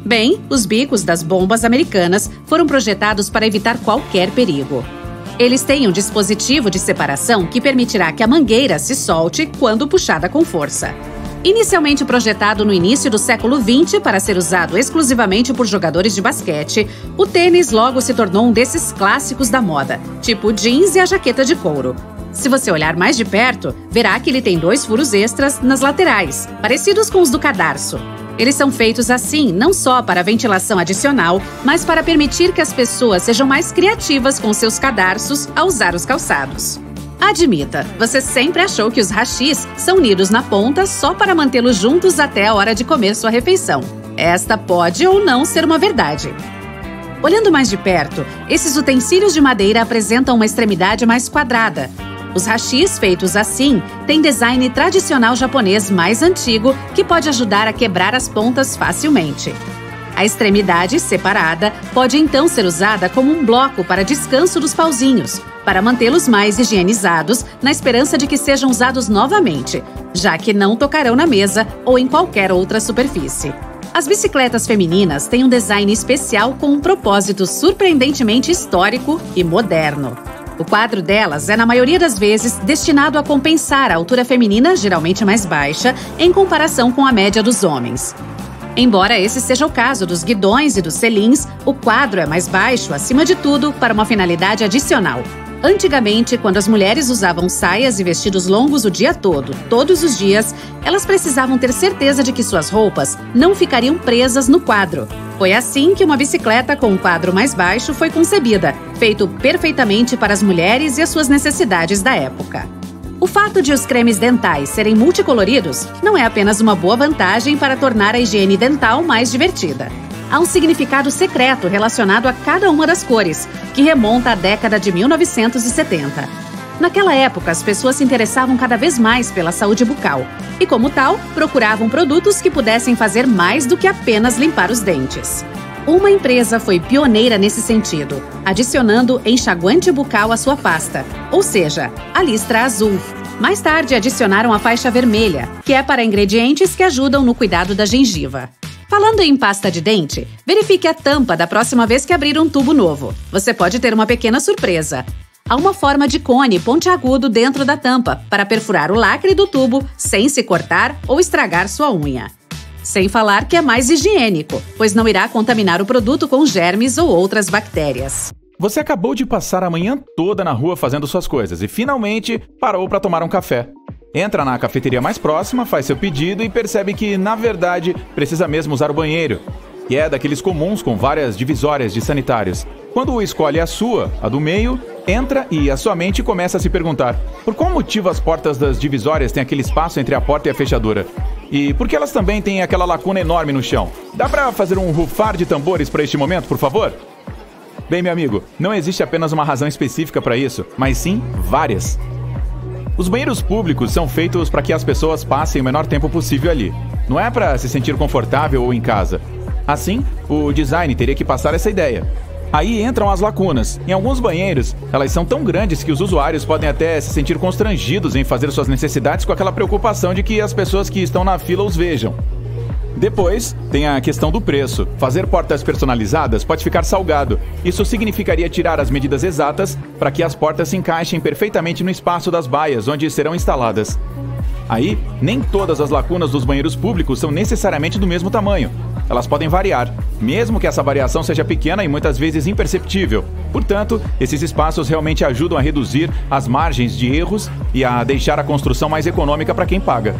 Bem, os bicos das bombas americanas foram projetados para evitar qualquer perigo. Eles têm um dispositivo de separação que permitirá que a mangueira se solte quando puxada com força. Inicialmente projetado no início do século XX para ser usado exclusivamente por jogadores de basquete, o tênis logo se tornou um desses clássicos da moda, tipo jeans e a jaqueta de couro. Se você olhar mais de perto, verá que ele tem dois furos extras nas laterais, parecidos com os do cadarço. Eles são feitos assim não só para ventilação adicional, mas para permitir que as pessoas sejam mais criativas com seus cadarços ao usar os calçados. Admita, você sempre achou que os rachis são unidos na ponta só para mantê-los juntos até a hora de comer sua refeição. Esta pode ou não ser uma verdade. Olhando mais de perto, esses utensílios de madeira apresentam uma extremidade mais quadrada. Os rachis feitos assim têm design tradicional japonês mais antigo que pode ajudar a quebrar as pontas facilmente. A extremidade separada pode então ser usada como um bloco para descanso dos pauzinhos, para mantê-los mais higienizados na esperança de que sejam usados novamente, já que não tocarão na mesa ou em qualquer outra superfície. As bicicletas femininas têm um design especial com um propósito surpreendentemente histórico e moderno. O quadro delas é, na maioria das vezes, destinado a compensar a altura feminina, geralmente mais baixa, em comparação com a média dos homens. Embora esse seja o caso dos guidões e dos selins, o quadro é mais baixo, acima de tudo, para uma finalidade adicional. Antigamente, quando as mulheres usavam saias e vestidos longos o dia todo, todos os dias, elas precisavam ter certeza de que suas roupas não ficariam presas no quadro. Foi assim que uma bicicleta com um quadro mais baixo foi concebida, feito perfeitamente para as mulheres e as suas necessidades da época. O fato de os cremes dentais serem multicoloridos não é apenas uma boa vantagem para tornar a higiene dental mais divertida. Há um significado secreto relacionado a cada uma das cores, que remonta à década de 1970. Naquela época, as pessoas se interessavam cada vez mais pela saúde bucal e, como tal, procuravam produtos que pudessem fazer mais do que apenas limpar os dentes. Uma empresa foi pioneira nesse sentido, adicionando enxaguante bucal à sua pasta, ou seja, a listra azul. Mais tarde, adicionaram a faixa vermelha, que é para ingredientes que ajudam no cuidado da gengiva. Falando em pasta de dente, verifique a tampa da próxima vez que abrir um tubo novo. Você pode ter uma pequena surpresa. Há uma forma de cone pontiagudo dentro da tampa para perfurar o lacre do tubo sem se cortar ou estragar sua unha. Sem falar que é mais higiênico, pois não irá contaminar o produto com germes ou outras bactérias. Você acabou de passar a manhã toda na rua fazendo suas coisas e finalmente parou para tomar um café. Entra na cafeteria mais próxima, faz seu pedido e percebe que, na verdade, precisa mesmo usar o banheiro. E é daqueles comuns com várias divisórias de sanitários. Quando escolhe a sua, a do meio, entra e a sua mente começa a se perguntar: por qual motivo as portas das divisórias têm aquele espaço entre a porta e a fechadura? E por que elas também têm aquela lacuna enorme no chão? Dá pra fazer um rufar de tambores para este momento, por favor? Bem, meu amigo, não existe apenas uma razão específica para isso, mas sim várias. Os banheiros públicos são feitos para que as pessoas passem o menor tempo possível ali. Não é para se sentir confortável ou em casa. Assim, o design teria que passar essa ideia. Aí entram as lacunas. Em alguns banheiros, elas são tão grandes que os usuários podem até se sentir constrangidos em fazer suas necessidades com aquela preocupação de que as pessoas que estão na fila os vejam. Depois, tem a questão do preço. Fazer portas personalizadas pode ficar salgado. Isso significaria tirar as medidas exatas para que as portas se encaixem perfeitamente no espaço das baias onde serão instaladas. Aí, nem todas as lacunas dos banheiros públicos são necessariamente do mesmo tamanho. Elas podem variar, mesmo que essa variação seja pequena e muitas vezes imperceptível. Portanto, esses espaços realmente ajudam a reduzir as margens de erros e a deixar a construção mais econômica para quem paga.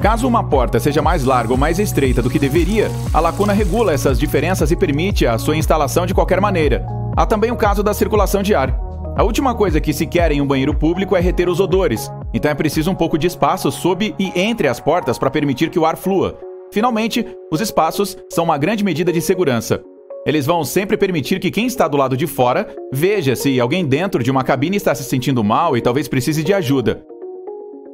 Caso uma porta seja mais larga ou mais estreita do que deveria, a lacuna regula essas diferenças e permite a sua instalação de qualquer maneira. Há também o caso da circulação de ar. A última coisa que se quer em um banheiro público é reter os odores. Então é preciso um pouco de espaço sob e entre as portas para permitir que o ar flua. Finalmente, os espaços são uma grande medida de segurança. Eles vão sempre permitir que quem está do lado de fora veja se alguém dentro de uma cabine está se sentindo mal e talvez precise de ajuda.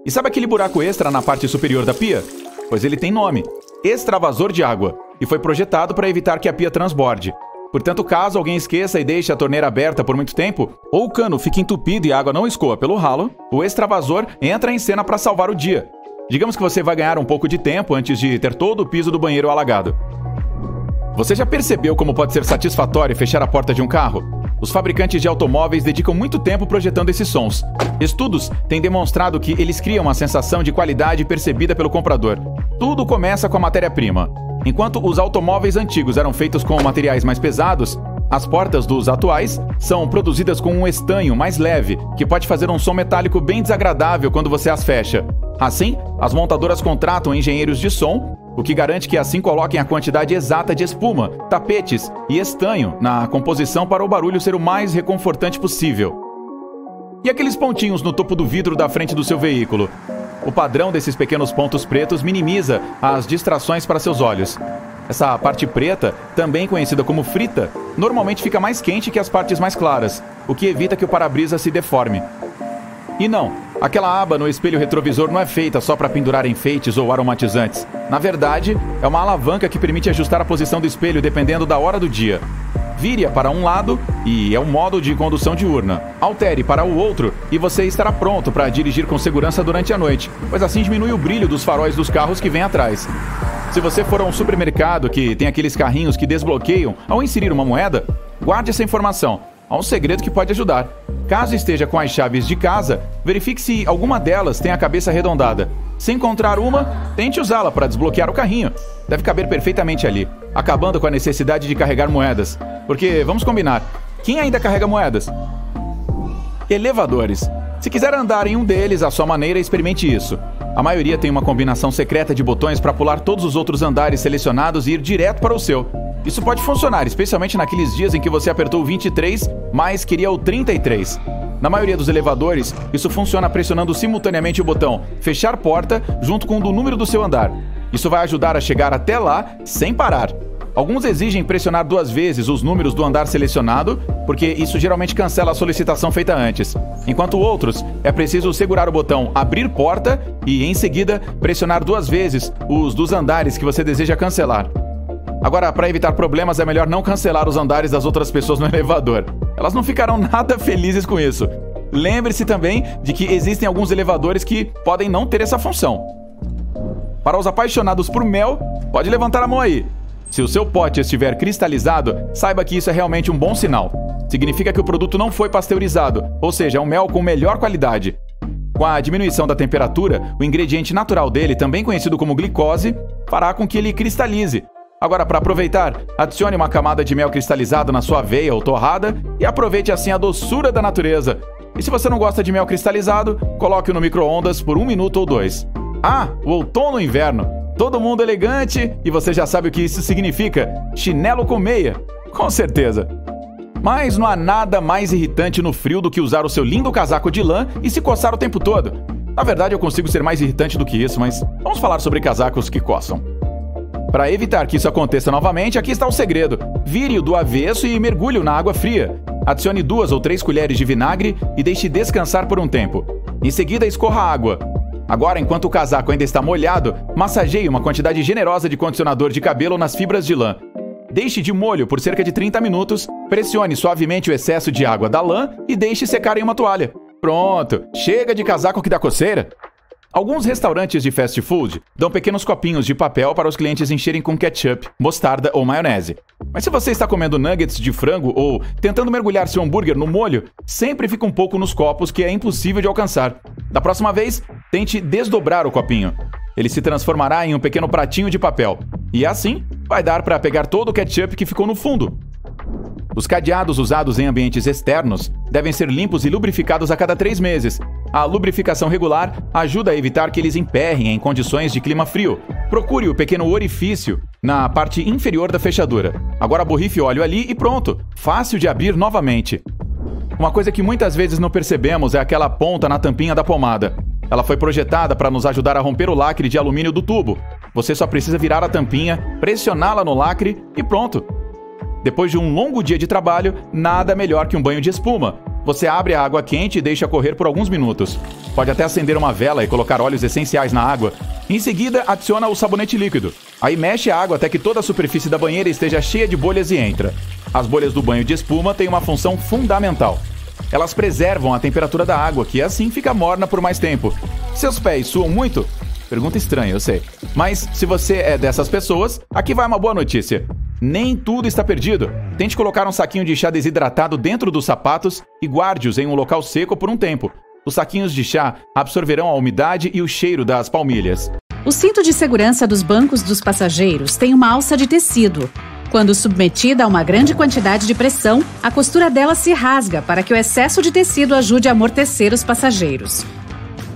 E sabe aquele buraco extra na parte superior da pia? Pois ele tem nome: extravasor de água, e foi projetado para evitar que a pia transborde. Portanto, caso alguém esqueça e deixe a torneira aberta por muito tempo, ou o cano fique entupido e a água não escoa pelo ralo, o extravasor entra em cena para salvar o dia. Digamos que você vai ganhar um pouco de tempo antes de ter todo o piso do banheiro alagado. Você já percebeu como pode ser satisfatório fechar a porta de um carro? Os fabricantes de automóveis dedicam muito tempo projetando esses sons. Estudos têm demonstrado que eles criam uma sensação de qualidade percebida pelo comprador. Tudo começa com a matéria-prima. Enquanto os automóveis antigos eram feitos com materiais mais pesados, as portas dos atuais são produzidas com um estanho mais leve, que pode fazer um som metálico bem desagradável quando você as fecha. Assim, as montadoras contratam engenheiros de som, o que garante que assim coloquem a quantidade exata de espuma, tapetes e estanho na composição para o barulho ser o mais reconfortante possível. E aqueles pontinhos no topo do vidro da frente do seu veículo? O padrão desses pequenos pontos pretos minimiza as distrações para seus olhos. Essa parte preta, também conhecida como frita, normalmente fica mais quente que as partes mais claras, o que evita que o para-brisa se deforme. E não, aquela aba no espelho retrovisor não é feita só para pendurar enfeites ou aromatizantes. Na verdade, é uma alavanca que permite ajustar a posição do espelho dependendo da hora do dia. Vire-a para um lado e é um modo de condução diurna. Altere para o outro e você estará pronto para dirigir com segurança durante a noite, pois assim diminui o brilho dos faróis dos carros que vêm atrás. Se você for a um supermercado que tem aqueles carrinhos que desbloqueiam ao inserir uma moeda, guarde essa informação. Há um segredo que pode ajudar. Caso esteja com as chaves de casa, verifique se alguma delas tem a cabeça arredondada. Se encontrar uma, tente usá-la para desbloquear o carrinho. Deve caber perfeitamente ali, acabando com a necessidade de carregar moedas. Porque, vamos combinar, quem ainda carrega moedas? Elevadores. Se quiser andar em um deles à sua maneira, experimente isso. A maioria tem uma combinação secreta de botões para pular todos os outros andares selecionados e ir direto para o seu. Isso pode funcionar, especialmente naqueles dias em que você apertou o 23, mas queria o 33. Na maioria dos elevadores, isso funciona pressionando simultaneamente o botão fechar porta junto com o do número do seu andar. Isso vai ajudar a chegar até lá sem parar. Alguns exigem pressionar duas vezes os números do andar selecionado, porque isso geralmente cancela a solicitação feita antes. Enquanto outros, é preciso segurar o botão abrir porta e, em seguida, pressionar duas vezes os dos andares que você deseja cancelar. Agora, para evitar problemas, é melhor não cancelar os andares das outras pessoas no elevador. Elas não ficarão nada felizes com isso. Lembre-se também de que existem alguns elevadores que podem não ter essa função. Para os apaixonados por mel, pode levantar a mão aí. Se o seu pote estiver cristalizado, saiba que isso é realmente um bom sinal. Significa que o produto não foi pasteurizado, ou seja, é um mel com melhor qualidade. Com a diminuição da temperatura, o ingrediente natural dele, também conhecido como glicose, fará com que ele cristalize. Agora, para aproveitar, adicione uma camada de mel cristalizado na sua aveia ou torrada e aproveite assim a doçura da natureza. E se você não gosta de mel cristalizado, coloque-o no micro-ondas por 1 minuto ou 2. Ah, o outono e o inverno! Todo mundo elegante, e você já sabe o que isso significa. Chinelo com meia, com certeza. Mas não há nada mais irritante no frio do que usar o seu lindo casaco de lã e se coçar o tempo todo. Na verdade, eu consigo ser mais irritante do que isso, mas vamos falar sobre casacos que coçam. Para evitar que isso aconteça novamente, aqui está o segredo. Vire-o do avesso e mergulhe-o na água fria. Adicione 2 ou 3 colheres de vinagre e deixe descansar por um tempo. Em seguida, escorra a água. Agora, enquanto o casaco ainda está molhado, massageie uma quantidade generosa de condicionador de cabelo nas fibras de lã. Deixe de molho por cerca de 30 minutos, pressione suavemente o excesso de água da lã e deixe secar em uma toalha. Pronto! Chega de casaco que dá coceira! Alguns restaurantes de fast food dão pequenos copinhos de papel para os clientes encherem com ketchup, mostarda ou maionese. Mas se você está comendo nuggets de frango ou tentando mergulhar seu hambúrguer no molho, sempre fica um pouco nos copos que é impossível de alcançar. Da próxima vez, tente desdobrar o copinho. Ele se transformará em um pequeno pratinho de papel. E assim, vai dar para pegar todo o ketchup que ficou no fundo. Os cadeados usados em ambientes externos devem ser limpos e lubrificados a cada 3 meses. A lubrificação regular ajuda a evitar que eles emperrem em condições de clima frio. Procure o pequeno orifício na parte inferior da fechadura. Agora borrife óleo ali e pronto! Fácil de abrir novamente. Uma coisa que muitas vezes não percebemos é aquela ponta na tampinha da pomada. Ela foi projetada para nos ajudar a romper o lacre de alumínio do tubo. Você só precisa virar a tampinha, pressioná-la no lacre e pronto! Depois de um longo dia de trabalho, nada melhor que um banho de espuma. Você abre a água quente e deixa correr por alguns minutos. Pode até acender uma vela e colocar óleos essenciais na água. Em seguida, adiciona o sabonete líquido. Aí mexe a água até que toda a superfície da banheira esteja cheia de bolhas e entra. As bolhas do banho de espuma têm uma função fundamental. Elas preservam a temperatura da água, que assim fica morna por mais tempo. Seus pés suam muito? Pergunta estranha, eu sei. Mas, se você é dessas pessoas, aqui vai uma boa notícia. Nem tudo está perdido. Tente colocar um saquinho de chá desidratado dentro dos sapatos e guarde-os em um local seco por um tempo. Os saquinhos de chá absorverão a umidade e o cheiro das palmilhas. O cinto de segurança dos bancos dos passageiros tem uma alça de tecido. Quando submetida a uma grande quantidade de pressão, a costura dela se rasga para que o excesso de tecido ajude a amortecer os passageiros.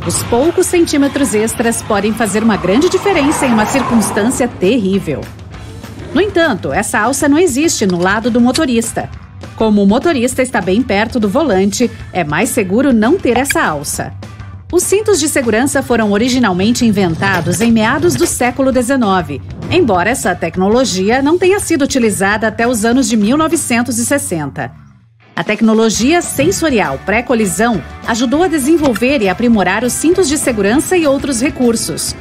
Os poucos centímetros extras podem fazer uma grande diferença em uma circunstância terrível. No entanto, essa alça não existe no lado do motorista. Como o motorista está bem perto do volante, é mais seguro não ter essa alça. Os cintos de segurança foram originalmente inventados em meados do século XIX, embora essa tecnologia não tenha sido utilizada até os anos de 1960. A tecnologia sensorial pré-colisão ajudou a desenvolver e aprimorar os cintos de segurança e outros recursos.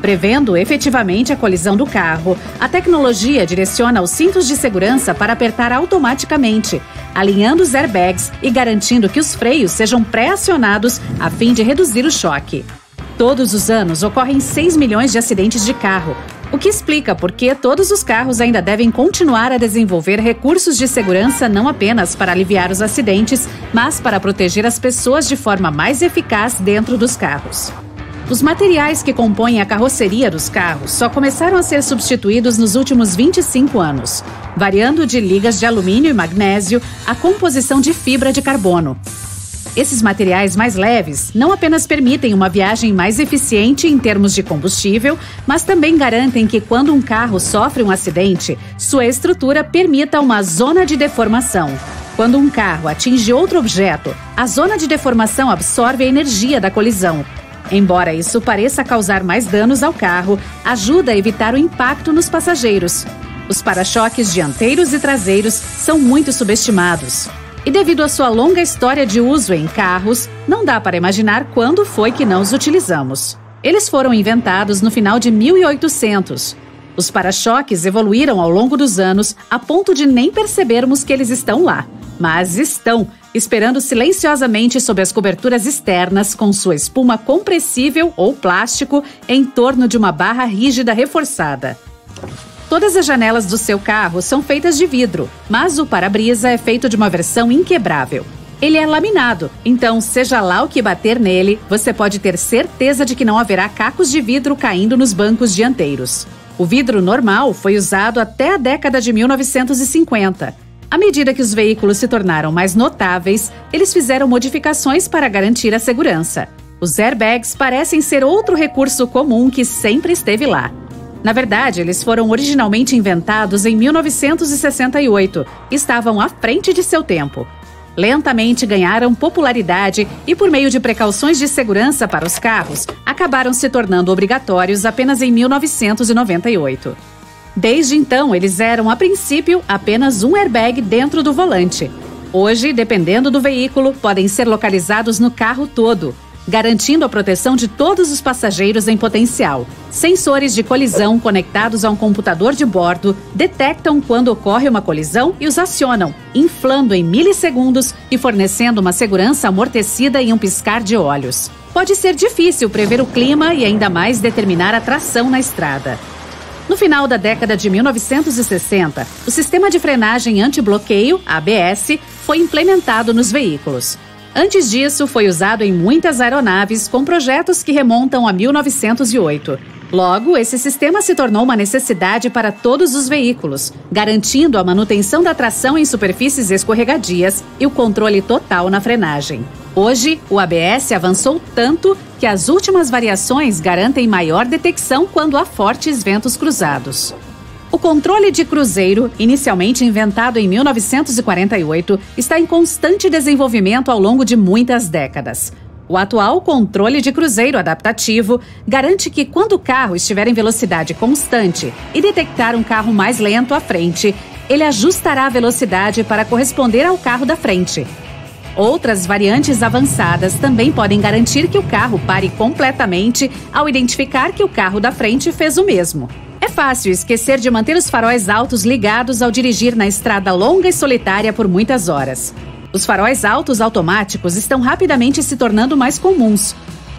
Prevendo efetivamente a colisão do carro, a tecnologia direciona os cintos de segurança para apertar automaticamente, alinhando os airbags e garantindo que os freios sejam pré-acionados a fim de reduzir o choque. Todos os anos ocorrem 6 milhões de acidentes de carro, o que explica por que todos os carros ainda devem continuar a desenvolver recursos de segurança não apenas para aliviar os acidentes, mas para proteger as pessoas de forma mais eficaz dentro dos carros. Os materiais que compõem a carroceria dos carros só começaram a ser substituídos nos últimos 25 anos, variando de ligas de alumínio e magnésio à composição de fibra de carbono. Esses materiais mais leves não apenas permitem uma viagem mais eficiente em termos de combustível, mas também garantem que quando um carro sofre um acidente, sua estrutura permita uma zona de deformação. Quando um carro atinge outro objeto, a zona de deformação absorve a energia da colisão. Embora isso pareça causar mais danos ao carro, ajuda a evitar o impacto nos passageiros. Os para-choques dianteiros e traseiros são muito subestimados. E devido à sua longa história de uso em carros, não dá para imaginar quando foi que não os utilizamos. Eles foram inventados no final de 1800. Os para-choques evoluíram ao longo dos anos a ponto de nem percebermos que eles estão lá. Mas estão, esperando silenciosamente sob as coberturas externas com sua espuma compressível ou plástico em torno de uma barra rígida reforçada. Todas as janelas do seu carro são feitas de vidro, mas o para-brisa é feito de uma versão inquebrável. Ele é laminado, então seja lá o que bater nele, você pode ter certeza de que não haverá cacos de vidro caindo nos bancos dianteiros. O vidro normal foi usado até a década de 1950. À medida que os veículos se tornaram mais notáveis, eles fizeram modificações para garantir a segurança. Os airbags parecem ser outro recurso comum que sempre esteve lá. Na verdade, eles foram originalmente inventados em 1968 e estavam à frente de seu tempo. Lentamente ganharam popularidade e, por meio de precauções de segurança para os carros, acabaram se tornando obrigatórios apenas em 1998. Desde então, eles eram, a princípio, apenas um airbag dentro do volante. Hoje, dependendo do veículo, podem ser localizados no carro todo, garantindo a proteção de todos os passageiros em potencial. Sensores de colisão conectados a um computador de bordo detectam quando ocorre uma colisão e os acionam, inflando em milissegundos e fornecendo uma segurança amortecida em um piscar de olhos. Pode ser difícil prever o clima e ainda mais determinar a tração na estrada. No final da década de 1960, o sistema de frenagem anti-bloqueio, ABS, foi implementado nos veículos. Antes disso, foi usado em muitas aeronaves com projetos que remontam a 1908. Logo, esse sistema se tornou uma necessidade para todos os veículos, garantindo a manutenção da tração em superfícies escorregadias e o controle total na frenagem. Hoje, o ABS avançou tanto que as últimas variações garantem maior detecção quando há fortes ventos cruzados. O controle de cruzeiro, inicialmente inventado em 1948, está em constante desenvolvimento ao longo de muitas décadas. O atual controle de cruzeiro adaptativo garante que quando o carro estiver em velocidade constante e detectar um carro mais lento à frente, ele ajustará a velocidade para corresponder ao carro da frente. Outras variantes avançadas também podem garantir que o carro pare completamente ao identificar que o carro da frente fez o mesmo. É fácil esquecer de manter os faróis altos ligados ao dirigir na estrada longa e solitária por muitas horas. Os faróis altos automáticos estão rapidamente se tornando mais comuns.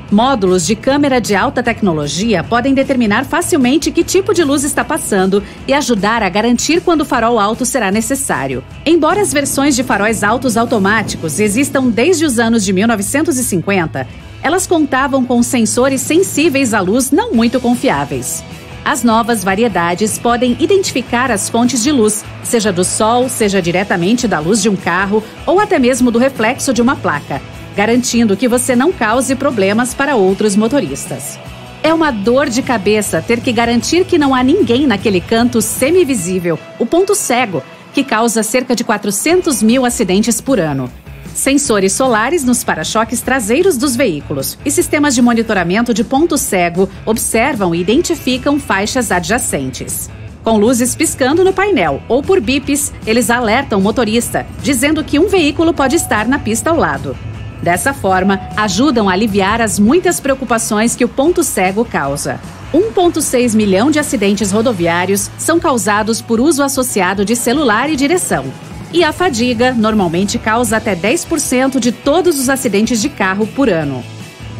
Módulos de câmera de alta tecnologia podem determinar facilmente que tipo de luz está passando e ajudar a garantir quando o farol alto será necessário. Embora as versões de faróis altos automáticos existam desde os anos de 1950, elas contavam com sensores sensíveis à luz não muito confiáveis. As novas variedades podem identificar as fontes de luz, seja do sol, seja diretamente da luz de um carro ou até mesmo do reflexo de uma placa, garantindo que você não cause problemas para outros motoristas. É uma dor de cabeça ter que garantir que não há ninguém naquele canto semivisível, o ponto cego, que causa cerca de 400 mil acidentes por ano. Sensores solares nos para-choques traseiros dos veículos e sistemas de monitoramento de ponto cego observam e identificam faixas adjacentes. Com luzes piscando no painel ou por bips, eles alertam o motorista, dizendo que um veículo pode estar na pista ao lado. Dessa forma, ajudam a aliviar as muitas preocupações que o ponto cego causa. 1,6 milhão de acidentes rodoviários são causados por uso associado de celular e direção. E a fadiga normalmente causa até 10% de todos os acidentes de carro por ano.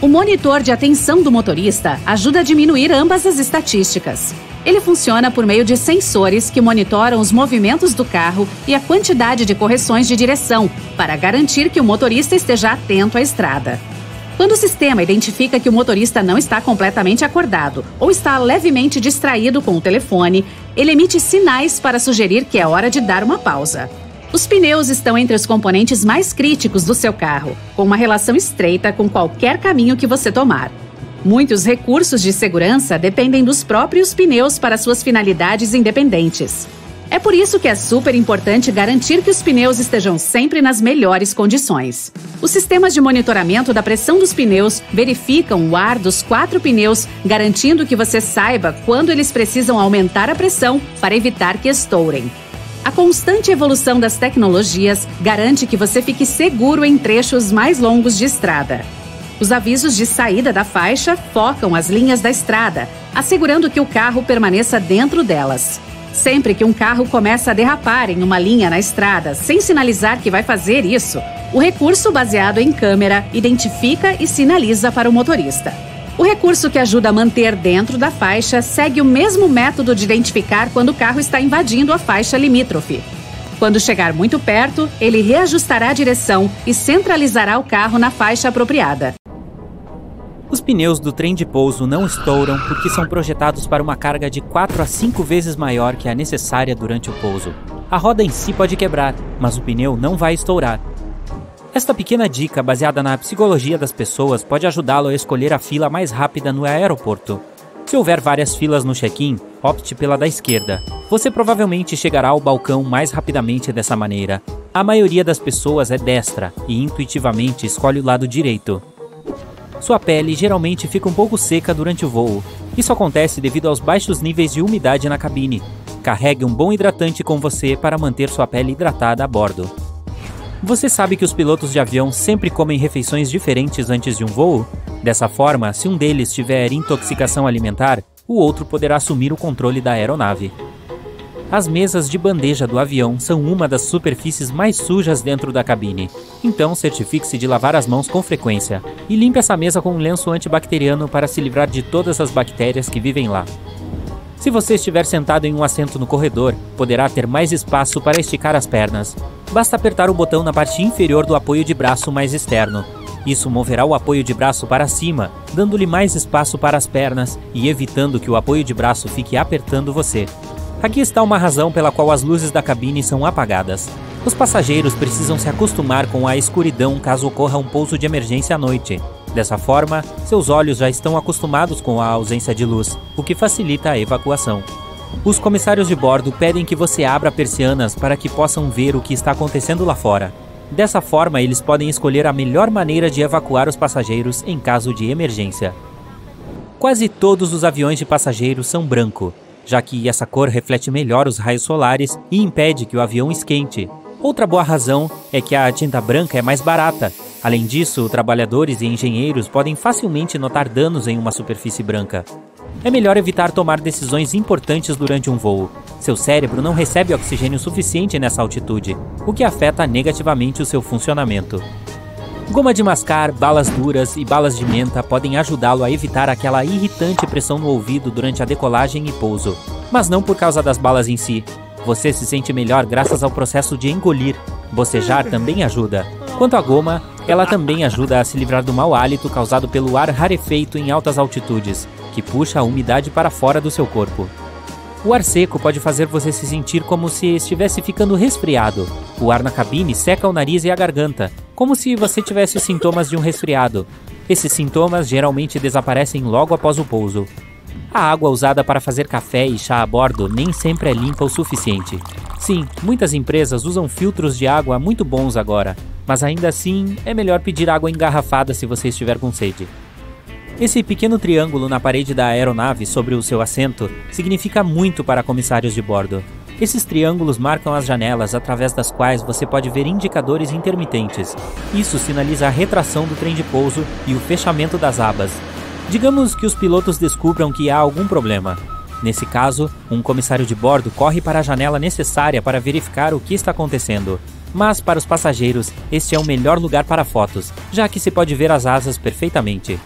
O monitor de atenção do motorista ajuda a diminuir ambas as estatísticas. Ele funciona por meio de sensores que monitoram os movimentos do carro e a quantidade de correções de direção, para garantir que o motorista esteja atento à estrada. Quando o sistema identifica que o motorista não está completamente acordado ou está levemente distraído com o telefone, ele emite sinais para sugerir que é hora de dar uma pausa. Os pneus estão entre os componentes mais críticos do seu carro, com uma relação estreita com qualquer caminho que você tomar. Muitos recursos de segurança dependem dos próprios pneus para suas finalidades independentes. É por isso que é super importante garantir que os pneus estejam sempre nas melhores condições. Os sistemas de monitoramento da pressão dos pneus verificam o ar dos 4 pneus, garantindo que você saiba quando eles precisam aumentar a pressão para evitar que estourem. A constante evolução das tecnologias garante que você fique seguro em trechos mais longos de estrada. Os avisos de saída da faixa focam as linhas da estrada, assegurando que o carro permaneça dentro delas. Sempre que um carro começa a derrapar em uma linha na estrada sem sinalizar que vai fazer isso, o recurso baseado em câmera identifica e sinaliza para o motorista. O recurso que ajuda a manter dentro da faixa segue o mesmo método de identificar quando o carro está invadindo a faixa limítrofe. Quando chegar muito perto, ele reajustará a direção e centralizará o carro na faixa apropriada. Os pneus do trem de pouso não estouram porque são projetados para uma carga de 4 a 5 vezes maior que a necessária durante o pouso. A roda em si pode quebrar, mas o pneu não vai estourar. Esta pequena dica, baseada na psicologia das pessoas, pode ajudá-lo a escolher a fila mais rápida no aeroporto. Se houver várias filas no check-in, opte pela da esquerda. Você provavelmente chegará ao balcão mais rapidamente dessa maneira. A maioria das pessoas é destra e intuitivamente escolhe o lado direito. Sua pele geralmente fica um pouco seca durante o voo. Isso acontece devido aos baixos níveis de umidade na cabine. Carregue um bom hidratante com você para manter sua pele hidratada a bordo. Você sabe que os pilotos de avião sempre comem refeições diferentes antes de um voo? Dessa forma, se um deles tiver intoxicação alimentar, o outro poderá assumir o controle da aeronave. As mesas de bandeja do avião são uma das superfícies mais sujas dentro da cabine. Então, certifique-se de lavar as mãos com frequência e limpe essa mesa com um lenço antibacteriano para se livrar de todas as bactérias que vivem lá. Se você estiver sentado em um assento no corredor, poderá ter mais espaço para esticar as pernas. Basta apertar o botão na parte inferior do apoio de braço mais externo. Isso moverá o apoio de braço para cima, dando-lhe mais espaço para as pernas e evitando que o apoio de braço fique apertando você. Aqui está uma razão pela qual as luzes da cabine são apagadas. Os passageiros precisam se acostumar com a escuridão caso ocorra um pouso de emergência à noite. Dessa forma, seus olhos já estão acostumados com a ausência de luz, o que facilita a evacuação. Os comissários de bordo pedem que você abra persianas para que possam ver o que está acontecendo lá fora. Dessa forma, eles podem escolher a melhor maneira de evacuar os passageiros em caso de emergência. Quase todos os aviões de passageiros são branco, já que essa cor reflete melhor os raios solares e impede que o avião esquente. Outra boa razão é que a tinta branca é mais barata. Além disso, trabalhadores e engenheiros podem facilmente notar danos em uma superfície branca. É melhor evitar tomar decisões importantes durante um voo. Seu cérebro não recebe oxigênio suficiente nessa altitude, o que afeta negativamente o seu funcionamento. Goma de mascar, balas duras e balas de menta podem ajudá-lo a evitar aquela irritante pressão no ouvido durante a decolagem e pouso. Mas não por causa das balas em si. Você se sente melhor graças ao processo de engolir. Bocejar também ajuda. Quanto à goma, ela também ajuda a se livrar do mau hálito causado pelo ar rarefeito em altas altitudes, que puxa a umidade para fora do seu corpo. O ar seco pode fazer você se sentir como se estivesse ficando resfriado. O ar na cabine seca o nariz e a garganta, como se você tivesse sintomas de um resfriado. Esses sintomas geralmente desaparecem logo após o pouso. A água usada para fazer café e chá a bordo nem sempre é limpa o suficiente. Sim, muitas empresas usam filtros de água muito bons agora, mas ainda assim é melhor pedir água engarrafada se você estiver com sede. Esse pequeno triângulo na parede da aeronave sobre o seu assento significa muito para comissários de bordo. Esses triângulos marcam as janelas através das quais você pode ver indicadores intermitentes. Isso sinaliza a retração do trem de pouso e o fechamento das abas. Digamos que os pilotos descubram que há algum problema. Nesse caso, um comissário de bordo corre para a janela necessária para verificar o que está acontecendo. Mas para os passageiros, este é o melhor lugar para fotos, já que se pode ver as asas perfeitamente.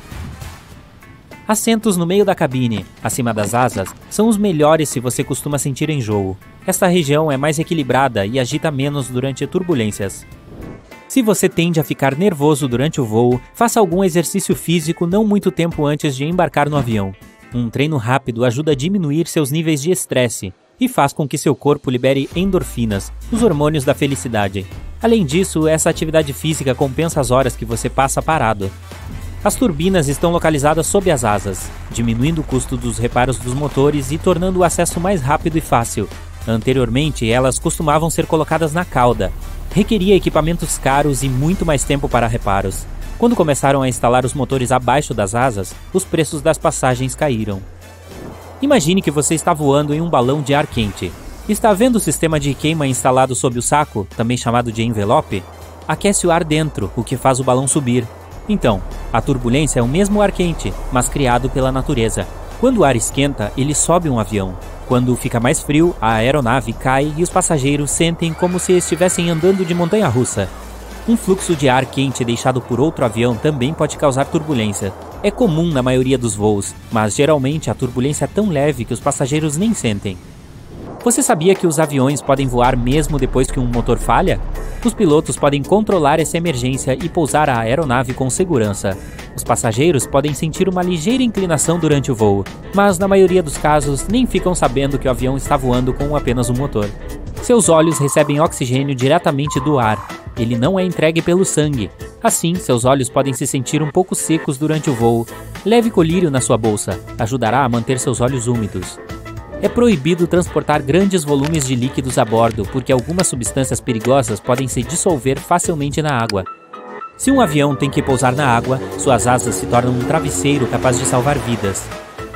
Assentos no meio da cabine, acima das asas, são os melhores se você costuma sentir enjoo. Esta região é mais equilibrada e agita menos durante turbulências. Se você tende a ficar nervoso durante o voo, faça algum exercício físico não muito tempo antes de embarcar no avião. Um treino rápido ajuda a diminuir seus níveis de estresse e faz com que seu corpo libere endorfinas, os hormônios da felicidade. Além disso, essa atividade física compensa as horas que você passa parado. As turbinas estão localizadas sob as asas, diminuindo o custo dos reparos dos motores e tornando o acesso mais rápido e fácil. Anteriormente, elas costumavam ser colocadas na cauda. Requeria equipamentos caros e muito mais tempo para reparos. Quando começaram a instalar os motores abaixo das asas, os preços das passagens caíram. Imagine que você está voando em um balão de ar quente. Está vendo o sistema de queima instalado sob o saco, também chamado de envelope? Aquece o ar dentro, o que faz o balão subir. Então, a turbulência é o mesmo ar quente, mas criado pela natureza. Quando o ar esquenta, ele sobe um avião. Quando fica mais frio, a aeronave cai e os passageiros sentem como se estivessem andando de montanha-russa. Um fluxo de ar quente deixado por outro avião também pode causar turbulência. É comum na maioria dos voos, mas geralmente a turbulência é tão leve que os passageiros nem sentem. Você sabia que os aviões podem voar mesmo depois que um motor falha? Os pilotos podem controlar essa emergência e pousar a aeronave com segurança. Os passageiros podem sentir uma ligeira inclinação durante o voo, mas na maioria dos casos nem ficam sabendo que o avião está voando com apenas um motor. Seus olhos recebem oxigênio diretamente do ar. Ele não é entregue pelo sangue. Assim, seus olhos podem se sentir um pouco secos durante o voo. Leve colírio na sua bolsa. Ajudará a manter seus olhos úmidos. É proibido transportar grandes volumes de líquidos a bordo, porque algumas substâncias perigosas podem se dissolver facilmente na água. Se um avião tem que pousar na água, suas asas se tornam um travesseiro capaz de salvar vidas.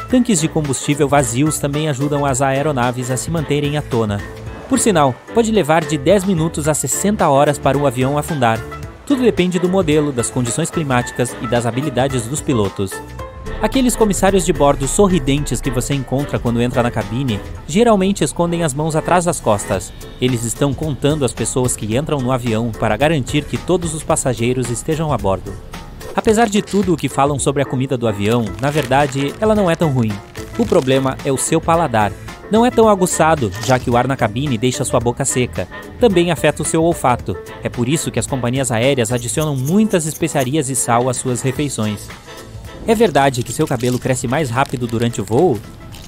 Tanques de combustível vazios também ajudam as aeronaves a se manterem à tona. Por sinal, pode levar de 10 minutos a 60 horas para um avião afundar. Tudo depende do modelo, das condições climáticas e das habilidades dos pilotos. Aqueles comissários de bordo sorridentes que você encontra quando entra na cabine geralmente escondem as mãos atrás das costas. Eles estão contando as pessoas que entram no avião para garantir que todos os passageiros estejam a bordo. Apesar de tudo o que falam sobre a comida do avião, na verdade, ela não é tão ruim. O problema é o seu paladar. Não é tão aguçado, já que o ar na cabine deixa sua boca seca. Também afeta o seu olfato. É por isso que as companhias aéreas adicionam muitas especiarias e sal às suas refeições. É verdade que seu cabelo cresce mais rápido durante o voo?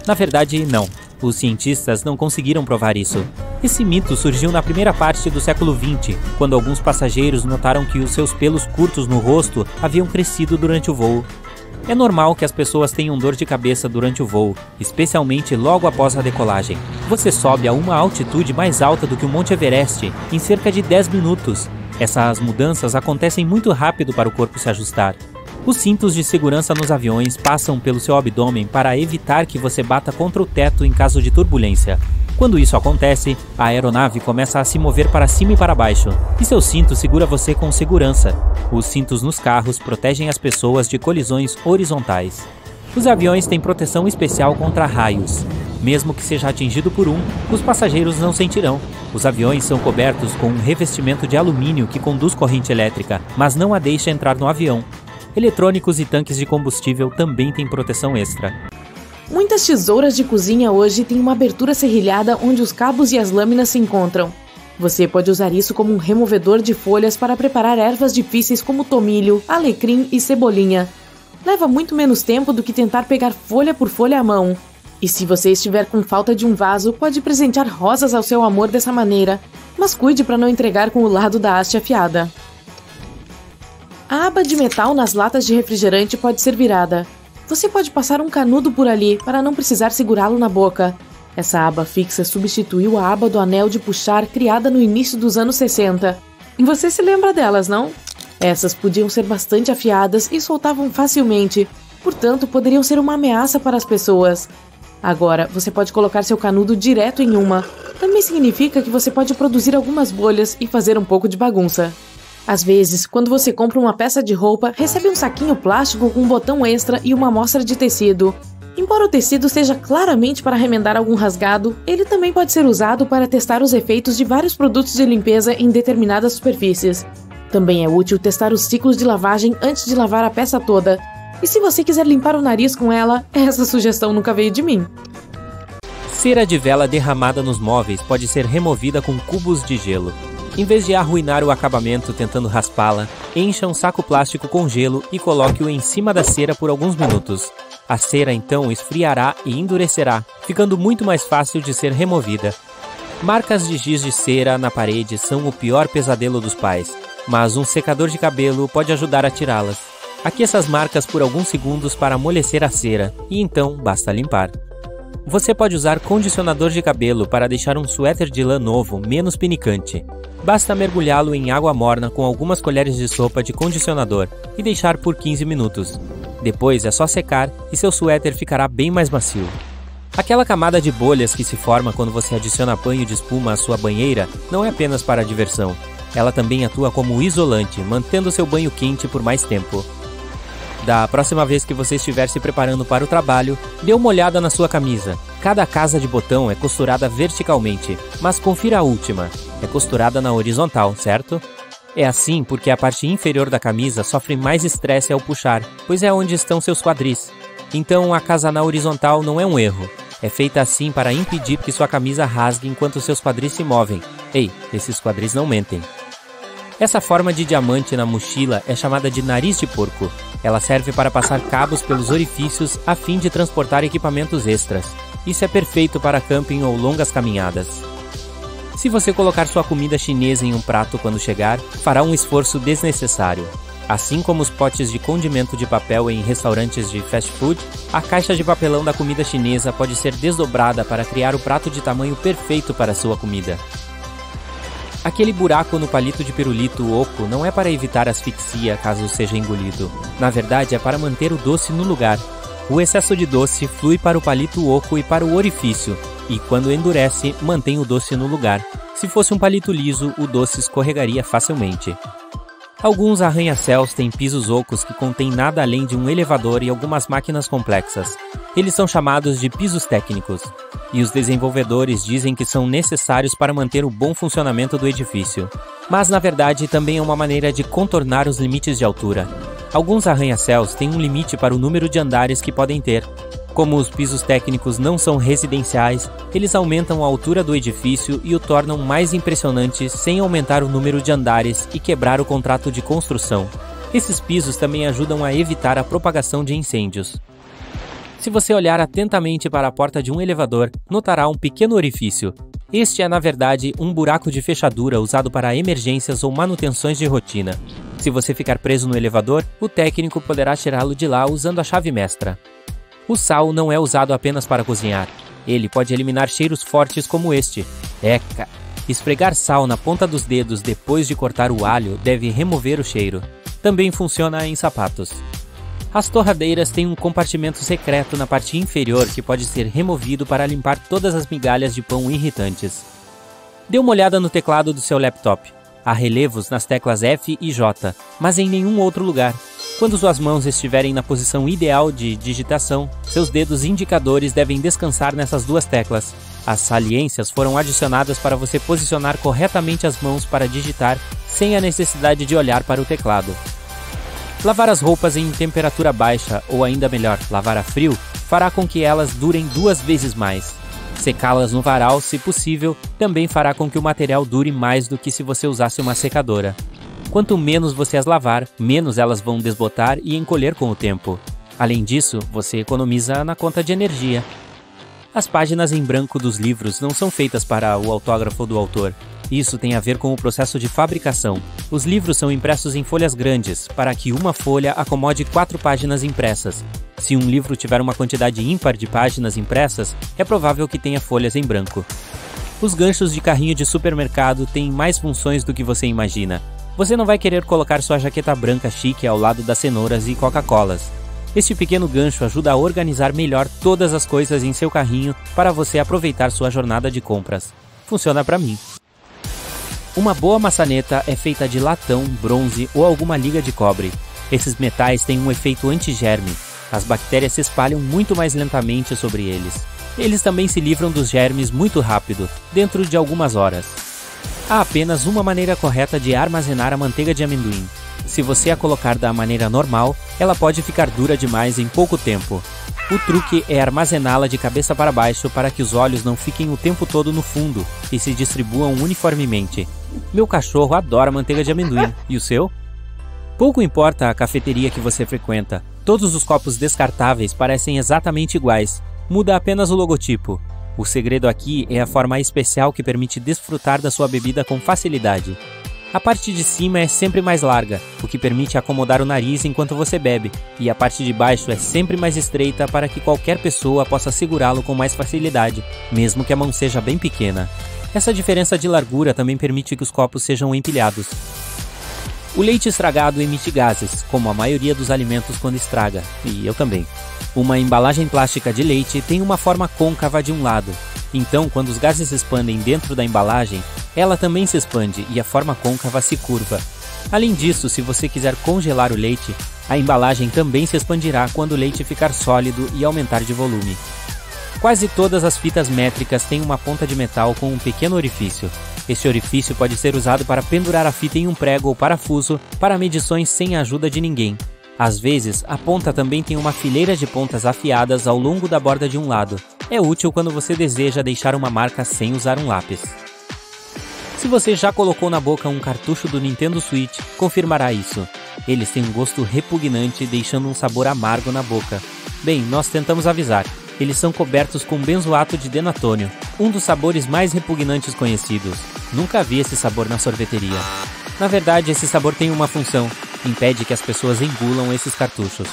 Na verdade, não. Os cientistas não conseguiram provar isso. Esse mito surgiu na primeira parte do século XX, quando alguns passageiros notaram que os seus pelos curtos no rosto haviam crescido durante o voo. É normal que as pessoas tenham dor de cabeça durante o voo, especialmente logo após a decolagem. Você sobe a uma altitude mais alta do que o Monte Everest em cerca de 10 minutos. Essas mudanças acontecem muito rápido para o corpo se ajustar. Os cintos de segurança nos aviões passam pelo seu abdômen para evitar que você bata contra o teto em caso de turbulência. Quando isso acontece, a aeronave começa a se mover para cima e para baixo, e seu cinto segura você com segurança. Os cintos nos carros protegem as pessoas de colisões horizontais. Os aviões têm proteção especial contra raios. Mesmo que seja atingido por um, os passageiros não sentirão. Os aviões são cobertos com um revestimento de alumínio que conduz corrente elétrica, mas não a deixa entrar no avião. Eletrônicos e tanques de combustível também têm proteção extra. Muitas tesouras de cozinha hoje têm uma abertura serrilhada onde os cabos e as lâminas se encontram. Você pode usar isso como um removedor de folhas para preparar ervas difíceis como tomilho, alecrim e cebolinha. Leva muito menos tempo do que tentar pegar folha por folha à mão. E se você estiver com falta de um vaso, pode presentear rosas ao seu amor dessa maneira, mas cuide para não entregar com o lado da haste afiada. A aba de metal nas latas de refrigerante pode ser virada. Você pode passar um canudo por ali para não precisar segurá-lo na boca. Essa aba fixa substituiu a aba do anel de puxar criada no início dos anos 60. Você se lembra delas, não? Essas podiam ser bastante afiadas e soltavam facilmente, portanto poderiam ser uma ameaça para as pessoas. Agora, você pode colocar seu canudo direto em uma. Também significa que você pode produzir algumas bolhas e fazer um pouco de bagunça. Às vezes, quando você compra uma peça de roupa, recebe um saquinho plástico com um botão extra e uma amostra de tecido. Embora o tecido seja claramente para remendar algum rasgado, ele também pode ser usado para testar os efeitos de vários produtos de limpeza em determinadas superfícies. Também é útil testar os ciclos de lavagem antes de lavar a peça toda. E se você quiser limpar o nariz com ela, essa sugestão nunca veio de mim. Cera de vela derramada nos móveis pode ser removida com cubos de gelo. Em vez de arruinar o acabamento tentando raspá-la, encha um saco plástico com gelo e coloque-o em cima da cera por alguns minutos. A cera então esfriará e endurecerá, ficando muito mais fácil de ser removida. Marcas de giz de cera na parede são o pior pesadelo dos pais, mas um secador de cabelo pode ajudar a tirá-las. Aqueça as marcas por alguns segundos para amolecer a cera, e então basta limpar. Você pode usar condicionador de cabelo para deixar um suéter de lã novo menos pinicante. Basta mergulhá-lo em água morna com algumas colheres de sopa de condicionador e deixar por 15 minutos. Depois é só secar e seu suéter ficará bem mais macio. Aquela camada de bolhas que se forma quando você adiciona banho de espuma à sua banheira não é apenas para diversão. Ela também atua como isolante, mantendo seu banho quente por mais tempo. Da próxima vez que você estiver se preparando para o trabalho, dê uma olhada na sua camisa. Cada casa de botão é costurada verticalmente, mas confira a última. É costurada na horizontal, certo? É assim porque a parte inferior da camisa sofre mais estresse ao puxar, pois é onde estão seus quadris. Então a casa na horizontal não é um erro. É feita assim para impedir que sua camisa rasgue enquanto seus quadris se movem. Ei, esses quadris não mentem. Essa forma de diamante na mochila é chamada de nariz de porco. Ela serve para passar cabos pelos orifícios a fim de transportar equipamentos extras. Isso é perfeito para camping ou longas caminhadas. Se você colocar sua comida chinesa em um prato quando chegar, fará um esforço desnecessário. Assim como os potes de condimento de papel em restaurantes de fast food, a caixa de papelão da comida chinesa pode ser desdobrada para criar o prato de tamanho perfeito para sua comida. Aquele buraco no palito de pirulito oco não é para evitar asfixia caso seja engolido. Na verdade, é para manter o doce no lugar. O excesso de doce flui para o palito oco e para o orifício, e quando endurece, mantém o doce no lugar. Se fosse um palito liso, o doce escorregaria facilmente. Alguns arranha-céus têm pisos ocos que contêm nada além de um elevador e algumas máquinas complexas. Eles são chamados de pisos técnicos, e os desenvolvedores dizem que são necessários para manter o bom funcionamento do edifício. Mas, na verdade, também é uma maneira de contornar os limites de altura. Alguns arranha-céus têm um limite para o número de andares que podem ter. Como os pisos técnicos não são residenciais, eles aumentam a altura do edifício e o tornam mais impressionante sem aumentar o número de andares e quebrar o contrato de construção. Esses pisos também ajudam a evitar a propagação de incêndios. Se você olhar atentamente para a porta de um elevador, notará um pequeno orifício. Este é, na verdade, um buraco de fechadura usado para emergências ou manutenções de rotina. Se você ficar preso no elevador, o técnico poderá tirá-lo de lá usando a chave mestra. O sal não é usado apenas para cozinhar. Ele pode eliminar cheiros fortes como este. Eca! Esfregar sal na ponta dos dedos depois de cortar o alho deve remover o cheiro. Também funciona em sapatos. As torradeiras têm um compartimento secreto na parte inferior que pode ser removido para limpar todas as migalhas de pão irritantes. Dê uma olhada no teclado do seu laptop. Há relevos nas teclas F e J, mas em nenhum outro lugar. Quando suas mãos estiverem na posição ideal de digitação, seus dedos indicadores devem descansar nessas duas teclas. As saliências foram adicionadas para você posicionar corretamente as mãos para digitar, sem a necessidade de olhar para o teclado. Lavar as roupas em temperatura baixa, ou ainda melhor, lavar a frio, fará com que elas durem duas vezes mais. Secá-las no varal, se possível, também fará com que o material dure mais do que se você usasse uma secadora. Quanto menos você as lavar, menos elas vão desbotar e encolher com o tempo. Além disso, você economiza na conta de energia. As páginas em branco dos livros não são feitas para o autógrafo do autor. Isso tem a ver com o processo de fabricação. Os livros são impressos em folhas grandes, para que uma folha acomode 4 páginas impressas. Se um livro tiver uma quantidade ímpar de páginas impressas, é provável que tenha folhas em branco. Os ganchos de carrinho de supermercado têm mais funções do que você imagina. Você não vai querer colocar sua jaqueta branca chique ao lado das cenouras e Coca-Colas. Este pequeno gancho ajuda a organizar melhor todas as coisas em seu carrinho para você aproveitar sua jornada de compras. Funciona para mim. Uma boa maçaneta é feita de latão, bronze ou alguma liga de cobre. Esses metais têm um efeito antigerme. As bactérias se espalham muito mais lentamente sobre eles. Eles também se livram dos germes muito rápido, dentro de algumas horas. Há apenas uma maneira correta de armazenar a manteiga de amendoim. Se você a colocar da maneira normal, ela pode ficar dura demais em pouco tempo. O truque é armazená-la de cabeça para baixo para que os olhos não fiquem o tempo todo no fundo e se distribuam uniformemente. Meu cachorro adora manteiga de amendoim. E o seu? Pouco importa a cafeteria que você frequenta. Todos os copos descartáveis parecem exatamente iguais. Muda apenas o logotipo. O segredo aqui é a forma especial que permite desfrutar da sua bebida com facilidade. A parte de cima é sempre mais larga, o que permite acomodar o nariz enquanto você bebe, e a parte de baixo é sempre mais estreita para que qualquer pessoa possa segurá-lo com mais facilidade, mesmo que a mão seja bem pequena. Essa diferença de largura também permite que os copos sejam empilhados. O leite estragado emite gases, como a maioria dos alimentos quando estraga, e eu também. Uma embalagem plástica de leite tem uma forma côncava de um lado. Então, quando os gases se expandem dentro da embalagem, ela também se expande e a forma côncava se curva. Além disso, se você quiser congelar o leite, a embalagem também se expandirá quando o leite ficar sólido e aumentar de volume. Quase todas as fitas métricas têm uma ponta de metal com um pequeno orifício. Este orifício pode ser usado para pendurar a fita em um prego ou parafuso para medições sem a ajuda de ninguém. Às vezes, a ponta também tem uma fileira de pontas afiadas ao longo da borda de um lado. É útil quando você deseja deixar uma marca sem usar um lápis. Se você já colocou na boca um cartucho do Nintendo Switch, confirmará isso. Eles têm um gosto repugnante, deixando um sabor amargo na boca. Bem, nós tentamos avisar. Eles são cobertos com benzoato de denatônio, um dos sabores mais repugnantes conhecidos. Nunca vi esse sabor na sorveteria. Na verdade, esse sabor tem uma função. Impede que as pessoas engulam esses cartuchos.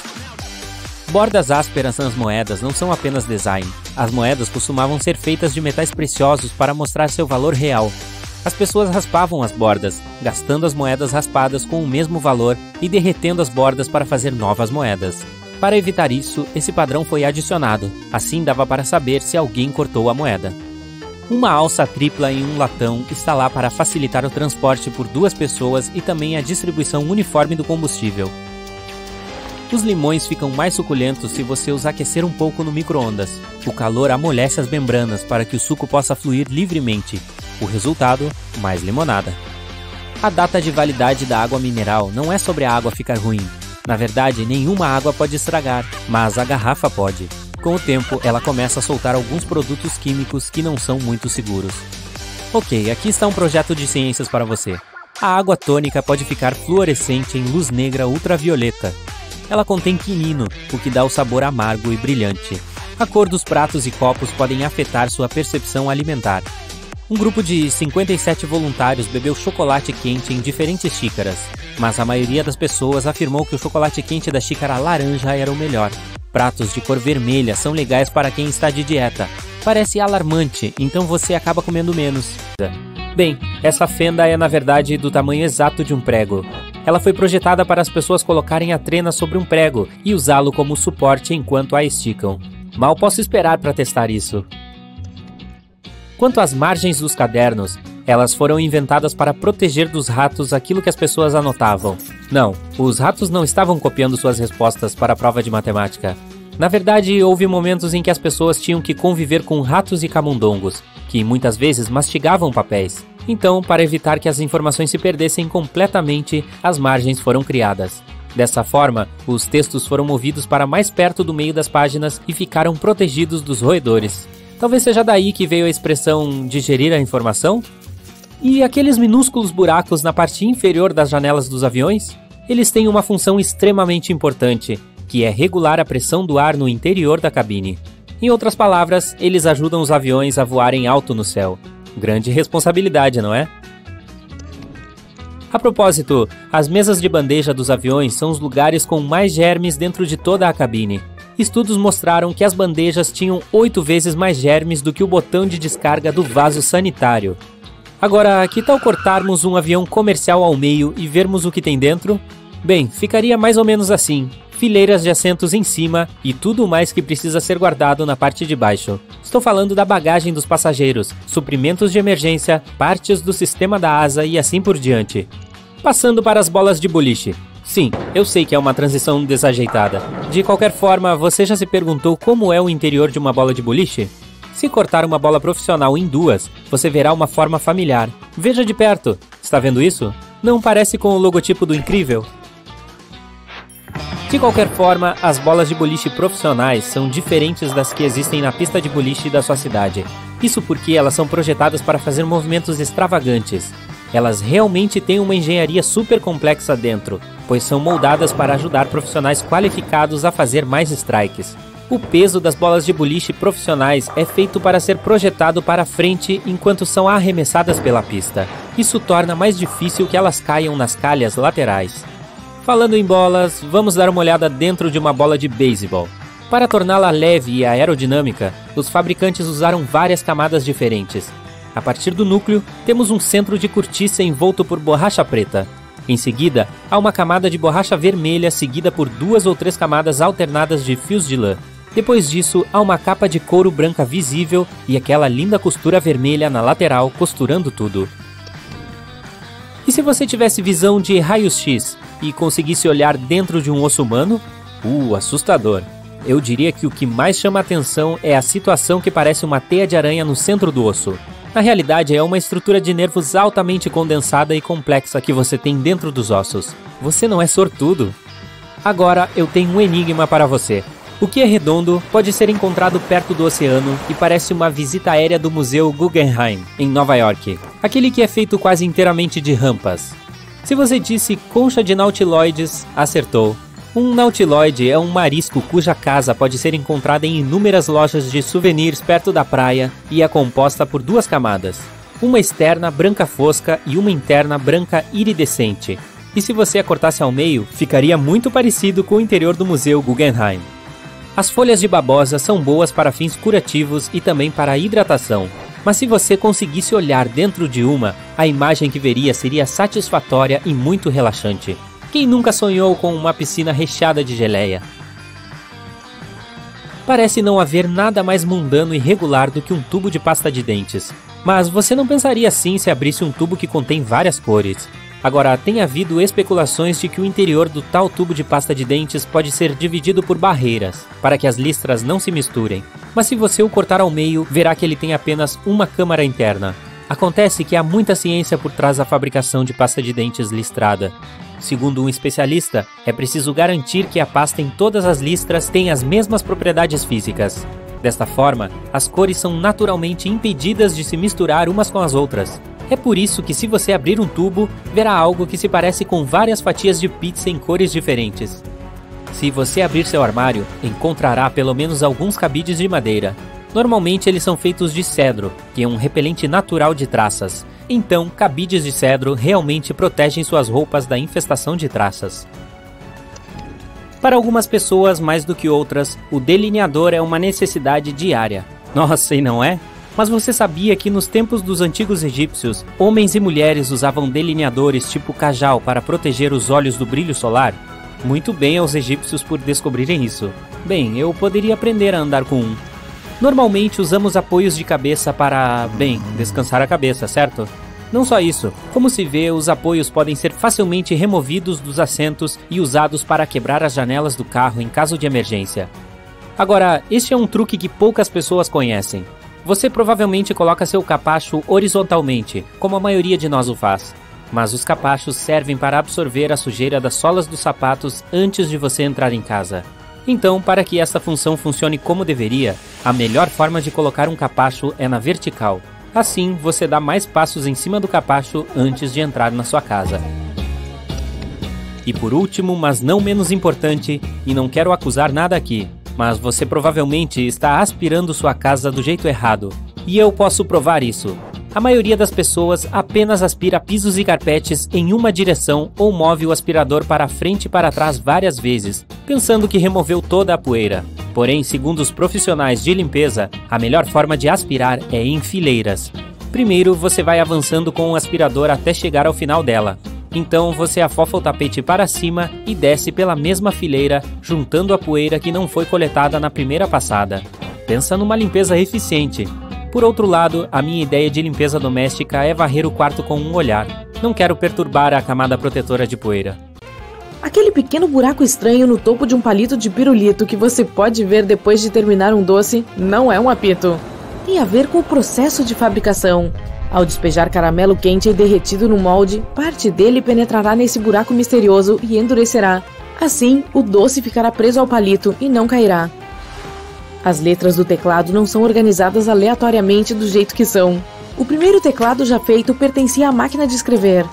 Bordas ásperas nas moedas não são apenas design. As moedas costumavam ser feitas de metais preciosos para mostrar seu valor real. As pessoas raspavam as bordas, gastando as moedas raspadas com o mesmo valor e derretendo as bordas para fazer novas moedas. Para evitar isso, esse padrão foi adicionado. Assim dava para saber se alguém cortou a moeda. Uma alça tripla em um latão está lá para facilitar o transporte por 2 pessoas e também a distribuição uniforme do combustível. Os limões ficam mais suculentos se você os aquecer um pouco no micro-ondas. O calor amolece as membranas para que o suco possa fluir livremente. O resultado, mais limonada. A data de validade da água mineral não é sobre a água ficar ruim. Na verdade, nenhuma água pode estragar, mas a garrafa pode. Com o tempo, ela começa a soltar alguns produtos químicos que não são muito seguros. Ok, aqui está um projeto de ciências para você. A água tônica pode ficar fluorescente em luz negra ultravioleta. Ela contém quinino, o que dá o sabor amargo e brilhante. A cor dos pratos e copos podem afetar sua percepção alimentar. Um grupo de 57 voluntários bebeu chocolate quente em diferentes xícaras, mas a maioria das pessoas afirmou que o chocolate quente da xícara laranja era o melhor. Pratos de cor vermelha são legais para quem está de dieta. Parece alarmante, então você acaba comendo menos. Bem, essa fenda é na verdade do tamanho exato de um prego. Ela foi projetada para as pessoas colocarem a trena sobre um prego e usá-lo como suporte enquanto a esticam. Mal posso esperar para testar isso. Quanto às margens dos cadernos, elas foram inventadas para proteger dos ratos aquilo que as pessoas anotavam. Não, os ratos não estavam copiando suas respostas para a prova de matemática. Na verdade, houve momentos em que as pessoas tinham que conviver com ratos e camundongos, que muitas vezes mastigavam papéis. Então, para evitar que as informações se perdessem completamente, as margens foram criadas. Dessa forma, os textos foram movidos para mais perto do meio das páginas e ficaram protegidos dos roedores. Talvez seja daí que veio a expressão "digerir a informação"? E aqueles minúsculos buracos na parte inferior das janelas dos aviões? Eles têm uma função extremamente importante, que é regular a pressão do ar no interior da cabine. Em outras palavras, eles ajudam os aviões a voarem alto no céu. Grande responsabilidade, não é? A propósito, as mesas de bandeja dos aviões são os lugares com mais germes dentro de toda a cabine. Estudos mostraram que as bandejas tinham 8 vezes mais germes do que o botão de descarga do vaso sanitário. Agora, que tal cortarmos um avião comercial ao meio e vermos o que tem dentro? Bem, ficaria mais ou menos assim. Fileiras de assentos em cima e tudo mais que precisa ser guardado na parte de baixo. Estou falando da bagagem dos passageiros, suprimentos de emergência, partes do sistema da asa e assim por diante. Passando para as bolas de boliche. Sim, eu sei que é uma transição desajeitada. De qualquer forma, você já se perguntou como é o interior de uma bola de boliche? Se cortar uma bola profissional em 2, você verá uma forma familiar. Veja de perto. Está vendo isso? Não parece com o logotipo do Incrível? De qualquer forma, as bolas de boliche profissionais são diferentes das que existem na pista de boliche da sua cidade. Isso porque elas são projetadas para fazer movimentos extravagantes. Elas realmente têm uma engenharia super complexa dentro, pois são moldadas para ajudar profissionais qualificados a fazer mais strikes. O peso das bolas de boliche profissionais é feito para ser projetado para frente enquanto são arremessadas pela pista. Isso torna mais difícil que elas caiam nas calhas laterais. Falando em bolas, vamos dar uma olhada dentro de uma bola de beisebol. Para torná-la leve e aerodinâmica, os fabricantes usaram várias camadas diferentes. A partir do núcleo, temos um centro de cortiça envolto por borracha preta. Em seguida, há uma camada de borracha vermelha seguida por 2 ou 3 camadas alternadas de fios de lã. Depois disso, há uma capa de couro branca visível e aquela linda costura vermelha na lateral, costurando tudo. E se você tivesse visão de raios-x e conseguisse olhar dentro de um osso humano? Assustador! Eu diria que o que mais chama atenção é a situação que parece uma teia de aranha no centro do osso. Na realidade, é uma estrutura de nervos altamente condensada e complexa que você tem dentro dos ossos. Você não é sortudo! Agora, eu tenho um enigma para você. O que é redondo pode ser encontrado perto do oceano e parece uma visita aérea do Museu Guggenheim, em Nova York. Aquele que é feito quase inteiramente de rampas. Se você disse concha de nautiloides, acertou. Um nautiloide é um marisco cuja casa pode ser encontrada em inúmeras lojas de souvenirs perto da praia e é composta por 2 camadas. Uma externa branca fosca e uma interna branca iridescente. E se você a cortasse ao meio, ficaria muito parecido com o interior do Museu Guggenheim. As folhas de babosa são boas para fins curativos e também para hidratação. Mas se você conseguisse olhar dentro de uma, a imagem que veria seria satisfatória e muito relaxante. Quem nunca sonhou com uma piscina recheada de geleia? Parece não haver nada mais mundano e regular do que um tubo de pasta de dentes. Mas você não pensaria assim se abrisse um tubo que contém várias cores. Agora, tem havido especulações de que o interior do tal tubo de pasta de dentes pode ser dividido por barreiras, para que as listras não se misturem. Mas se você o cortar ao meio, verá que ele tem apenas uma câmara interna. Acontece que há muita ciência por trás da fabricação de pasta de dentes listrada. Segundo um especialista, é preciso garantir que a pasta em todas as listras tem as mesmas propriedades físicas. Desta forma, as cores são naturalmente impedidas de se misturar umas com as outras. É por isso que se você abrir um tubo, verá algo que se parece com várias fatias de pizza em cores diferentes. Se você abrir seu armário, encontrará pelo menos alguns cabides de madeira. Normalmente eles são feitos de cedro, que é um repelente natural de traças. Então, cabides de cedro realmente protegem suas roupas da infestação de traças. Para algumas pessoas, mais do que outras, o delineador é uma necessidade diária. Nossa, e não é? Mas você sabia que nos tempos dos antigos egípcios, homens e mulheres usavam delineadores tipo cajal para proteger os olhos do brilho solar? Muito bem aos egípcios por descobrirem isso. Bem, eu poderia aprender a andar com um. Normalmente usamos apoios de cabeça para, bem, descansar a cabeça, certo? Não só isso, como se vê, os apoios podem ser facilmente removidos dos assentos e usados para quebrar as janelas do carro em caso de emergência. Agora, este é um truque que poucas pessoas conhecem. Você provavelmente coloca seu capacho horizontalmente, como a maioria de nós o faz. Mas os capachos servem para absorver a sujeira das solas dos sapatos antes de você entrar em casa. Então, para que essa função funcione como deveria, a melhor forma de colocar um capacho é na vertical. Assim, você dá mais passos em cima do capacho antes de entrar na sua casa. E por último, mas não menos importante, e não quero acusar nada aqui, mas você provavelmente está aspirando sua casa do jeito errado. E eu posso provar isso. A maioria das pessoas apenas aspira pisos e carpetes em uma direção ou move o aspirador para frente e para trás várias vezes, pensando que removeu toda a poeira. Porém, segundo os profissionais de limpeza, a melhor forma de aspirar é em fileiras. Primeiro, você vai avançando com o aspirador até chegar ao final dela. Então, você afofa o tapete para cima e desce pela mesma fileira, juntando a poeira que não foi coletada na primeira passada. Pensa numa limpeza eficiente. Por outro lado, a minha ideia de limpeza doméstica é varrer o quarto com um olhar. Não quero perturbar a camada protetora de poeira. Aquele pequeno buraco estranho no topo de um palito de pirulito que você pode ver depois de terminar um doce não é um apito. Tem a ver com o processo de fabricação. Ao despejar caramelo quente e derretido no molde, parte dele penetrará nesse buraco misterioso e endurecerá. Assim, o doce ficará preso ao palito e não cairá. As letras do teclado não são organizadas aleatoriamente do jeito que são. O primeiro teclado já feito pertencia à máquina de escrever.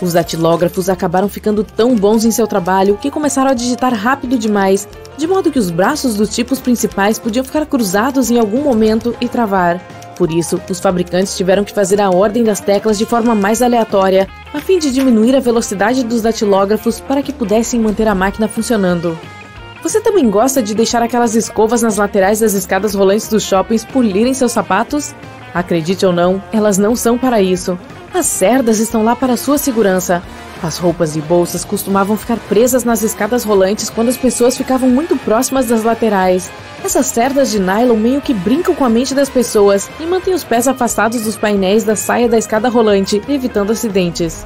Os datilógrafos acabaram ficando tão bons em seu trabalho que começaram a digitar rápido demais, de modo que os braços dos tipos principais podiam ficar cruzados em algum momento e travar. Por isso, os fabricantes tiveram que fazer a ordem das teclas de forma mais aleatória, a fim de diminuir a velocidade dos datilógrafos para que pudessem manter a máquina funcionando. Você também gosta de deixar aquelas escovas nas laterais das escadas rolantes dos shoppings polirem seus sapatos? Acredite ou não, elas não são para isso. As cerdas estão lá para sua segurança. As roupas e bolsas costumavam ficar presas nas escadas rolantes quando as pessoas ficavam muito próximas das laterais. Essas cerdas de nylon meio que brincam com a mente das pessoas e mantêm os pés afastados dos painéis da saia da escada rolante, evitando acidentes.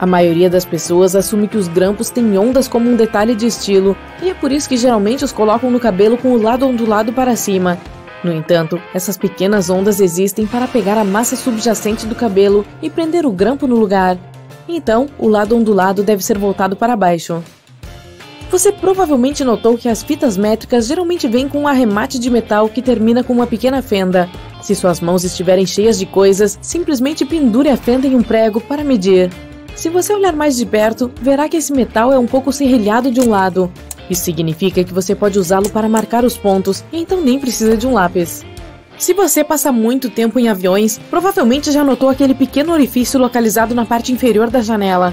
A maioria das pessoas assume que os grampos têm ondas como um detalhe de estilo, e é por isso que geralmente os colocam no cabelo com o lado ondulado para cima. No entanto, essas pequenas ondas existem para pegar a massa subjacente do cabelo e prender o grampo no lugar. Então, o lado ondulado deve ser voltado para baixo. Você provavelmente notou que as fitas métricas geralmente vêm com um arremate de metal que termina com uma pequena fenda. Se suas mãos estiverem cheias de coisas, simplesmente pendure a fenda em um prego para medir. Se você olhar mais de perto, verá que esse metal é um pouco serrilhado de um lado. Isso significa que você pode usá-lo para marcar os pontos, então nem precisa de um lápis. Se você passa muito tempo em aviões, provavelmente já notou aquele pequeno orifício localizado na parte inferior da janela.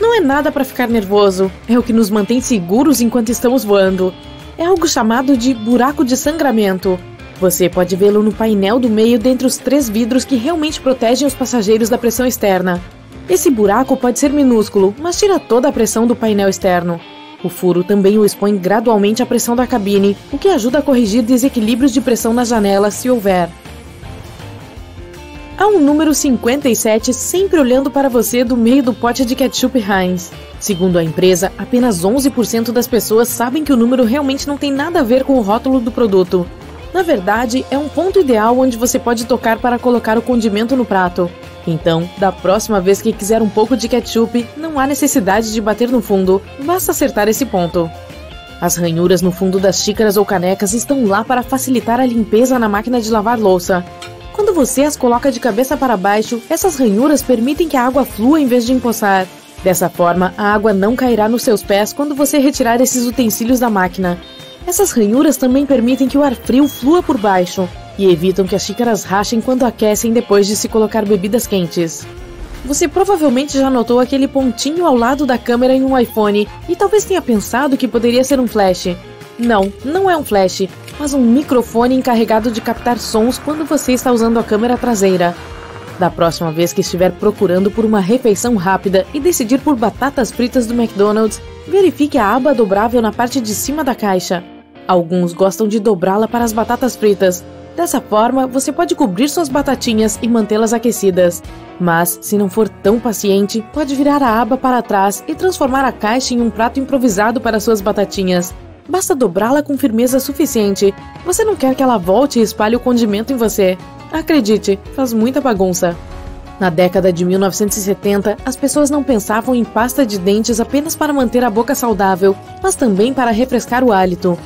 Não é nada para ficar nervoso, é o que nos mantém seguros enquanto estamos voando. É algo chamado de buraco de sangramento. Você pode vê-lo no painel do meio dentre os três vidros que realmente protegem os passageiros da pressão externa. Esse buraco pode ser minúsculo, mas tira toda a pressão do painel externo. O furo também o expõe gradualmente à pressão da cabine, o que ajuda a corrigir desequilíbrios de pressão na janela, se houver. Há um número 57 sempre olhando para você do meio do pote de ketchup Heinz. Segundo a empresa, apenas 11% das pessoas sabem que o número realmente não tem nada a ver com o rótulo do produto. Na verdade, é um ponto ideal onde você pode tocar para colocar o condimento no prato. Então, da próxima vez que quiser um pouco de ketchup, não há necessidade de bater no fundo, basta acertar esse ponto. As ranhuras no fundo das xícaras ou canecas estão lá para facilitar a limpeza na máquina de lavar louça. Quando você as coloca de cabeça para baixo, essas ranhuras permitem que a água flua em vez de empoçar. Dessa forma, a água não cairá nos seus pés quando você retirar esses utensílios da máquina. Essas ranhuras também permitem que o ar frio flua por baixo e evitam que as xícaras rachem quando aquecem depois de se colocar bebidas quentes. Você provavelmente já notou aquele pontinho ao lado da câmera em um iPhone e talvez tenha pensado que poderia ser um flash. Não, não é um flash. mas um microfone encarregado de captar sons quando você está usando a câmera traseira. Da próxima vez que estiver procurando por uma refeição rápida e decidir por batatas fritas do McDonald's, verifique a aba dobrável na parte de cima da caixa. Alguns gostam de dobrá-la para as batatas fritas. Dessa forma, você pode cobrir suas batatinhas e mantê-las aquecidas. Mas, se não for tão paciente, pode virar a aba para trás e transformar a caixa em um prato improvisado para suas batatinhas. Basta dobrá-la com firmeza suficiente. Você não quer que ela volte e espalhe o condimento em você. Acredite, faz muita bagunça. Na década de 1970, as pessoas não pensavam em pasta de dentes apenas para manter a boca saudável, mas também para refrescar o hálito.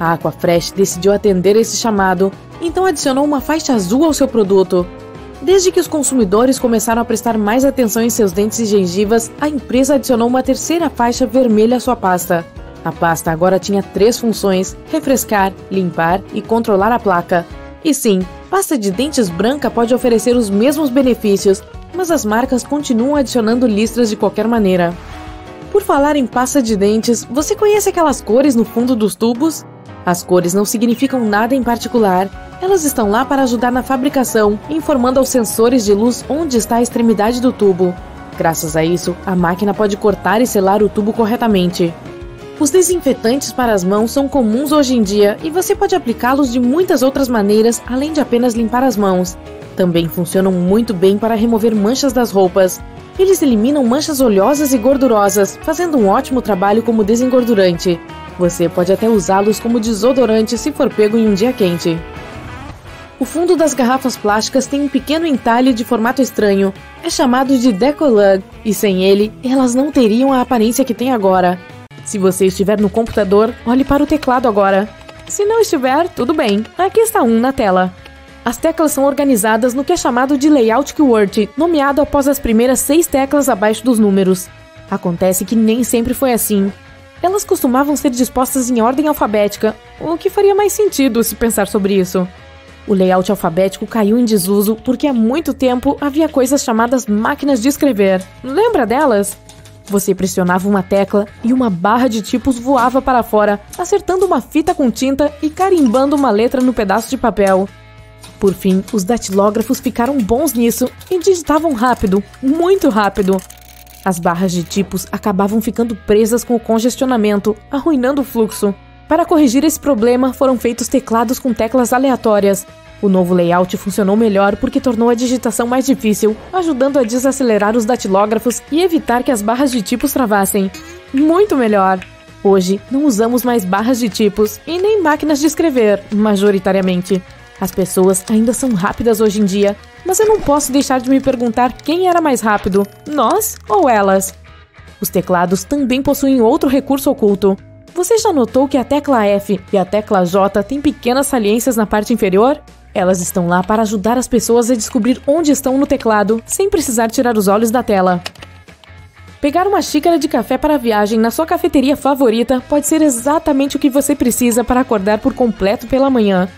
A Aquafresh decidiu atender esse chamado, então adicionou uma faixa azul ao seu produto. Desde que os consumidores começaram a prestar mais atenção em seus dentes e gengivas, a empresa adicionou uma terceira faixa vermelha à sua pasta. A pasta agora tinha 3 funções: refrescar, limpar e controlar a placa. E sim, pasta de dentes branca pode oferecer os mesmos benefícios, mas as marcas continuam adicionando listras de qualquer maneira. Por falar em pasta de dentes, você conhece aquelas cores no fundo dos tubos? As cores não significam nada em particular. Elas estão lá para ajudar na fabricação, informando aos sensores de luz onde está a extremidade do tubo. Graças a isso, a máquina pode cortar e selar o tubo corretamente. Os desinfetantes para as mãos são comuns hoje em dia e você pode aplicá-los de muitas outras maneiras além de apenas limpar as mãos. Também funcionam muito bem para remover manchas das roupas. Eles eliminam manchas oleosas e gordurosas, fazendo um ótimo trabalho como desengordurante. Você pode até usá-los como desodorante se for pego em um dia quente. O fundo das garrafas plásticas tem um pequeno entalhe de formato estranho. É chamado de decolage e sem ele, elas não teriam a aparência que tem agora. Se você estiver no computador, olhe para o teclado agora. Se não estiver, tudo bem, aqui está um na tela. As teclas são organizadas no que é chamado de layout keyword, nomeado após as primeiras 6 teclas abaixo dos números. Acontece que nem sempre foi assim. Elas costumavam ser dispostas em ordem alfabética, o que faria mais sentido se pensar sobre isso. O layout alfabético caiu em desuso porque há muito tempo havia coisas chamadas máquinas de escrever. Lembra delas? Você pressionava uma tecla e uma barra de tipos voava para fora, acertando uma fita com tinta e carimbando uma letra no pedaço de papel. Por fim, os datilógrafos ficaram bons nisso e digitavam rápido, muito rápido. As barras de tipos acabavam ficando presas com o congestionamento, arruinando o fluxo. Para corrigir esse problema, foram feitos teclados com teclas aleatórias. O novo layout funcionou melhor porque tornou a digitação mais difícil, ajudando a desacelerar os datilógrafos e evitar que as barras de tipos travassem. Muito melhor! Hoje, não usamos mais barras de tipos e nem máquinas de escrever, majoritariamente. As pessoas ainda são rápidas hoje em dia, mas eu não posso deixar de me perguntar quem era mais rápido, nós ou elas? Os teclados também possuem outro recurso oculto. Você já notou que a tecla F e a tecla J têm pequenas saliências na parte inferior? Elas estão lá para ajudar as pessoas a descobrir onde estão no teclado, sem precisar tirar os olhos da tela. Pegar uma xícara de café para a viagem na sua cafeteria favorita pode ser exatamente o que você precisa para acordar por completo pela manhã.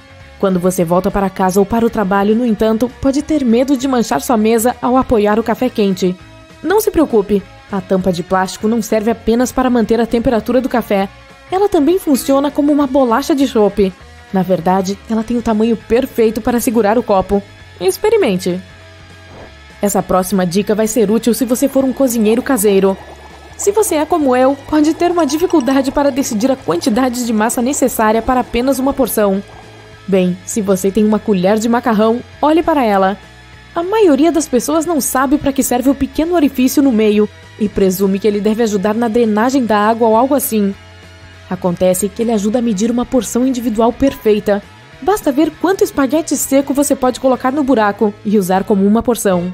Quando você volta para casa ou para o trabalho, no entanto, pode ter medo de manchar sua mesa ao apoiar o café quente. Não se preocupe, a tampa de plástico não serve apenas para manter a temperatura do café. Ela também funciona como uma bolacha de chope. Na verdade, ela tem o tamanho perfeito para segurar o copo. Experimente! Essa próxima dica vai ser útil se você for um cozinheiro caseiro. Se você é como eu, pode ter uma dificuldade para decidir a quantidade de massa necessária para apenas uma porção. Bem, se você tem uma colher de macarrão, olhe para ela. A maioria das pessoas não sabe para que serve o pequeno orifício no meio e presume que ele deve ajudar na drenagem da água ou algo assim. Acontece que ele ajuda a medir uma porção individual perfeita. Basta ver quanto espaguete seco você pode colocar no buraco e usar como uma porção.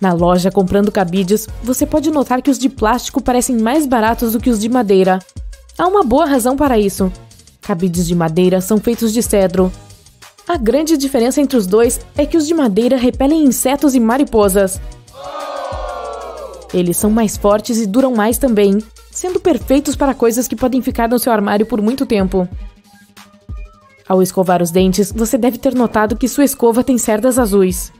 Na loja comprando cabides, você pode notar que os de plástico parecem mais baratos do que os de madeira. Há uma boa razão para isso. Cabides de madeira são feitos de cedro. A grande diferença entre os dois é que os de madeira repelem insetos e mariposas. Eles são mais fortes e duram mais também, sendo perfeitos para coisas que podem ficar no seu armário por muito tempo. Ao escovar os dentes, você deve ter notado que sua escova tem cerdas azuis.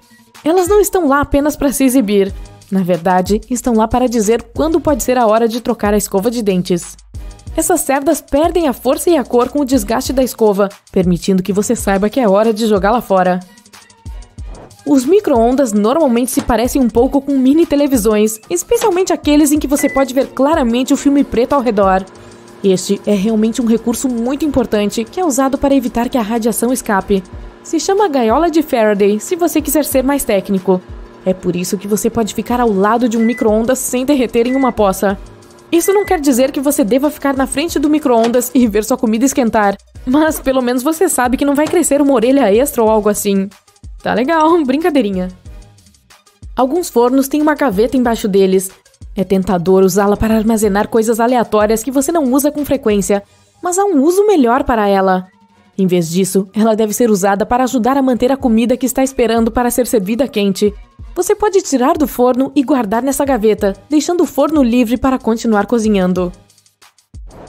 Elas não estão lá apenas para se exibir. Na verdade, estão lá para dizer quando pode ser a hora de trocar a escova de dentes. Essas cerdas perdem a força e a cor com o desgaste da escova, permitindo que você saiba que é hora de jogá-la fora. Os micro-ondas normalmente se parecem um pouco com mini televisões, especialmente aqueles em que você pode ver claramente o filme preto ao redor. Este é realmente um recurso muito importante que é usado para evitar que a radiação escape. Se chama gaiola de Faraday, se você quiser ser mais técnico. É por isso que você pode ficar ao lado de um micro-ondas sem derreter em uma poça. Isso não quer dizer que você deva ficar na frente do micro-ondas e ver sua comida esquentar, mas pelo menos você sabe que não vai crescer uma orelha extra ou algo assim. Tá legal, brincadeirinha. Alguns fornos têm uma gaveta embaixo deles. É tentador usá-la para armazenar coisas aleatórias que você não usa com frequência, mas há um uso melhor para ela. Em vez disso, ela deve ser usada para ajudar a manter a comida que está esperando para ser servida quente. Você pode tirar do forno e guardar nessa gaveta, deixando o forno livre para continuar cozinhando.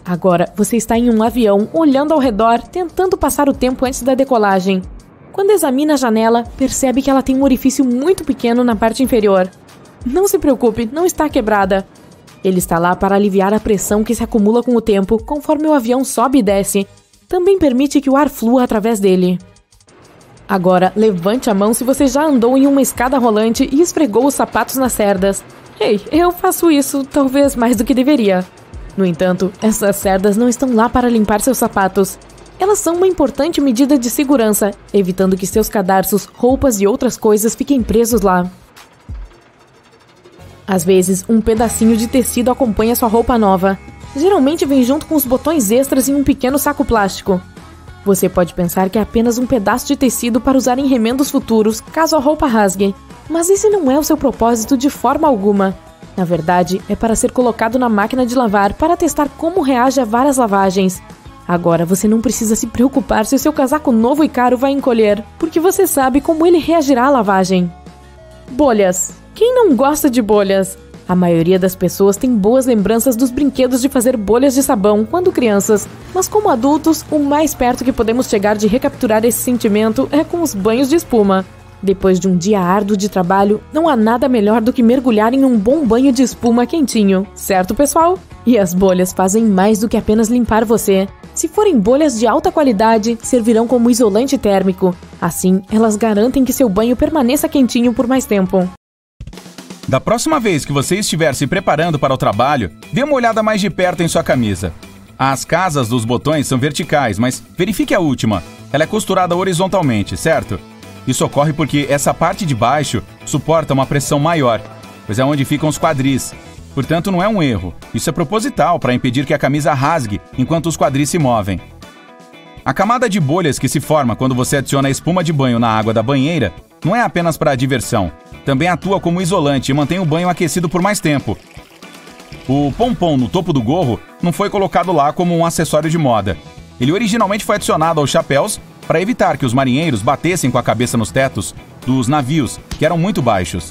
Agora, você está em um avião, olhando ao redor, tentando passar o tempo antes da decolagem. Quando examina a janela, percebe que ela tem um orifício muito pequeno na parte inferior. Não se preocupe, não está quebrada. Ele está lá para aliviar a pressão que se acumula com o tempo, conforme o avião sobe e desce. Também permite que o ar flua através dele. Agora, levante a mão se você já andou em uma escada rolante e esfregou os sapatos nas cerdas. Ei, eu faço isso, talvez mais do que deveria. No entanto, essas cerdas não estão lá para limpar seus sapatos. Elas são uma importante medida de segurança, evitando que seus cadarços, roupas e outras coisas fiquem presos lá. Às vezes, um pedacinho de tecido acompanha sua roupa nova. Geralmente vem junto com os botões extras em um pequeno saco plástico. Você pode pensar que é apenas um pedaço de tecido para usar em remendos futuros, caso a roupa rasgue. Mas esse não é o seu propósito de forma alguma. Na verdade, é para ser colocado na máquina de lavar para testar como reage a várias lavagens. Agora você não precisa se preocupar se o seu casaco novo e caro vai encolher, porque você sabe como ele reagirá à lavagem. Bolhas. Quem não gosta de bolhas? A maioria das pessoas tem boas lembranças dos brinquedos de fazer bolhas de sabão quando crianças, mas como adultos, o mais perto que podemos chegar de recapturar esse sentimento é com os banhos de espuma. Depois de um dia árduo de trabalho, não há nada melhor do que mergulhar em um bom banho de espuma quentinho, certo, pessoal? E as bolhas fazem mais do que apenas limpar você. Se forem bolhas de alta qualidade, servirão como isolante térmico. Assim, elas garantem que seu banho permaneça quentinho por mais tempo. Da próxima vez que você estiver se preparando para o trabalho, dê uma olhada mais de perto em sua camisa. As casas dos botões são verticais, mas verifique a última. Ela é costurada horizontalmente, certo? Isso ocorre porque essa parte de baixo suporta uma pressão maior, pois é onde ficam os quadris. Portanto, não é um erro. Isso é proposital para impedir que a camisa rasgue enquanto os quadris se movem. A camada de bolhas que se forma quando você adiciona a espuma de banho na água da banheira não é apenas para diversão. Também atua como isolante e mantém o banho aquecido por mais tempo. O pompom no topo do gorro não foi colocado lá como um acessório de moda. Ele originalmente foi adicionado aos chapéus para evitar que os marinheiros batessem com a cabeça nos tetos dos navios, que eram muito baixos.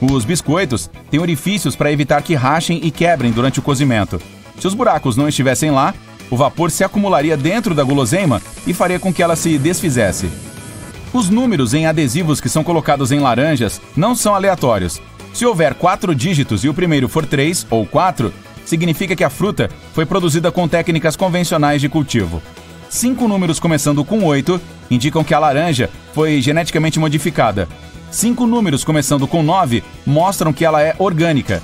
Os biscoitos têm orifícios para evitar que rachem e quebrem durante o cozimento. Se os buracos não estivessem lá, o vapor se acumularia dentro da guloseima e faria com que ela se desfizesse. Os números em adesivos que são colocados em laranjas não são aleatórios. Se houver 4 dígitos e o primeiro for 3 ou 4, significa que a fruta foi produzida com técnicas convencionais de cultivo. 5 números começando com 8 indicam que a laranja foi geneticamente modificada. 5 números começando com 9 mostram que ela é orgânica.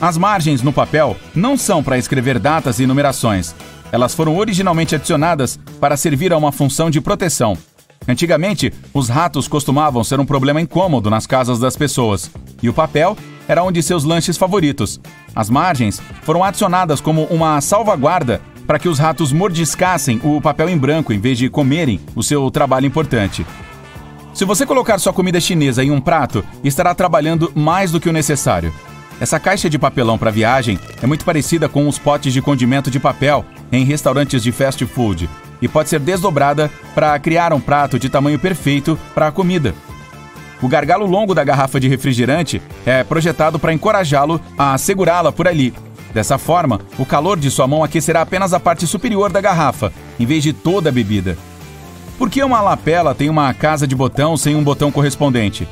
As margens no papel não são para escrever datas e numerações. Elas foram originalmente adicionadas para servir a uma função de proteção. Antigamente, os ratos costumavam ser um problema incômodo nas casas das pessoas, e o papel era um de seus lanches favoritos. As margens foram adicionadas como uma salvaguarda para que os ratos mordiscassem o papel em branco em vez de comerem o seu trabalho importante. Se você colocar sua comida chinesa em um prato, estará trabalhando mais do que o necessário. Essa caixa de papelão para viagem é muito parecida com os potes de condimento de papel em restaurantes de fast food e pode ser desdobrada para criar um prato de tamanho perfeito para a comida. O gargalo longo da garrafa de refrigerante é projetado para encorajá-lo a segurá-la por ali. Dessa forma, o calor de sua mão aquecerá apenas a parte superior da garrafa, em vez de toda a bebida. Por que uma lapela tem uma casa de botão sem um botão correspondente?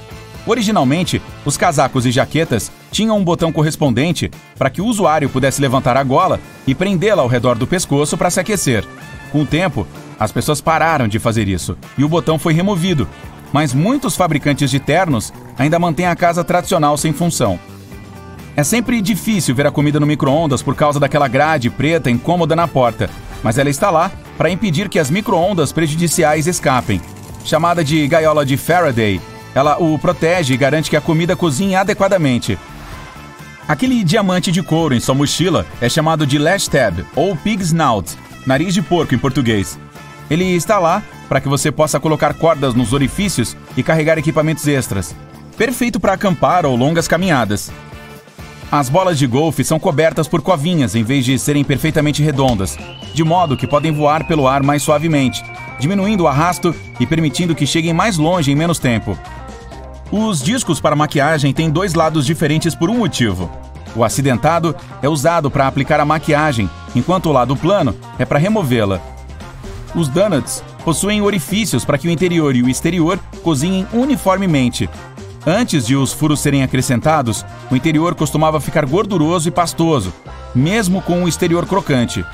Originalmente, os casacos e jaquetas tinham um botão correspondente para que o usuário pudesse levantar a gola e prendê-la ao redor do pescoço para se aquecer. Com o tempo, as pessoas pararam de fazer isso e o botão foi removido, mas muitos fabricantes de ternos ainda mantêm a casa tradicional sem função. É sempre difícil ver a comida no micro-ondas por causa daquela grade preta incômoda na porta, mas ela está lá para impedir que as micro-ondas prejudiciais escapem. Chamada de gaiola de Faraday, ela o protege e garante que a comida cozinhe adequadamente. Aquele diamante de couro em sua mochila é chamado de lash tab, ou pig's snout, nariz de porco em português. Ele está lá para que você possa colocar cordas nos orifícios e carregar equipamentos extras. Perfeito para acampar ou longas caminhadas. As bolas de golfe são cobertas por covinhas em vez de serem perfeitamente redondas, de modo que podem voar pelo ar mais suavemente, diminuindo o arrasto e permitindo que cheguem mais longe em menos tempo. Os discos para maquiagem têm dois lados diferentes por um motivo. O acidentado é usado para aplicar a maquiagem, enquanto o lado plano é para removê-la. Os donuts possuem orifícios para que o interior e o exterior cozinhem uniformemente. Antes de os furos serem acrescentados, o interior costumava ficar gorduroso e pastoso, mesmo com o exterior crocante.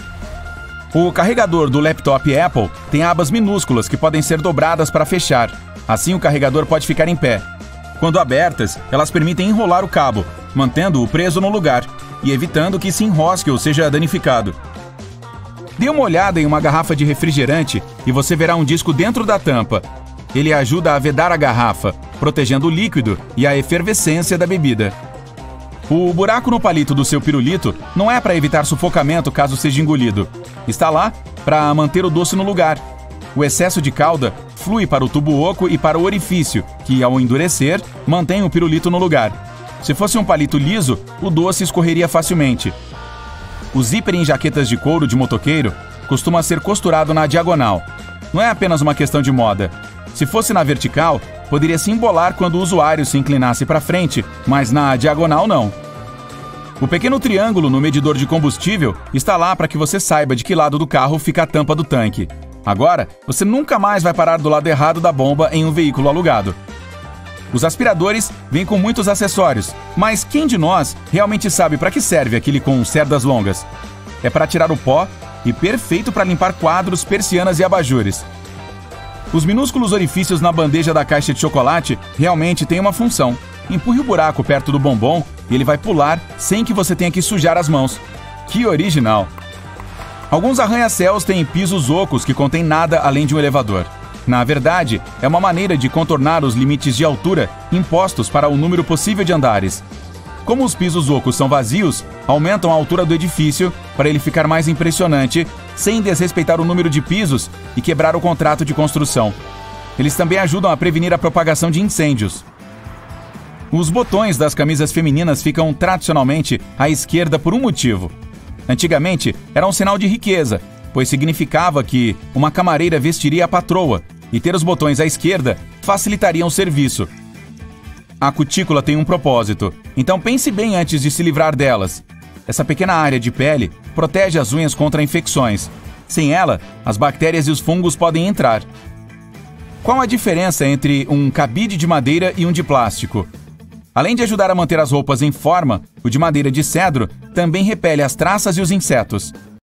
O carregador do laptop Apple tem abas minúsculas que podem ser dobradas para fechar. Assim, o carregador pode ficar em pé. Quando abertas, elas permitem enrolar o cabo, mantendo-o preso no lugar e evitando que se enrosque ou seja danificado. Dê uma olhada em uma garrafa de refrigerante e você verá um disco dentro da tampa. Ele ajuda a vedar a garrafa, protegendo o líquido e a efervescência da bebida. O buraco no palito do seu pirulito não é para evitar sufocamento caso seja engolido. Está lá para manter o doce no lugar. O excesso de calda flui para o tubo oco e para o orifício, que, ao endurecer, mantém o pirulito no lugar. Se fosse um palito liso, o doce escorreria facilmente. O zíper em jaquetas de couro de motoqueiro costuma ser costurado na diagonal. Não é apenas uma questão de moda. Se fosse na vertical, poderia se embolar quando o usuário se inclinasse para frente, mas na diagonal não. O pequeno triângulo no medidor de combustível está lá para que você saiba de que lado do carro fica a tampa do tanque. Agora, você nunca mais vai parar do lado errado da bomba em um veículo alugado. Os aspiradores vêm com muitos acessórios, mas quem de nós realmente sabe para que serve aquele com cerdas longas? É para tirar o pó e perfeito para limpar quadros, persianas e abajures. Os minúsculos orifícios na bandeja da caixa de chocolate realmente têm uma função. Empurre o buraco perto do bombom e ele vai pular sem que você tenha que sujar as mãos. Que original! Alguns arranha-céus têm pisos ocos que contêm nada além de um elevador. Na verdade, é uma maneira de contornar os limites de altura impostos para o número possível de andares. Como os pisos ocos são vazios, aumentam a altura do edifício para ele ficar mais impressionante, sem desrespeitar o número de pisos e quebrar o contrato de construção. Eles também ajudam a prevenir a propagação de incêndios. Os botões das camisas femininas ficam tradicionalmente à esquerda por um motivo. Antigamente, era um sinal de riqueza, pois significava que uma camareira vestiria a patroa, e ter os botões à esquerda facilitaria o serviço. A cutícula tem um propósito, então pense bem antes de se livrar delas. Essa pequena área de pele protege as unhas contra infecções. Sem ela, as bactérias e os fungos podem entrar. Qual a diferença entre um cabide de madeira e um de plástico? Além de ajudar a manter as roupas em forma, o de madeira de cedro também repele as traças e os insetos.